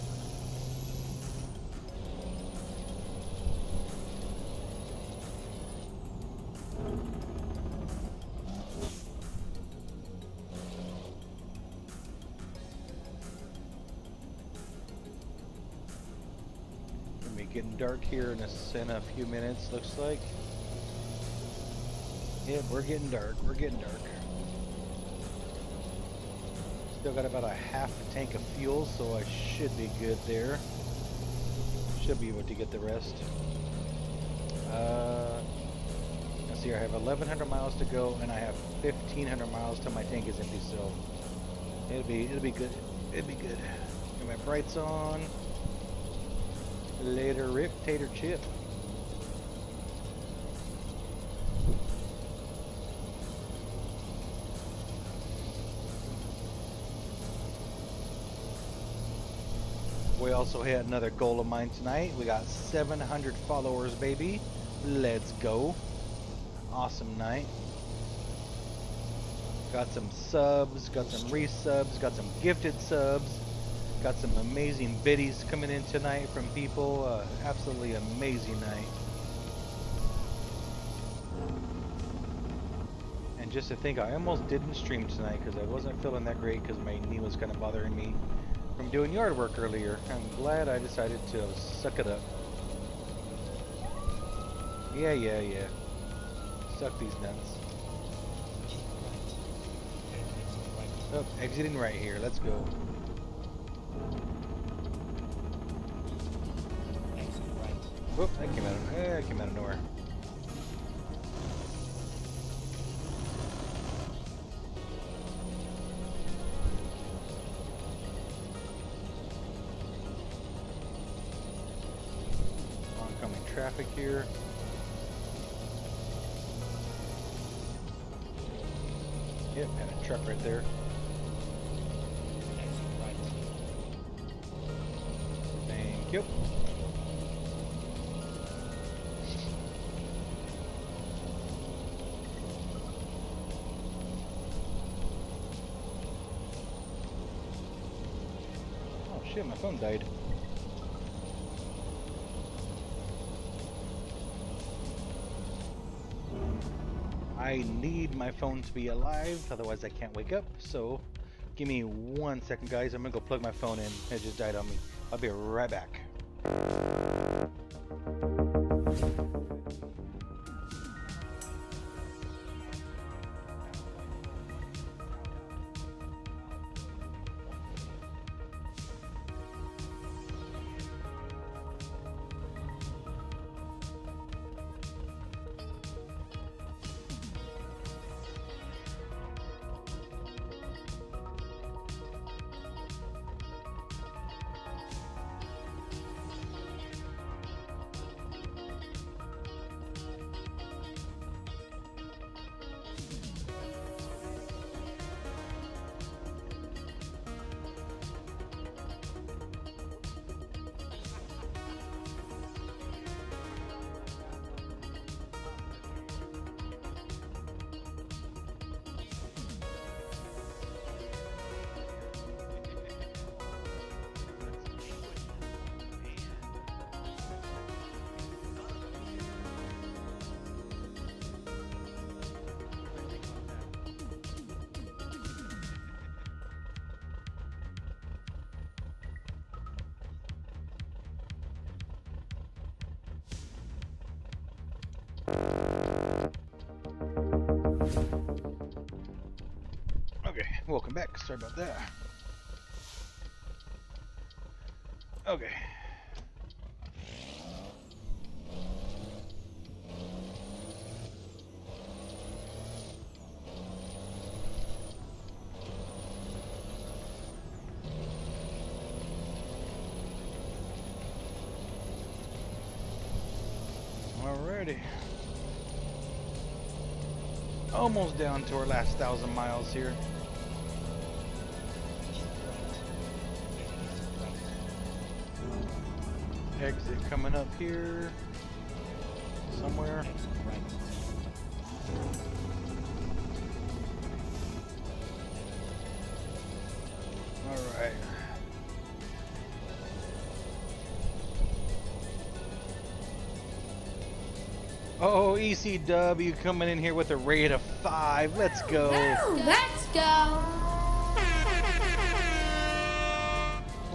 Dark here in a, in a few minutes, looks like. Yeah, we're getting dark. We're getting dark. Still got about a half a tank of fuel, so I should be good there. Should be able to get the rest. Uh, let's see, I have eleven hundred miles to go, and I have fifteen hundred miles till my tank is empty. So it'll be it'll be good. It'll be good. Get my brights on. Later, Rip Tater Chip. We also had another goal of mine tonight. We got seven hundred followers, baby. Let's go. Awesome night. Got some subs, got some resubs, got some gifted subs. Got some amazing biddies coming in tonight from people. Uh, absolutely amazing night. And just to think, I almost didn't stream tonight because I wasn't feeling that great because my knee was kind of bothering me from doing yard work earlier. I'm glad I decided to suck it up. Yeah, yeah, yeah. Suck these nuts. Oh, exiting right here. Let's go. Whoop, that came out of, eh, that came out of nowhere. Oncoming traffic here. Yep, had a truck right there. Thank you. Oh shit, my phone died. I need my phone to be alive, otherwise I can't wake up, so give me one second, guys. I'm gonna go plug my phone in. It just died on me. I'll be right back. Welcome back. Sorry about that. Okay. Alrighty. Almost down to our last thousand miles here. Exit coming up here somewhere. All right. Oh, E C W coming in here with a rate of five. Let's go. Oh, let's go.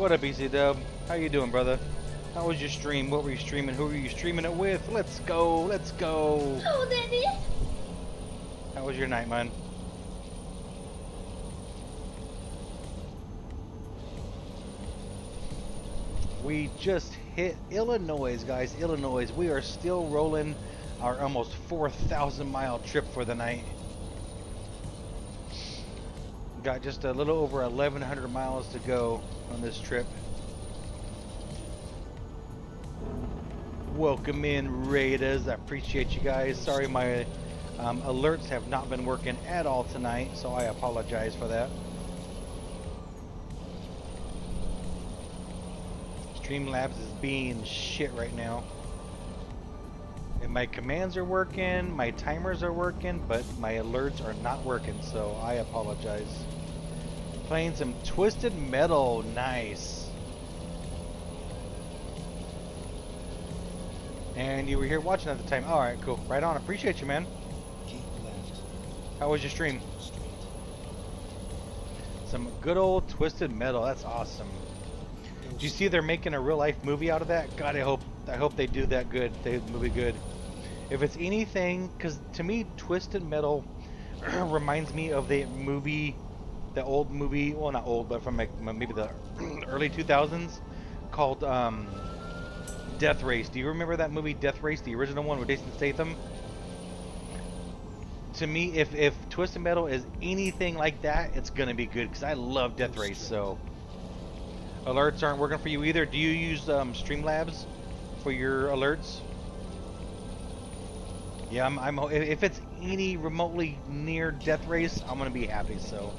What up, E C W? How you doing, brother? How was your stream? What were you streaming? Who were you streaming it with? Let's go, let's go. Oh, Daddy. How was your night, man? We just hit Illinois, guys. Illinois. We are still rolling our almost four thousand mile trip for the night. Got just a little over eleven hundred miles to go on this trip. Welcome in, Raiders. I appreciate you guys. Sorry my um, alerts have not been working at all tonight, so I apologize for that. Streamlabs is being shit right now. And my commands are working, my timers are working, but my alerts are not working, so I apologize. Playing some Twisted Metal. Nice. And you were here watching at the time. All right, cool. Right on. Appreciate you, man. Keep left. How was your stream? Straight. Some good old Twisted Metal. That's awesome. Do you see they're making a real life movie out of that? God, I hope I hope they do that good. They movie good. If it's anything, because to me, Twisted Metal reminds me of the movie, the old movie. Well, not old, but from like maybe the early two thousands, called. Um, Death Race. Do you remember that movie Death Race, the original one with Jason Statham? To me, if, if Twisted Metal is anything like that, it's going to be good because I love Death Race, so... Alerts aren't working for you either. Do you use um, Streamlabs for your alerts? Yeah, I'm, I'm... if it's any remotely near Death Race, I'm going to be happy, so...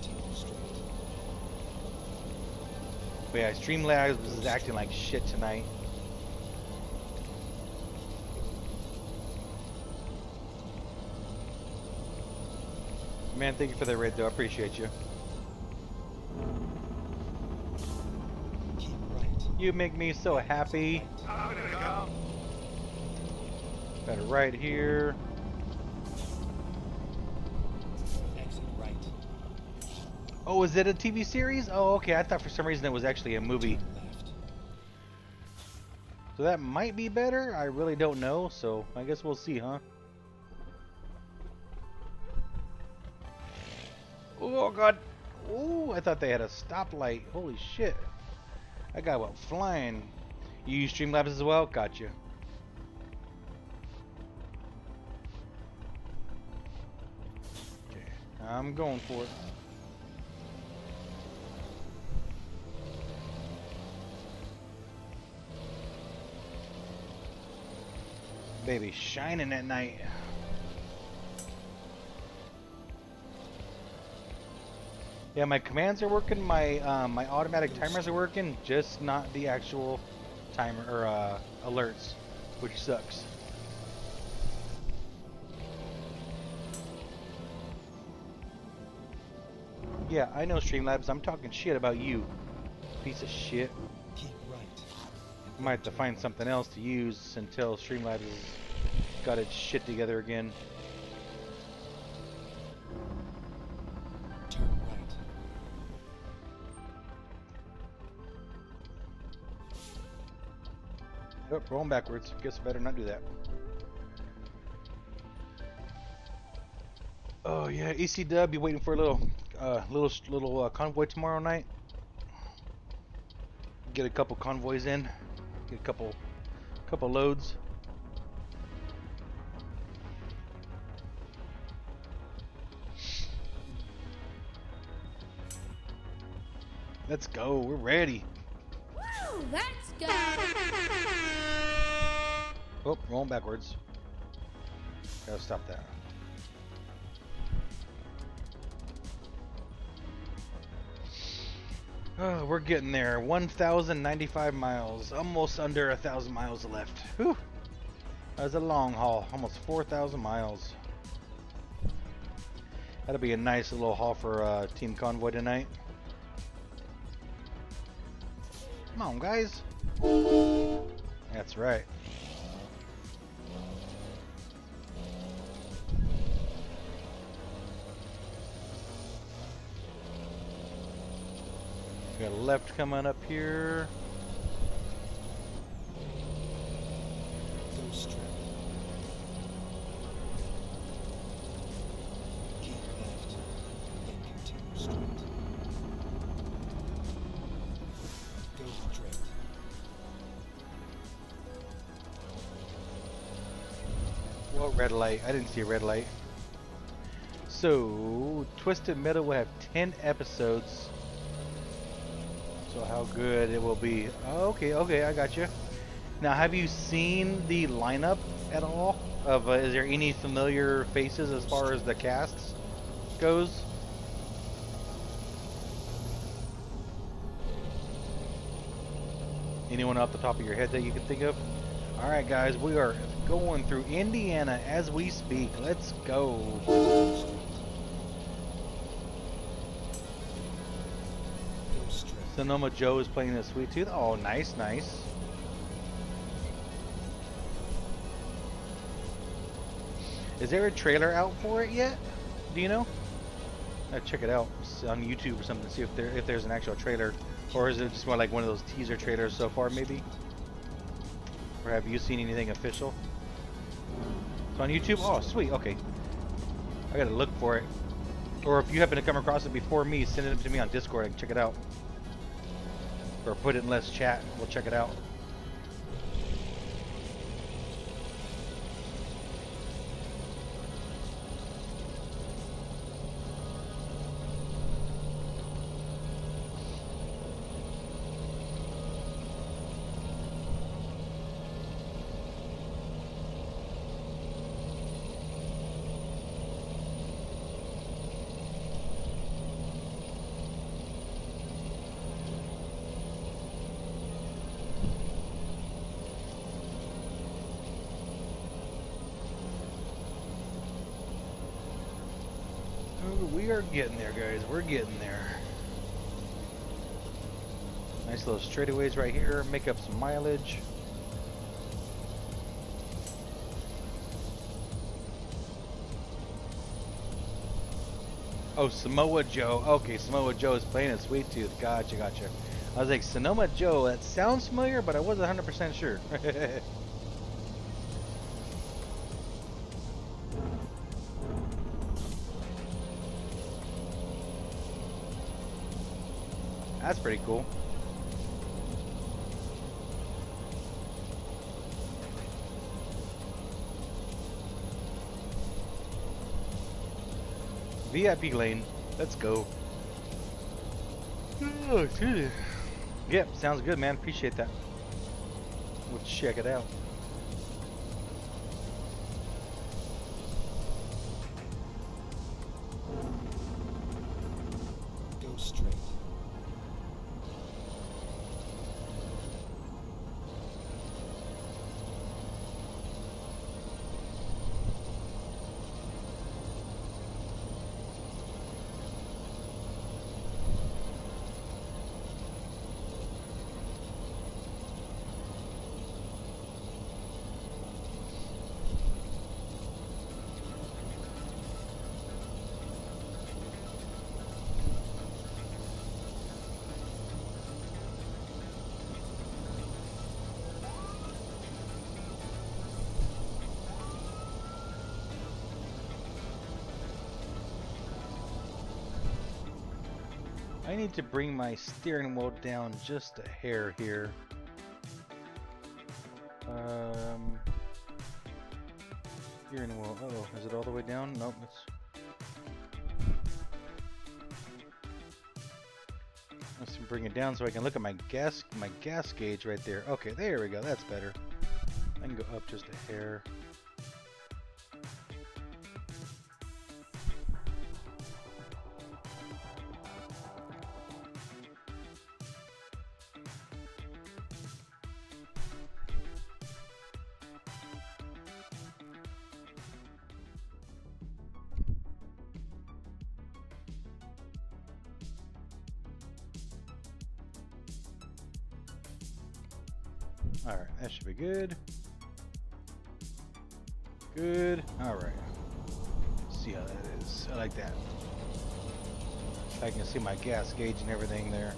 But yeah, Streamlabs is acting like shit tonight. Man, thank you for that raid, though. I appreciate you. Keep right. You make me so happy. I'm gonna go. Got it right here. Exit right. Oh, is it a T V series? Oh, okay. I thought for some reason it was actually a movie. So that might be better. I really don't know. So I guess we'll see, huh? Oh god. Oh, I thought they had a stoplight. Holy shit. That guy went flying. You use Streamlabs as well? Gotcha. Okay. I'm going for it. Baby shining at night. Yeah, my commands are working, my um, my automatic timers are working, just not the actual timer or uh, alerts, which sucks. Yeah, I know Streamlabs, I'm talking shit about you, piece of shit. Keep right. Might have to find something else to use until Streamlabs has got its shit together again. Oh, rolling backwards. Guess I better not do that. Oh yeah, E C W, you waiting for a little, uh, little, little uh, convoy tomorrow night. Get a couple convoys in. Get a couple, couple loads. Let's go. We're ready. Woo! Let's go. Oh, rolling backwards. Gotta stop that. Oh, we're getting there. one thousand ninety-five miles. Almost under one thousand miles left. Whew. That was a long haul. Almost four thousand miles. That'll be a nice little haul for uh, Team Convoy tonight. Come on, guys. That's right. We got a left coming up here. What red light? I didn't see a red light. So, Twisted Metal will have ten episodes. How good it will be. Oh, okay, okay, I got you. Now, have you seen the lineup at all? Of uh, is there any familiar faces as far as the casts goes? Anyone off the top of your head that you can think of? All right, guys, we are going through Indiana as we speak. Let's go. Sonoma Joe is playing the Sweet Tooth. Oh, nice, nice. Is there a trailer out for it yet? Do you know? I'll check it out on YouTube or something to see if there if there's an actual trailer, or is it just more like one of those teaser trailers so far, maybe? Or have you seen anything official? It's on YouTube. Oh, sweet. Okay, I gotta look for it. Or if you happen to come across it before me, send it to me on Discord and check it out. Or put it in less chat. We'll check it out. we are getting there, guys. We're getting there. Nice little straightaways right here. Make up some mileage. Oh, Samoa Joe. Okay, Samoa Joe is playing a Sweet Tooth. Gotcha, gotcha. I was like, Sonoma Joe, that sounds familiar, but I wasn't one hundred percent sure. That's pretty cool. V I P lane. Let's go. Oh, excuse me. Yep, sounds good, man. Appreciate that. We'll check it out. Go straight. I need to bring my steering wheel down just a hair here. Um, steering wheel, oh, is it all the way down? Nope, it's... Let's bring it down so I can look at my gas, my gas gauge right there. Okay, there we go, that's better. I can go up just a hair. Good. Good. Alright. See how that is. I like that. I can see my gas gauge and everything there.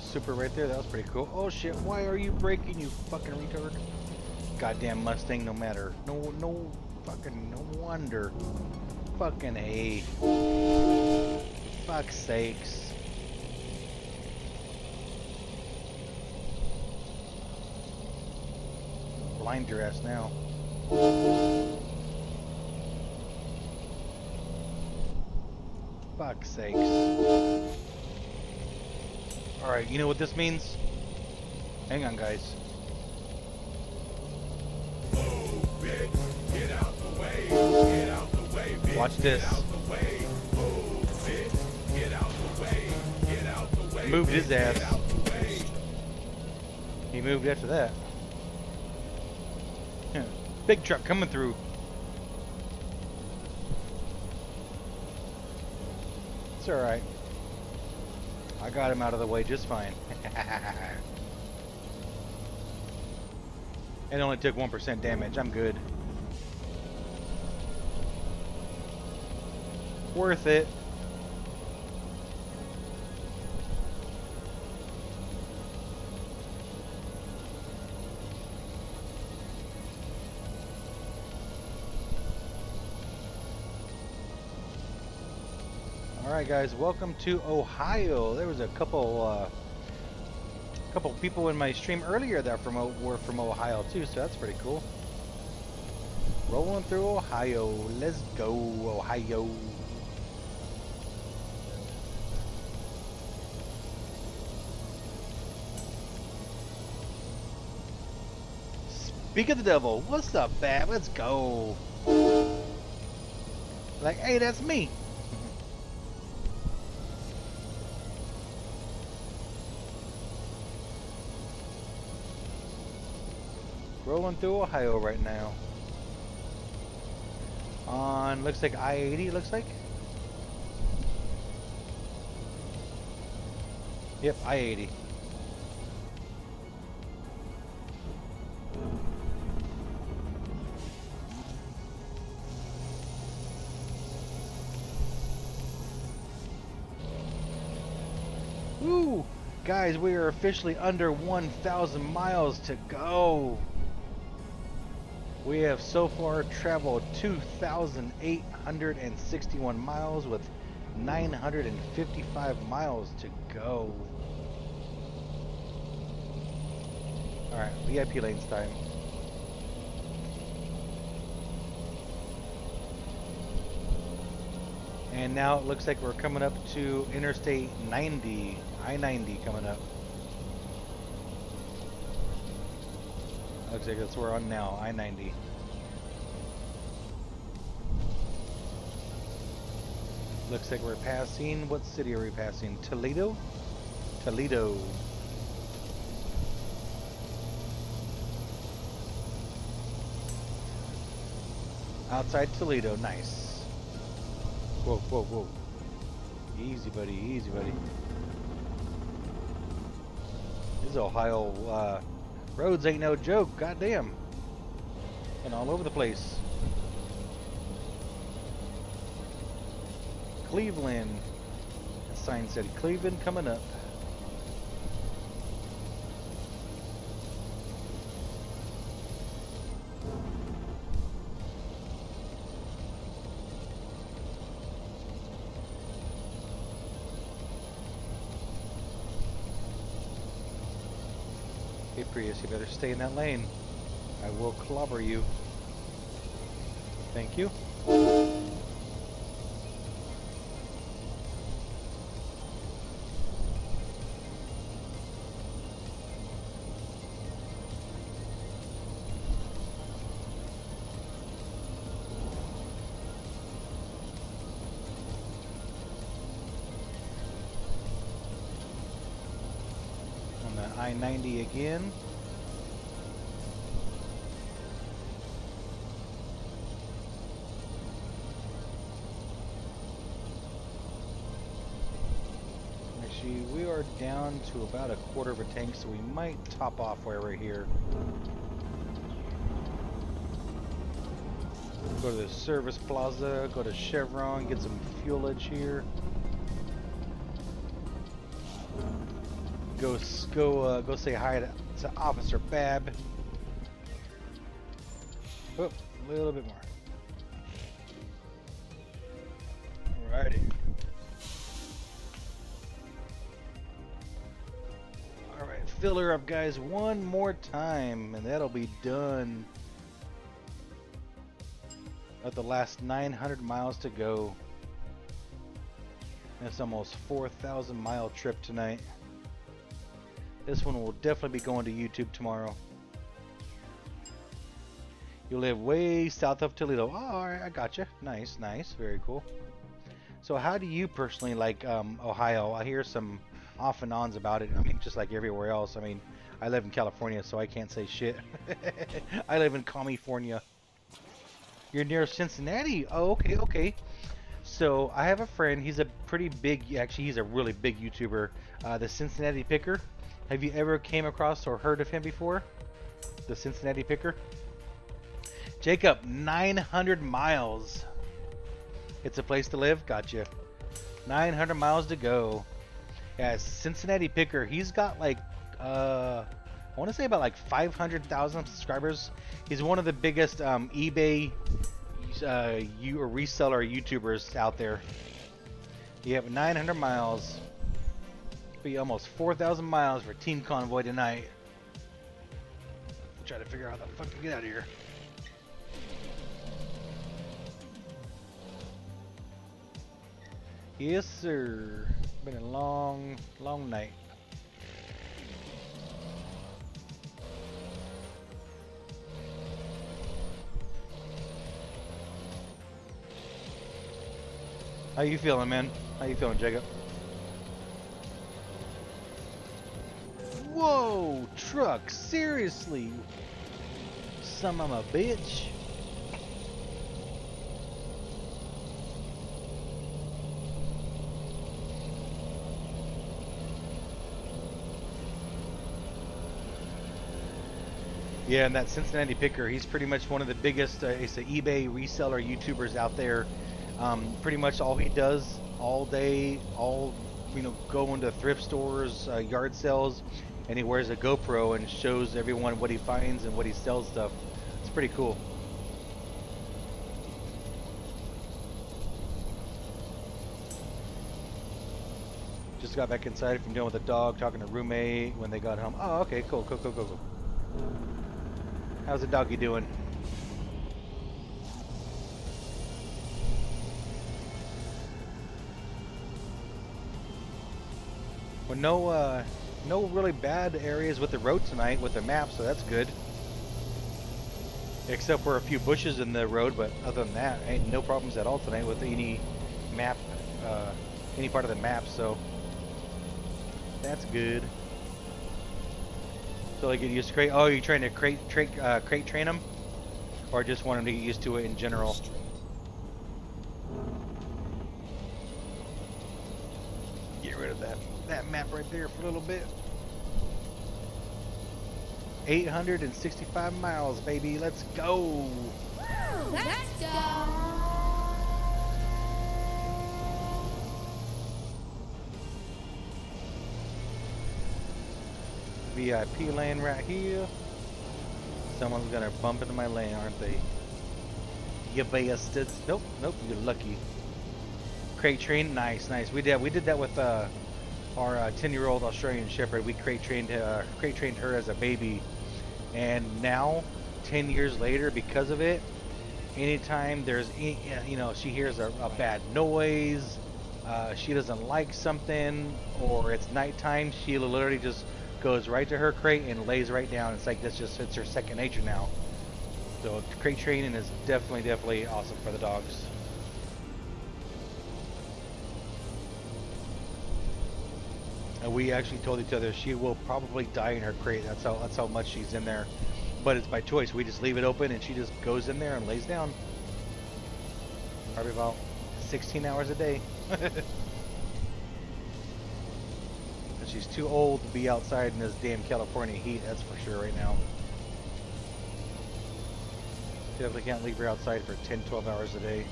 Super right there, that was pretty cool. Oh shit, why are you braking, you fucking retard? Goddamn Mustang, no matter. No, no fucking, no wonder. Fucking A. Fuck's sakes. Blind your ass now. Fuck's sakes. Alright, you know what this means? Hang on, guys. Oh, bitch. Get out the way. Get out the way, bitch. Watch this. Get out the way. Oh, bitch. Get out the way. Get out the way. Moved his ass. Get out the way. He moved after that. Yeah. Big truck coming through. It's alright. I got him out of the way just fine. It only took one percent damage. I'm good. Worth it. Alright guys, welcome to Ohio. There was a couple uh, couple people in my stream earlier that from, were from Ohio too, so that's pretty cool. Rolling through Ohio. Let's go, Ohio. Speak of the devil. What's up, fam? Let's go. Like, hey, that's me. Rolling through Ohio right now. On, looks like I eighty, looks like. Yep, I eighty. Woo! Guys, we are officially under one thousand miles to go. We have so far traveled two thousand eight hundred sixty-one miles with nine hundred fifty-five miles to go. Alright, V I P lanes time. And now it looks like we're coming up to Interstate ninety, I ninety coming up. Looks like that's where we're on now, I ninety. Looks like we're passing, what city are we passing? Toledo? Toledo. Outside Toledo, nice. Whoa, whoa, whoa. Easy, buddy, easy, buddy. This is Ohio, uh... roads ain't no joke, goddamn. And all over the place. Cleveland. The sign said Cleveland coming up. Prius, you better stay in that lane. I will clobber you. Thank you. On the I ninety again. We are down to about a quarter of a tank, so we might top off where we're here. Go to the service plaza, go to Chevron, get some fuelage here. Go, go, uh, go say hi to, to Officer Bab. Oh, a little bit more. Alrighty. Fill her up, guys, one more time, and that'll be done. At the last nine hundred miles to go. That's almost four thousand mile trip tonight. This one will definitely be going to YouTube tomorrow. You live way south of Toledo. Oh, all right, I gotcha. Nice, nice, very cool. So, how do you personally like um, Ohio? I hear some off and ons about it. I mean, just like everywhere else. I mean, I live in California, so I can't say shit. I live in California. You're near Cincinnati. Oh, okay, okay. So I have a friend. He's a pretty big, actually, he's a really big YouTuber. Uh, the Cincinnati Picker. Have you ever came across or heard of him before? The Cincinnati Picker. Jacob, nine hundred miles. It's a place to live. Gotcha. nine hundred miles to go. Yeah, Cincinnati Picker, he's got like, uh, I want to say about like five hundred thousand subscribers. He's one of the biggest um, eBay uh, you or reseller YouTubers out there. You have nine hundred miles, be almost four thousand miles for Team Convoy tonight. Try to figure out how the fuck to get out of here. Yes, sir. Been a long, long night. How you feeling, man? How you feeling, Jacob? Whoa, truck, seriously? Son of a bitch. Yeah, and that Cincinnati picker, he's pretty much one of the biggest uh, it's an eBay reseller YouTubers out there. Um, pretty much all he does all day, all, you know, go into thrift stores, uh, yard sales, and he wears a GoPro and shows everyone what he finds and what he sells stuff. It's pretty cool. Just got back inside from dealing with a dog, talking to roommate when they got home. Oh, okay, cool, cool, cool, cool, cool. How's the doggy doing? Well, no, uh, no really bad areas with the road tonight with the map, so that's good. Except for a few bushes in the road, but other than that, ain't no problems at all tonight with any map, uh, any part of the map. So that's good. So they get used to crate. Oh, you're trying to crate, tra uh, crate train them, or just want them to get used to it in general? Get rid of that that map right there for a little bit. eight hundred sixty-five miles, baby. Let's go. Woo, let's go. V I P lane right here. Someone's gonna bump into my lane, aren't they? You bastards. Nope, nope, you're lucky. Crate train, nice, nice. We did we did that with uh, our uh, ten-year-old Australian Shepherd. We crate trained, uh, crate trained her as a baby. And now, ten years later, because of it, anytime there's, you know, she hears a, a bad noise, uh, she doesn't like something, or it's nighttime, she'll literally just goes right to her crate and lays right down. It's like this just fits her second nature now. So crate training is definitely, definitely awesome for the dogs. And we actually told each other she will probably die in her crate. That's how that's how much she's in there. But it's by choice. We just leave it open and she just goes in there and lays down. Probably about sixteen hours a day. She's too old to be outside in this damn California heat, that's for sure right now. Definitely can't leave her outside for ten, twelve hours a day.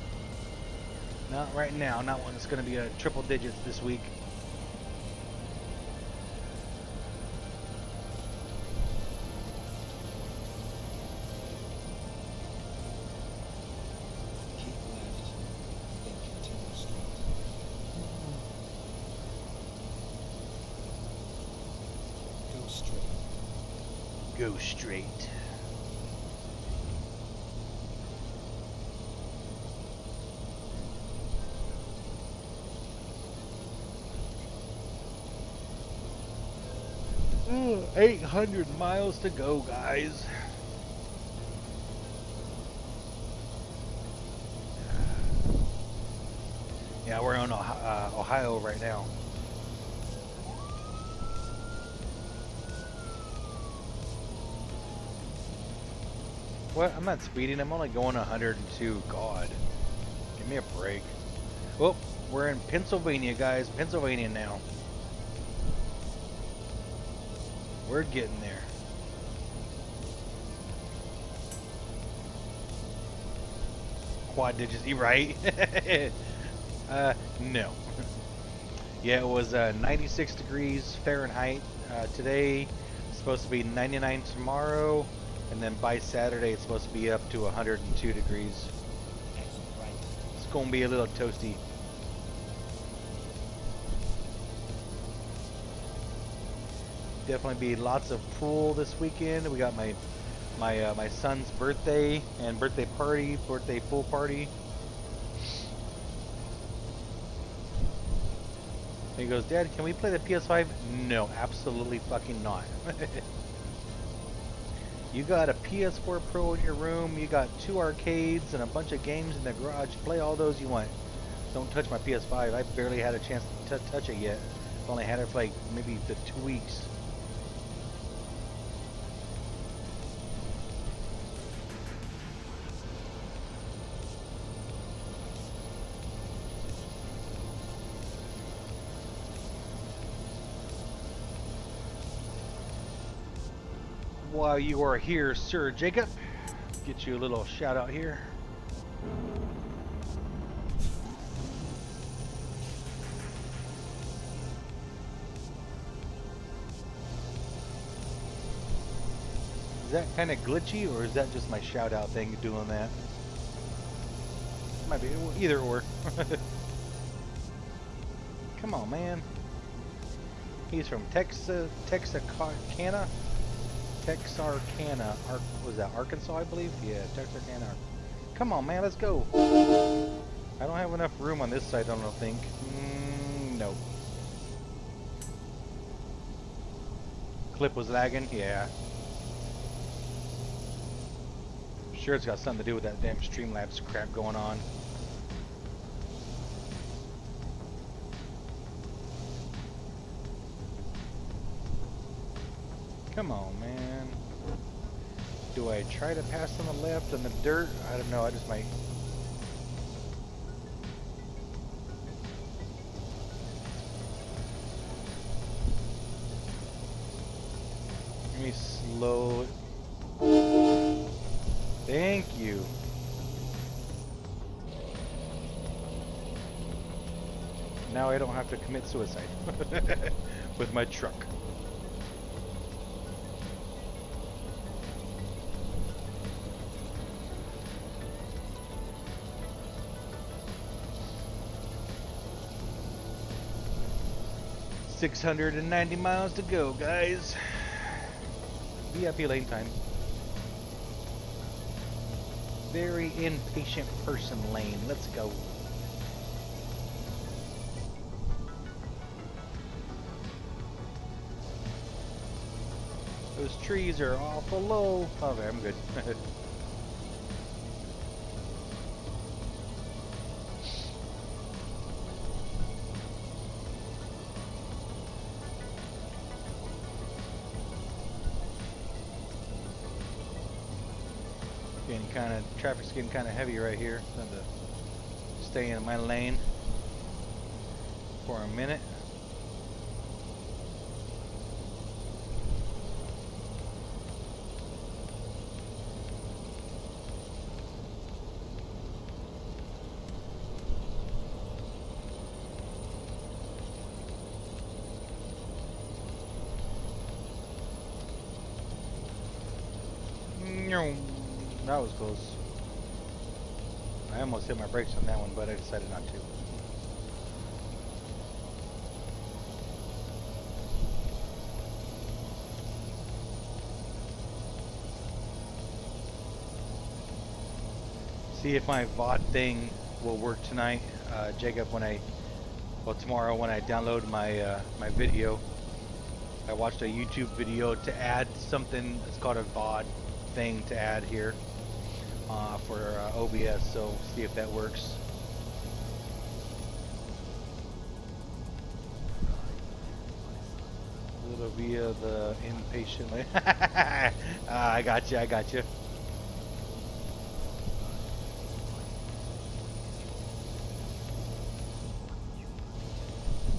Not right now, not when it's going to be a triple digits this week. Straight. Ooh, eight hundred miles to go, guys. Yeah, we're in uh, Ohio right now. What? I'm not speeding. I'm only going a hundred and two. God. Give me a break. Well, we're in Pennsylvania, guys. Pennsylvania now. We're getting there. Quad digits. You right? uh, no. Yeah, it was uh, ninety-six degrees Fahrenheit uh, today. It's supposed to be ninety-nine tomorrow. And then by Saturday, it's supposed to be up to a hundred and two degrees. It's going to be a little toasty. Definitely be lots of pool this weekend. We got my my uh, my son's birthday and birthday party, birthday pool party. he goes, Dad, can we play the P S five? No, absolutely fucking not. You got a P S four Pro in your room, you got two arcades and a bunch of games in the garage. Play all those you want. Don't touch my P S five. I barely had a chance to t touch it yet. I've only had it for like maybe the two weeks. While you are here, Sir Jacob, get you a little shout out here. Is that kind of glitchy, or is that just my shout out thing doing that? Might be either or. Come on, man. He's from Texas, Texarkana. Texarkana, Ar was that Arkansas, I believe? Yeah, Texarkana. Ar Come on, man, let's go. I don't have enough room on this side, I don't think. Mm, no. Clip was lagging, yeah. I'm sure it's got something to do with that damn Streamlabs crap going on. Come on, man. Do I try to pass on the left and the dirt? I don't know, I just might. Let me slow it. Thank you. Now I don't have to commit suicide with my truck. six hundred ninety miles to go, guys. V I P lane time. Very impatient person lane. Let's go. Those trees are awful low. Okay, I'm good. Kind of traffic's getting kind of heavy right here. So I'm gonna stay in my lane for a minute. That was close. I almost hit my brakes on that one, but I decided not to. See if my V O D thing will work tonight, uh, Jacob. When I, well, tomorrow when I download my uh, my video, I watched a YouTube video to add something. It's called a V O D thing to add here. Uh, for uh, O B S, so see if that works. A little via the impatient lane. uh, I got you. I got you.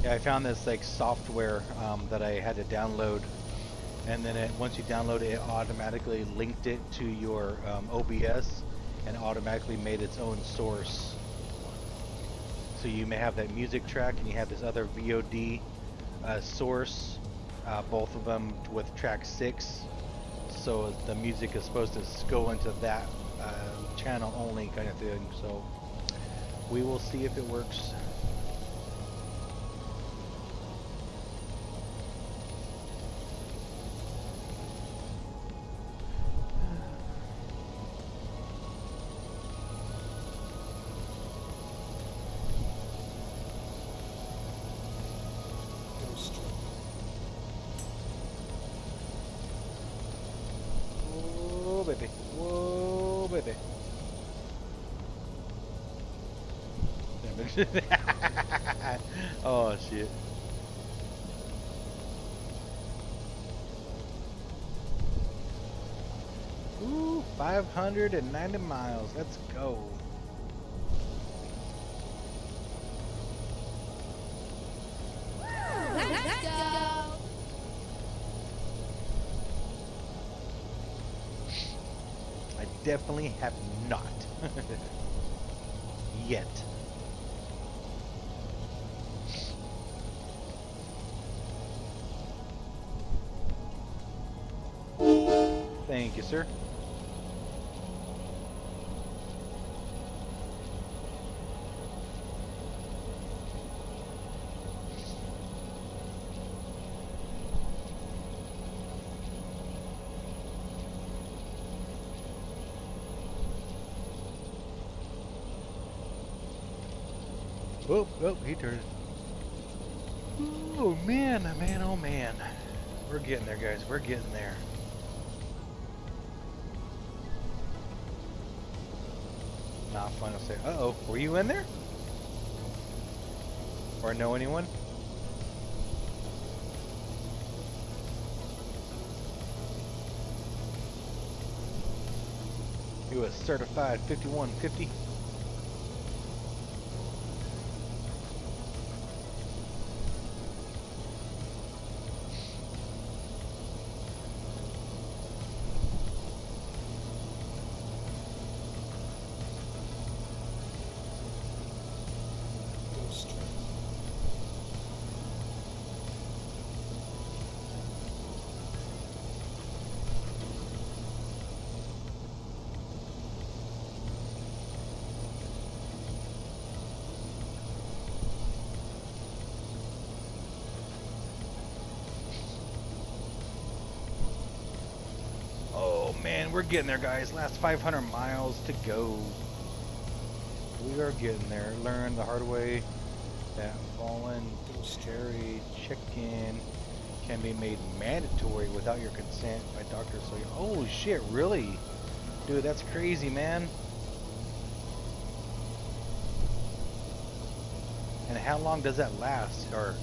Yeah, I found this like software um, that I had to download. And then it, once you download it, it automatically linked it to your um, O B S and automatically made its own source. So you may have that music track and you have this other V O D uh, source, uh, both of them with track six. So the music is supposed to go into that uh, channel only kind of thing. So we will see if it works. Oh shit. Ooh, five hundred ninety miles. Let's go. Let's go. I definitely have not. Yet. Thank you, sir. Oh, oh, he turned. Oh man, man, oh man. We're getting there, guys. We're getting there. Not fun to say. Uh oh, were you in there? Or know anyone? He was certified fifty-one fifty. We're getting there, guys. Last five hundred miles to go. We are getting there. Learn the hard way that voluntary check-in can be made mandatory without your consent by doctors. So, oh shit, really? Dude, that's crazy, man. And how long does that last, or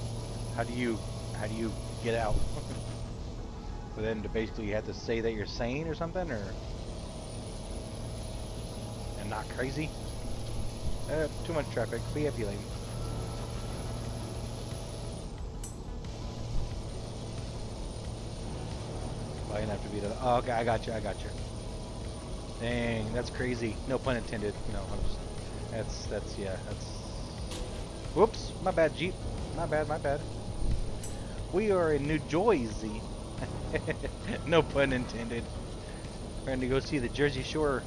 how do you how do you get out? For them to basically have to say that you're sane or something, or and not crazy. Uh, too much traffic. Be happy lane. Well, I didn't have to be the. Oh, okay, I got you. I got you. Dang, that's crazy. No pun intended. You know, I'm just, that's that's yeah. That's. Whoops, my bad, Jeep. My bad. My bad. We are in New Jersey. No pun intended. We're going to go see the Jersey Shore.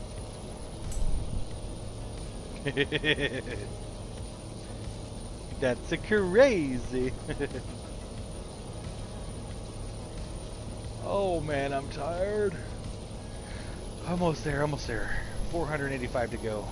That's a crazy. Oh man, I'm tired. Almost there, almost there. four hundred eighty-five to go.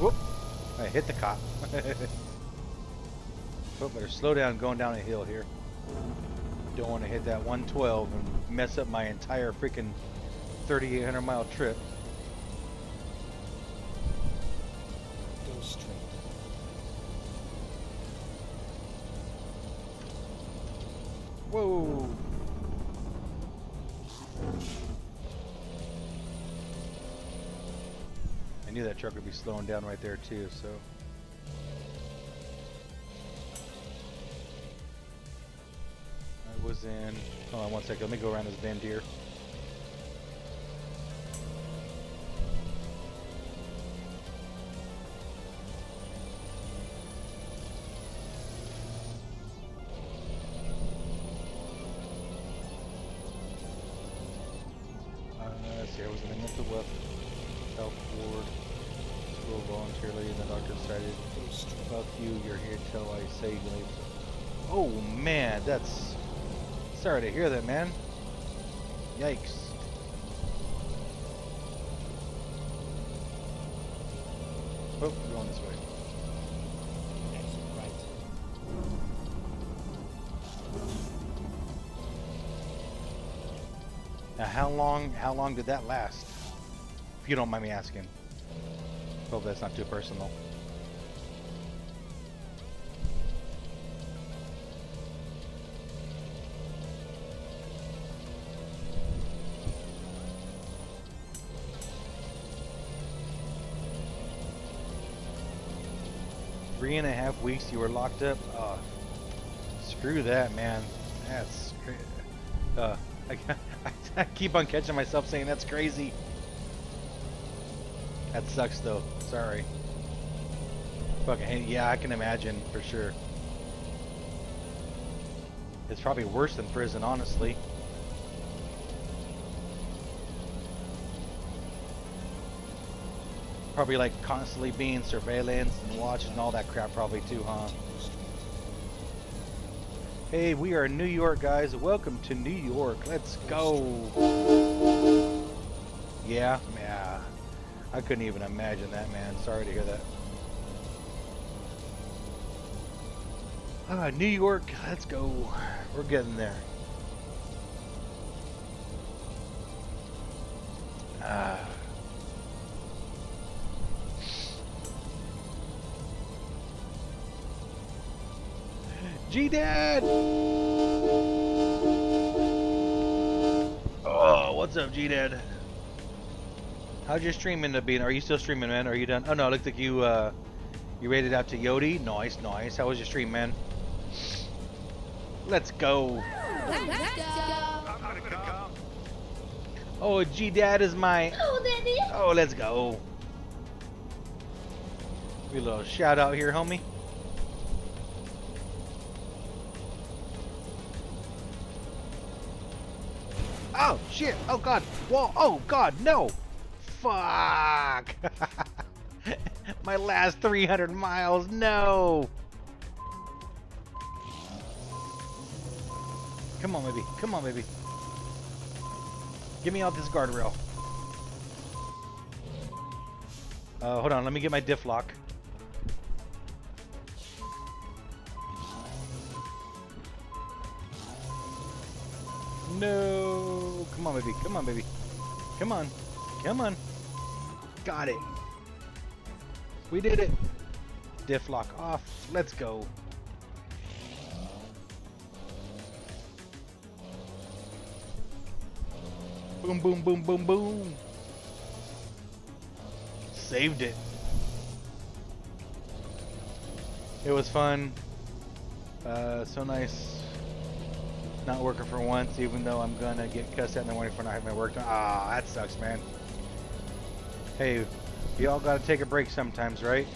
Whoop! I hit the cop. But better slow down going down a hill here. Don't want to hit that one twelve and mess up my entire freaking thirty-eight hundred mile trip. Go straight. Whoa! That truck would be slowing down right there too, so I was in, hold on one second, let me go around this bend here. Uh, let's see, I was in the mental weapon. South Ward. Roll on. voluntarily, and the doctor started, fuck you, you're here till I say you leave. Oh man, that's... Sorry to hear that, man. Yikes. Oh, we're going this way. Exit right. Now, how long? How long did that last? If you don't mind me asking. Hope that's not too personal. Three and a half weeks you were locked up? Oh, screw that, man. That's crazy. Uh, I, I keep on catching myself saying that's crazy. That sucks, though. Sorry. Fucking, yeah, I can imagine, for sure. It's probably worse than prison, honestly. Probably like constantly being surveillance and watching and all that crap probably too, huh? Hey, we are in New York, guys. Welcome to New York. Let's go. Yeah, yeah. I couldn't even imagine that, man. Sorry to hear that. Ah, New York. Let's go. We're getting there. Ah. G-Dad! Oh, what's up, G-Dad? How's your stream end up being? Are you still streaming, man? Are you done? Oh, no, it looks like you, uh, you rated out to Yodi. Nice, nice. How was your stream, man? Let's go. Let's go. Oh, G-Dad is my... Oh, daddy. Oh, let's go. Give you a little shout out here, homie. Oh shit! Oh god! Whoa! Oh god! No! Fuck! My last three hundred miles! No! Come on, baby! Come on, baby! Get me out this guardrail! Uh, hold on. Let me get my diff lock. No! Come on, baby. Come on, baby. Come on. Come on. Got it. We did it. Diff lock off. Let's go. Boom, boom, boom, boom, boom. Saved it. It was fun. Uh, so nice. Not working for once, even though I'm gonna get cussed out in the morning for not having my work done. Ah, that sucks, man. Hey, you all gotta take a break sometimes, right?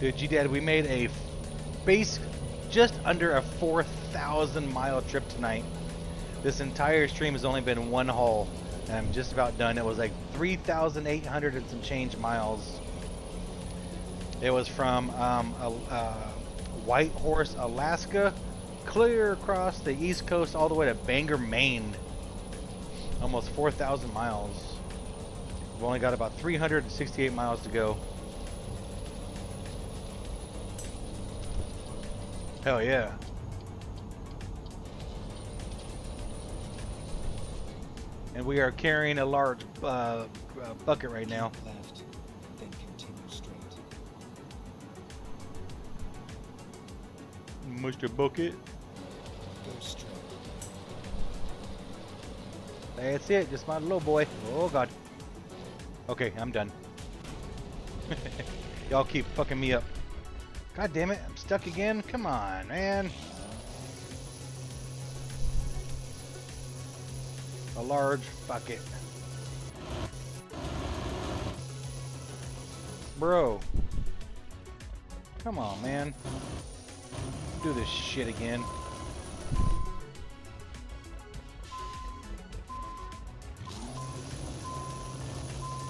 Dude, G-Dad, we made a base just under a four thousand mile trip tonight. This entire stream has only been one haul, and I'm just about done. It was like three thousand eight hundred and some change miles. It was from um, a, uh, Whitehorse, Alaska, clear across the East Coast all the way to Bangor, Maine. Almost four thousand miles. We've only got about three hundred sixty-eight miles to go. Hell yeah. And we are carrying a large uh, bucket right now. Mister Bucket. That's it. Just my little boy. Oh, God. Okay, I'm done. Y'all keep fucking me up. God damn it. I'm stuck again. Come on, man. A large bucket. Bro. Come on, man. Do this shit again.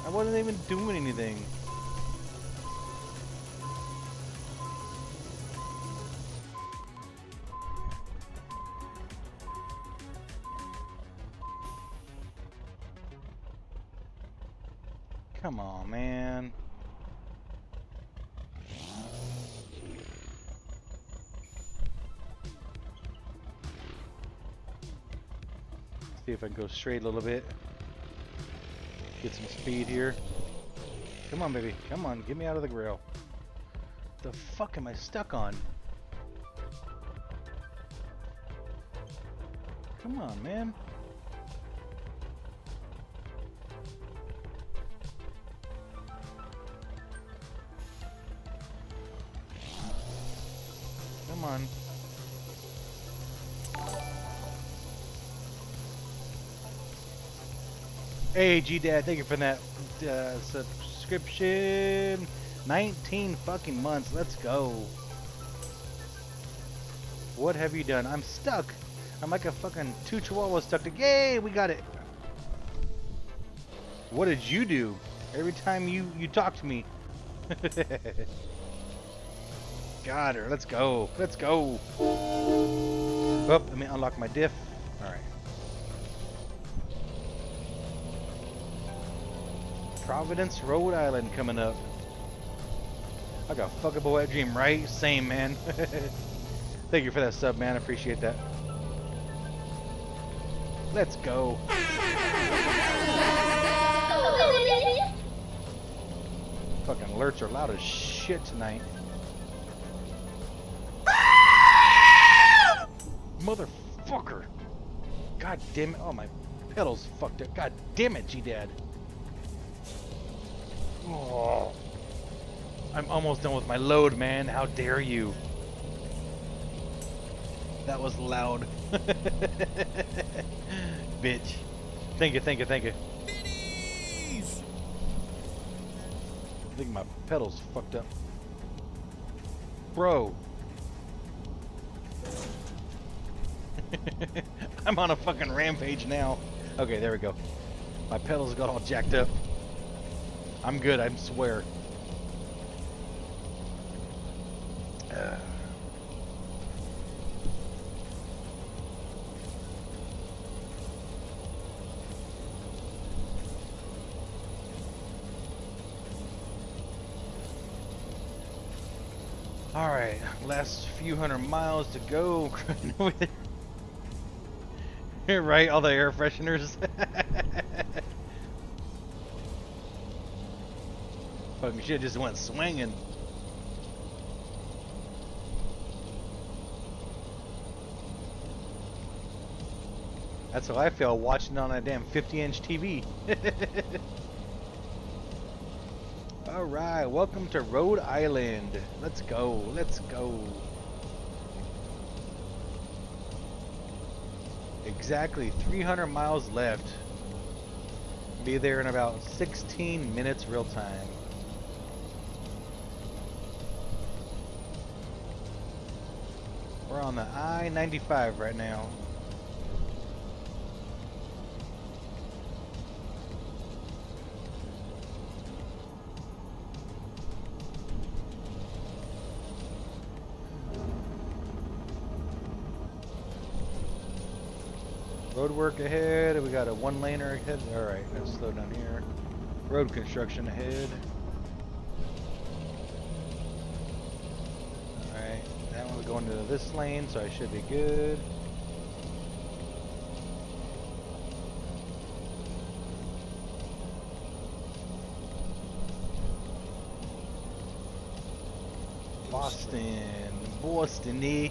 I wasn't even doing anything. Come on, man. See if I can go straight a little bit. Get some speed here. Come on, baby. Come on. Get me out of the grill. The fuck am I stuck on? Come on, man. Come on. Hey, G-Dad, thank you for that uh, subscription. nineteen fucking months. Let's go. What have you done? I'm stuck. I'm like a fucking two chihuahuas stuck to... Yay, we got it. What did you do? Every time you, you talk to me. Got her. Let's go. Let's go. Oh, let me unlock my diff. All right. Providence, Rhode Island coming up. I got fuckable wet dream, right? Same, man. Thank you for that sub, man. I appreciate that. Let's go. Fucking alerts are loud as shit tonight. Motherfucker. God damn it. Oh, my pedal's fucked up. God damn it, G-Dad. Oh, I'm almost done with my load, man. How dare you? That was loud. Bitch. Thank you, thank you, thank you. Minis! I think my pedal's fucked up. Bro. I'm on a fucking rampage now. Okay, there we go. My pedals got all jacked up. I'm good, I swear. Uh. All right, last few hundred miles to go. Right, all the air fresheners. Fucking shit just went swinging. That's how I feel watching on a damn fifty inch T V. Alright, welcome to Rhode Island. Let's go, let's go. Exactly three hundred miles left. Be there in about sixteen minutes real time. We're on the I ninety-five right now. Road work ahead. We got a one-laner ahead. All right, let's slow down here. Road construction ahead. Going to this lane, so I should be good. Boston, Boston-y.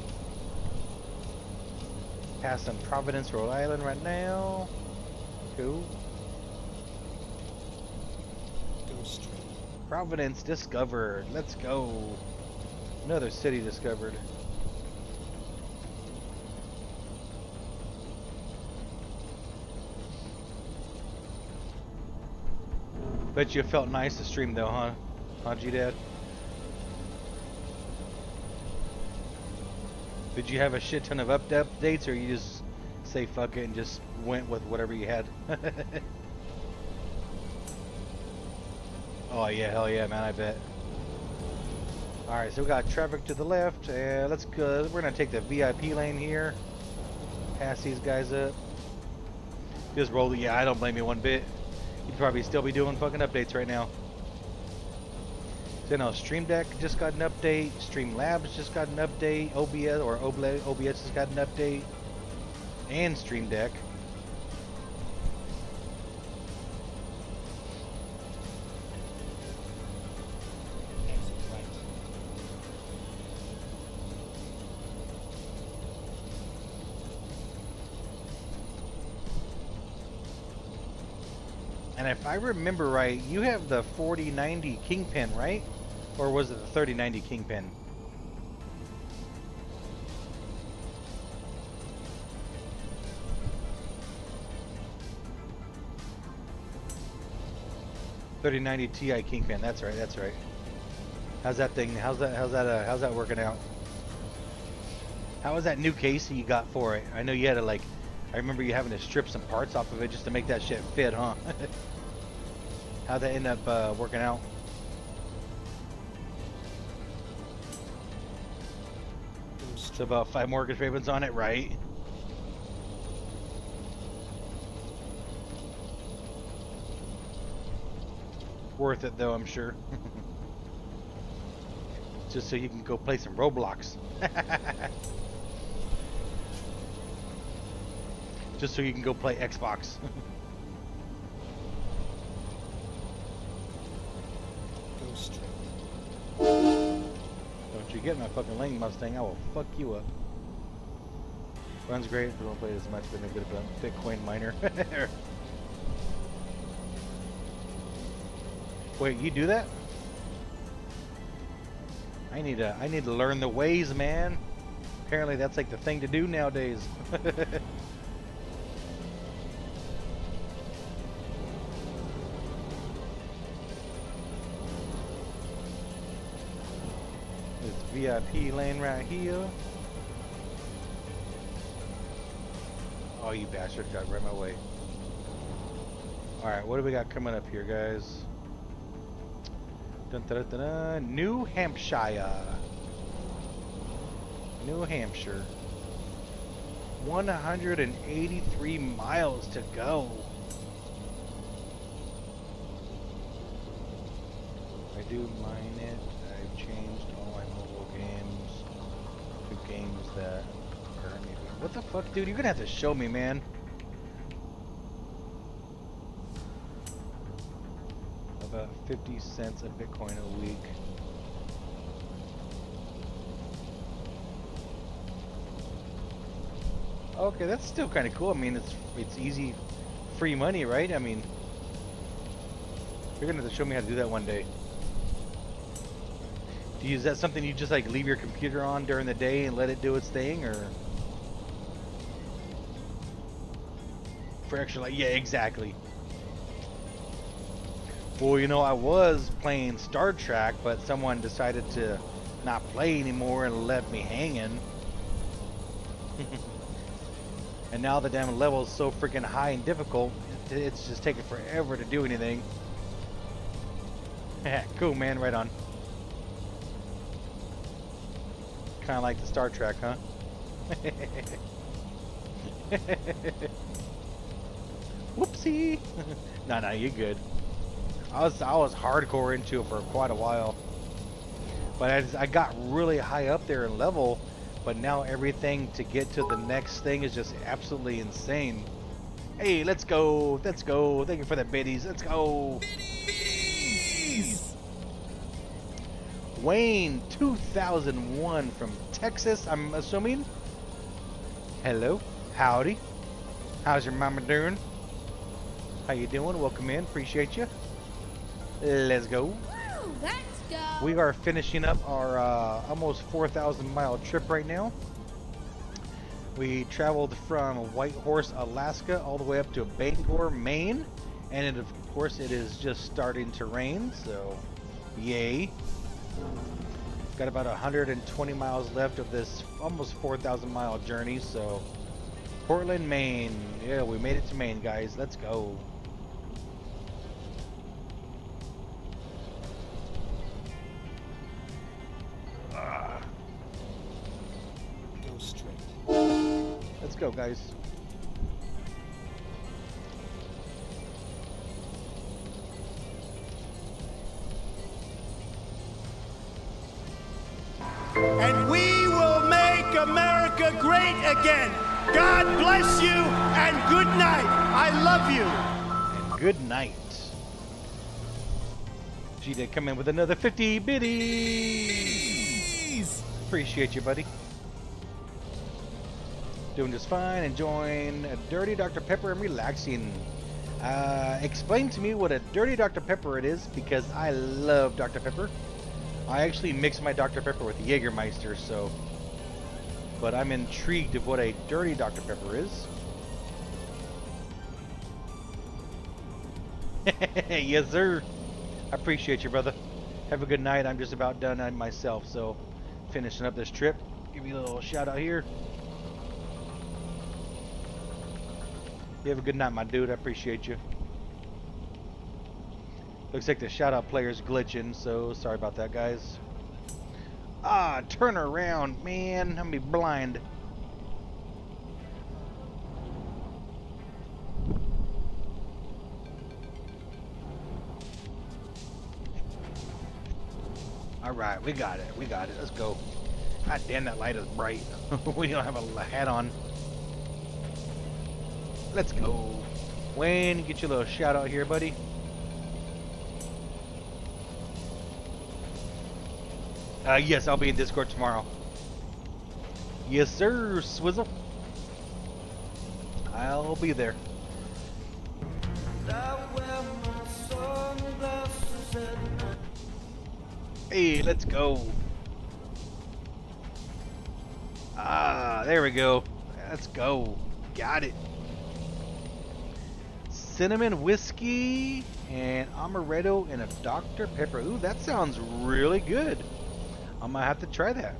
Passing Providence, Rhode Island right now. Cool. Go straight. Providence discovered. Let's go. Another city discovered. Bet you felt nice to stream though, huh? Huh, G-Dad? Did you have a shit ton of up updates, or you just say fuck it and just went with whatever you had? Oh yeah, hell yeah, man, I bet. Alright, so we got traffic to the left, and let's go, we're gonna take the V I P lane here. Pass these guys up. Just roll the, yeah, I don't blame you one bit. You'd probably still be doing fucking updates right now. So now Stream Deck just got an update, Streamlabs just got an update, O B S or O B S just got an update, and Stream Deck. And if I remember right, you have the forty ninety Kingpin, right? Or was it the thirty ninety Kingpin? thirty ninety Ti Kingpin. That's right. That's right. How's that thing? How's that? How's that? Uh, how's that working out? How was that new case that you got for it? I know you had to like. I remember you having to strip some parts off of it just to make that shit fit, huh? How'd that end up uh, working out? It's about five mortgage payments on it, right? Worth it though, I'm sure. Just so you can go play some Roblox. Just so you can go play Xbox. Go straight. Don't you get in my fucking lane, Mustang. I will fuck you up. Runs great. I don't play as much, but I'm good about Bitcoin miner. Wait, you do that? I need to. I need to learn the ways, man. Apparently, that's like the thing to do nowadays. V I P lane right here. Oh, you bastard got right my way. Alright, what do we got coming up here, guys? Dun, da, da, da, da. New Hampshire. New Hampshire. one hundred eighty-three miles to go. I do mine it. I've changed all my mobile games to games that are maybe. What the fuck, dude? You're gonna have to show me, man. About fifty cents a Bitcoin a week. Okay, that's still kind of cool. I mean, it's it's easy, free money, right? I mean, you're gonna have to show me how to do that one day. Is that something you just like leave your computer on during the day and let it do its thing, or for extra like, yeah, exactly. Well, you know, I was playing Star Trek, but someone decided to not play anymore and left me hanging. And now the damn level is so freaking high and difficult, it's just taking forever to do anything. Cool, man, right on. Kind of like the Star Trek, huh? Whoopsie! No, no, you're good. I was I was hardcore into it for quite a while, but I, just, I got really high up there in level. But now everything to get to the next thing is just absolutely insane. Hey, let's go! Let's go! Thank you for the biddies. Let's go! Biddies! Wayne two thousand one from Texas, I'm assuming. Hello, howdy. How's your mama doing? How you doing? Welcome in. Appreciate you. Let's go. Woo, let's go. We are finishing up our uh, almost four thousand mile trip right now. We traveled from Whitehorse, Alaska, all the way up to Bangor, Maine, and it, of course, it is just starting to rain. So, yay. Got about one hundred twenty miles left of this almost four thousand mile journey, so Portland, Maine. Yeah, we made it to Maine, guys. Let's go. go, guys. And we will make America great again. God bless you and good night. I love you. And good night. She did come in with another fifty biddies. Appreciate you, buddy. Doing just fine, enjoying a dirty Doctor Pepper and relaxing. Uh, explain to me what a dirty Doctor Pepper it is, because I love Doctor Pepper. I actually mix my Doctor Pepper with Jägermeister, so... But I'm intrigued of what a dirty Doctor Pepper is. Yes, sir. I appreciate you, brother. Have a good night. I'm just about done on myself, so finishing up this trip. Give me a little shout out here. You have a good night, my dude. I appreciate you. Looks like the shout-out player's glitching, so sorry about that, guys. Ah, turn around, man. I'm gonna be blind. All right, we got it. We got it. Let's go. God damn, that light is bright. We don't have a hat on. Let's go. Wayne, get your little shout out here, buddy. Uh, yes, I'll be in Discord tomorrow. Yes, sir, Swizzle. I'll be there. Hey, let's go. Ah, there we go. Let's go. Got it. Cinnamon whiskey and amaretto and a Doctor Pepper. Ooh, that sounds really good. I'm gonna have to try that.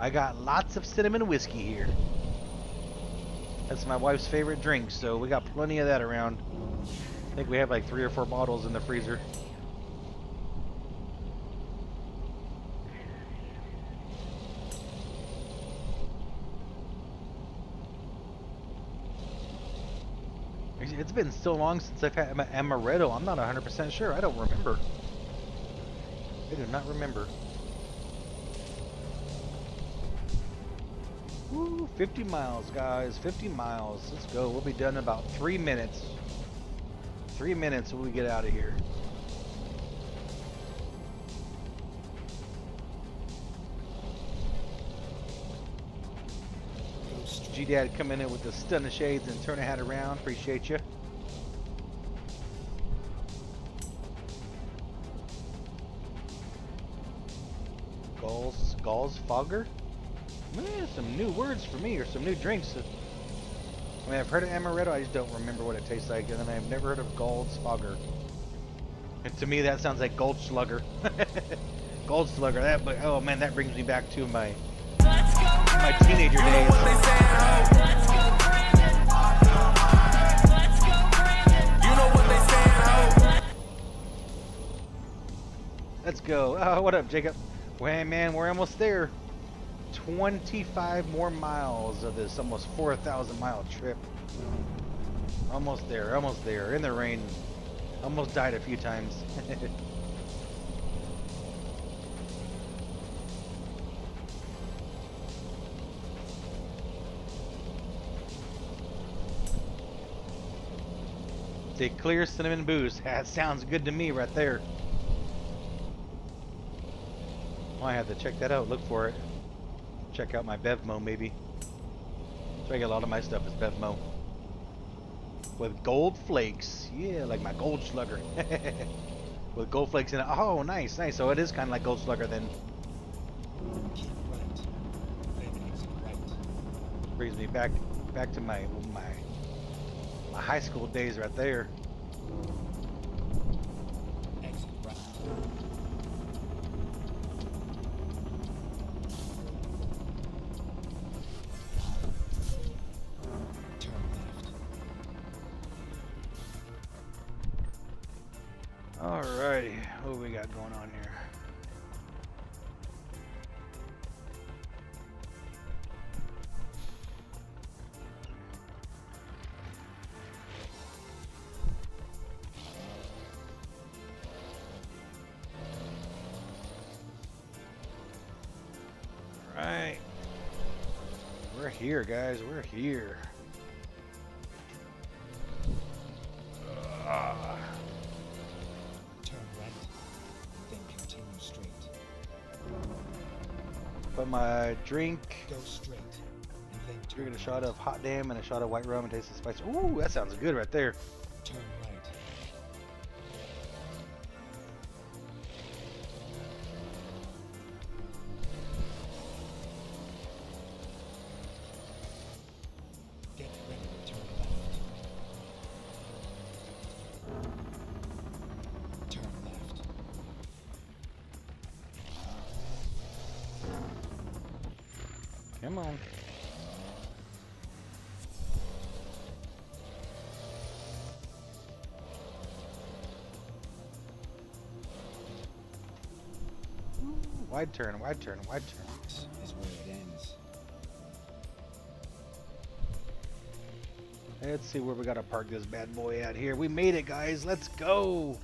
I got lots of cinnamon whiskey here. That's my wife's favorite drink, so we got plenty of that around. I think we have like three or four bottles in the freezer. It's been so long since I've had amaretto. I'm not one hundred percent sure. I don't remember. I do not remember. Woo, fifty miles, guys. fifty miles. Let's go. We'll be done in about three minutes. Three minutes when we get out of here. G-Dad coming in with the stunning shades and turn a hat around. Appreciate you. Gauls, Gauls Fogger? Man, some new words for me, or some new drinks. I mean, I've heard of amaretto, I just don't remember what it tastes like, and then I've never heard of Gold Slugger. And to me, that sounds like Gold Slugger. Gold Slugger, that, oh man, that brings me back to my... my teenager days. Let's go. Oh, what up, Jacob? Well, man, we're almost there. twenty-five more miles of this almost four thousand mile trip. Almost there, almost there. In the rain. Almost died a few times. The clear cinnamon booze. That sounds good to me right there. Well, I have to check that out. Look for it. Check out my Bevmo, maybe. So I get a lot of my stuff is Bevmo. With gold flakes. Yeah, like my Gold Slugger. With gold flakes in it. Oh, nice, nice. So it is kind of like Gold Slugger then. Keep right. Right. Brings me back back to my my... my high school days right there. Alrighty, what we got going on here? Alright. We're here, guys. We're here. Uh. Turn right, then continue straight. Put my drink. Go straight. And then turn a shot of hot damn and a shot of white rum and taste the spice. Ooh, that sounds good right there. Turn right. Come on. Wide turn, wide turn, wide turn. This is where it ends. Let's see where we gotta park this bad boy out here. We made it, guys. Let's go.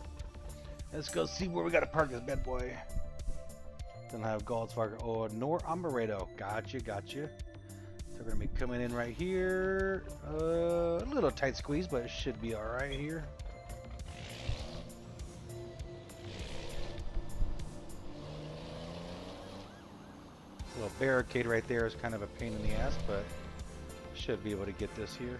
Let's go see where we gotta park this bad boy. Don't have Gold Slugger or nor Amaretto. Gotcha, gotcha. They're gonna be coming in right here. Uh, a little tight squeeze, but it should be all right here. Little barricade right there is kind of a pain in the ass, but should be able to get this here.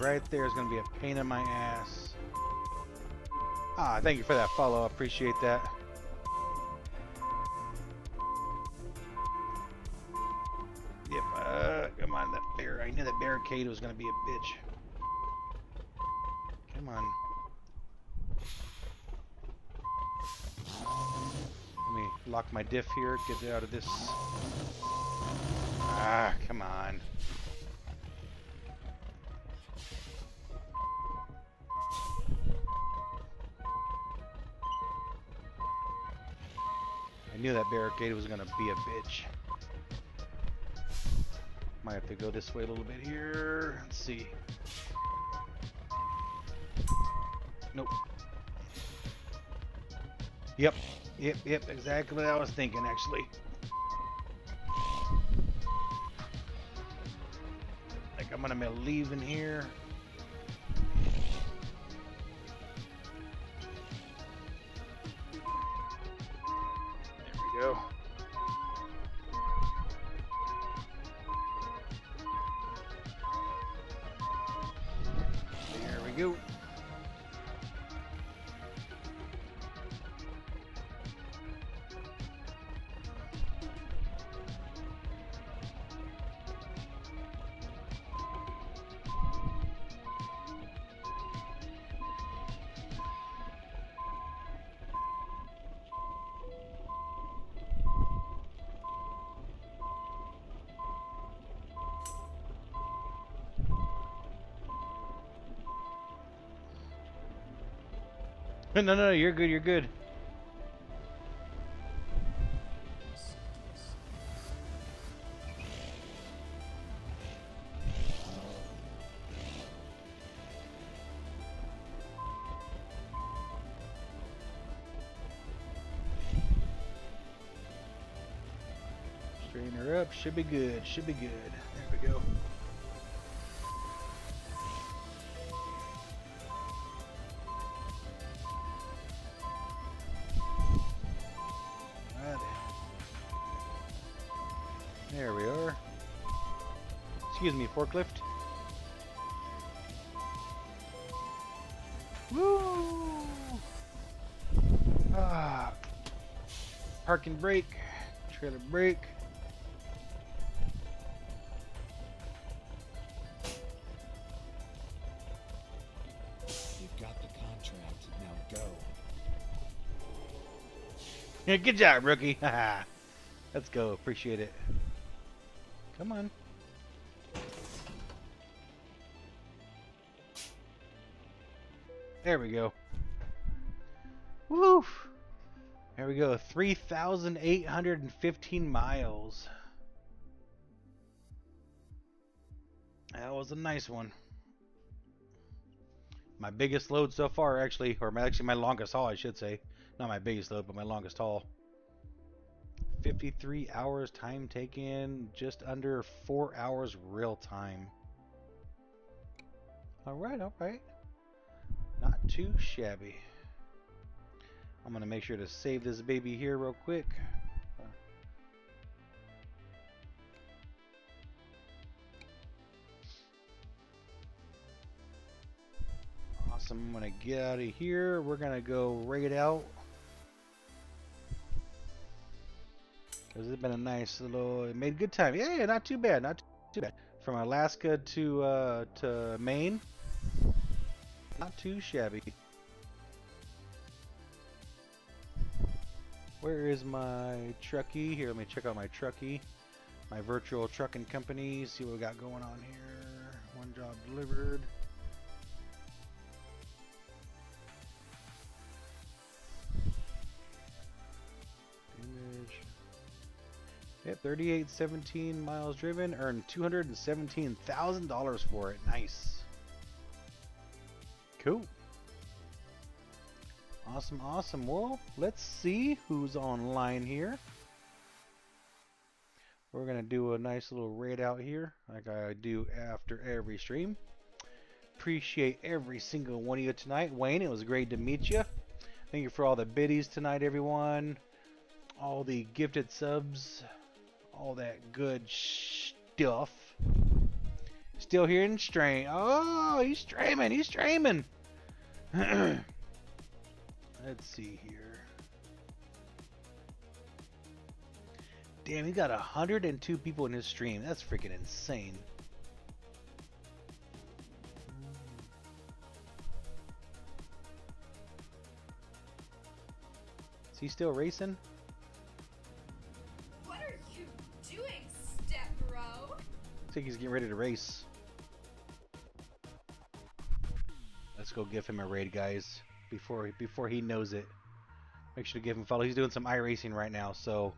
Right there is going to be a pain in my ass. Ah, thank you for that follow. I appreciate that. Yep, uh, come on, that bear. I knew that barricade was going to be a bitch. Come on. Let me lock my diff here. Get it out of this. Ah, come on. I knew that barricade was gonna be a bitch. Might have to go this way a little bit here. Let's see. Nope. Yep. Yep. Yep. Exactly what I was thinking, actually. Like I'm gonna be leaving here. Go. There we go. No, no, no, you're good, you're good. Straighten her up, should be good, should be good. There we go. Excuse me, forklift. Woo! Ah. Parking brake, trailer brake. You've got the contract, now go. Yeah, good job, rookie. Let's go, appreciate it. Come on. There we go. Woof! There we go, three thousand eight hundred fifteen miles. That was a nice one. My biggest load so far, actually, or my, actually my longest haul, I should say. Not my biggest load, but my longest haul. fifty-three hours time taken, just under four hours real time. Alright, alright. Not too shabby. I'm gonna make sure to save this baby here real quick. Awesome, I'm gonna get out of here. We're gonna go raid out. Cause it's been a nice little, it made a good time. Yeah, yeah, not too bad, not too bad. From Alaska to uh, to Maine. Not too shabby. Where is my truckie? Here, let me check out my truckie. My virtual trucking company. See what we got going on here. One job delivered. Image. Yep, thirty-eight seventeen miles driven. Earned two hundred seventeen thousand dollars for it. Nice. Cool. Awesome, awesome. Well, let's see who's online here. We're going to do a nice little raid out here, like I do after every stream. Appreciate every single one of you tonight. Wayne, it was great to meet you. Thank you for all the biddies tonight, everyone. All the gifted subs. All that good stuff. Still here in stream. Oh, he's streaming, he's streaming. Let's see here. Damn, he got one hundred two people in his stream. That's freaking insane. Is he still racing? What are you doing, Stepbro? I think he's getting ready to race. Let's go give him a raid, guys. Before before he knows it, make sure to give him a follow. He's doing some iRacing right now, so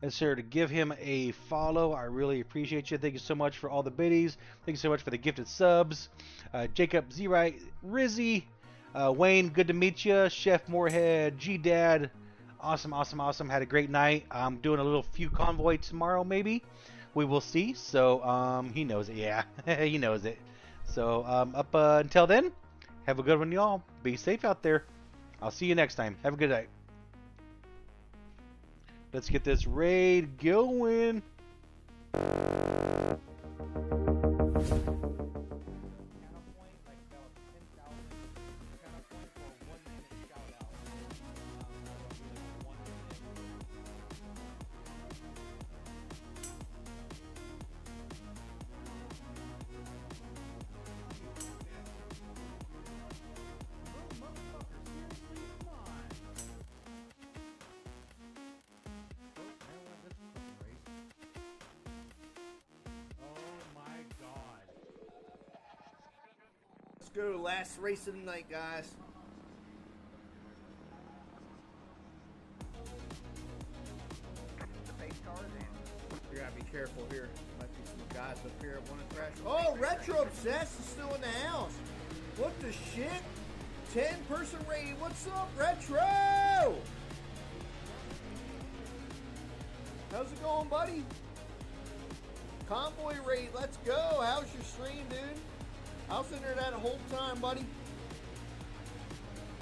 make sure to give him a follow. I really appreciate you. Thank you so much for all the biddies. Thank you so much for the gifted subs. Uh, Jacob Z-Right, Rizzy, uh, Wayne, good to meet you. Chef Moorhead, G-Dad, awesome, awesome, awesome. Had a great night. I'm doing a little few convoy tomorrow, maybe. We will see. So um, he knows it. Yeah, he knows it. So um, up uh, until then. Have a good one, y'all. Be safe out there. I'll see you next time. Have a good night. Let's get this raid going. Go, last race of the night, guys. The base cars in. You gotta be careful here. Might be some guys up here that want to crash. Oh, Retro Obsessed is still in the house. What the shit? Ten person raid. What's up, Retro? How's it going, buddy? Convoy raid. Let's go. How's your stream, dude? I was in there that whole time, buddy.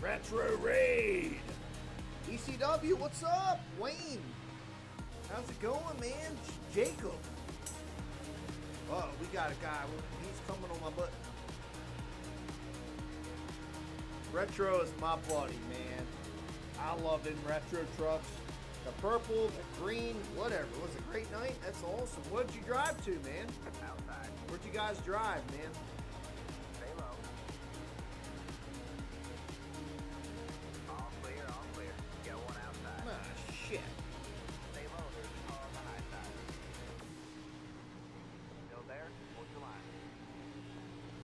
Retro Raid! E C W, what's up? Wayne! How's it going, man? Jacob! Oh, we got a guy. He's coming on my butt. Retro is my buddy, man. I love them retro trucks. The purple, the green, whatever. It was a great night. That's awesome. What'd you drive to, man? Outside. Where'd you guys drive, man?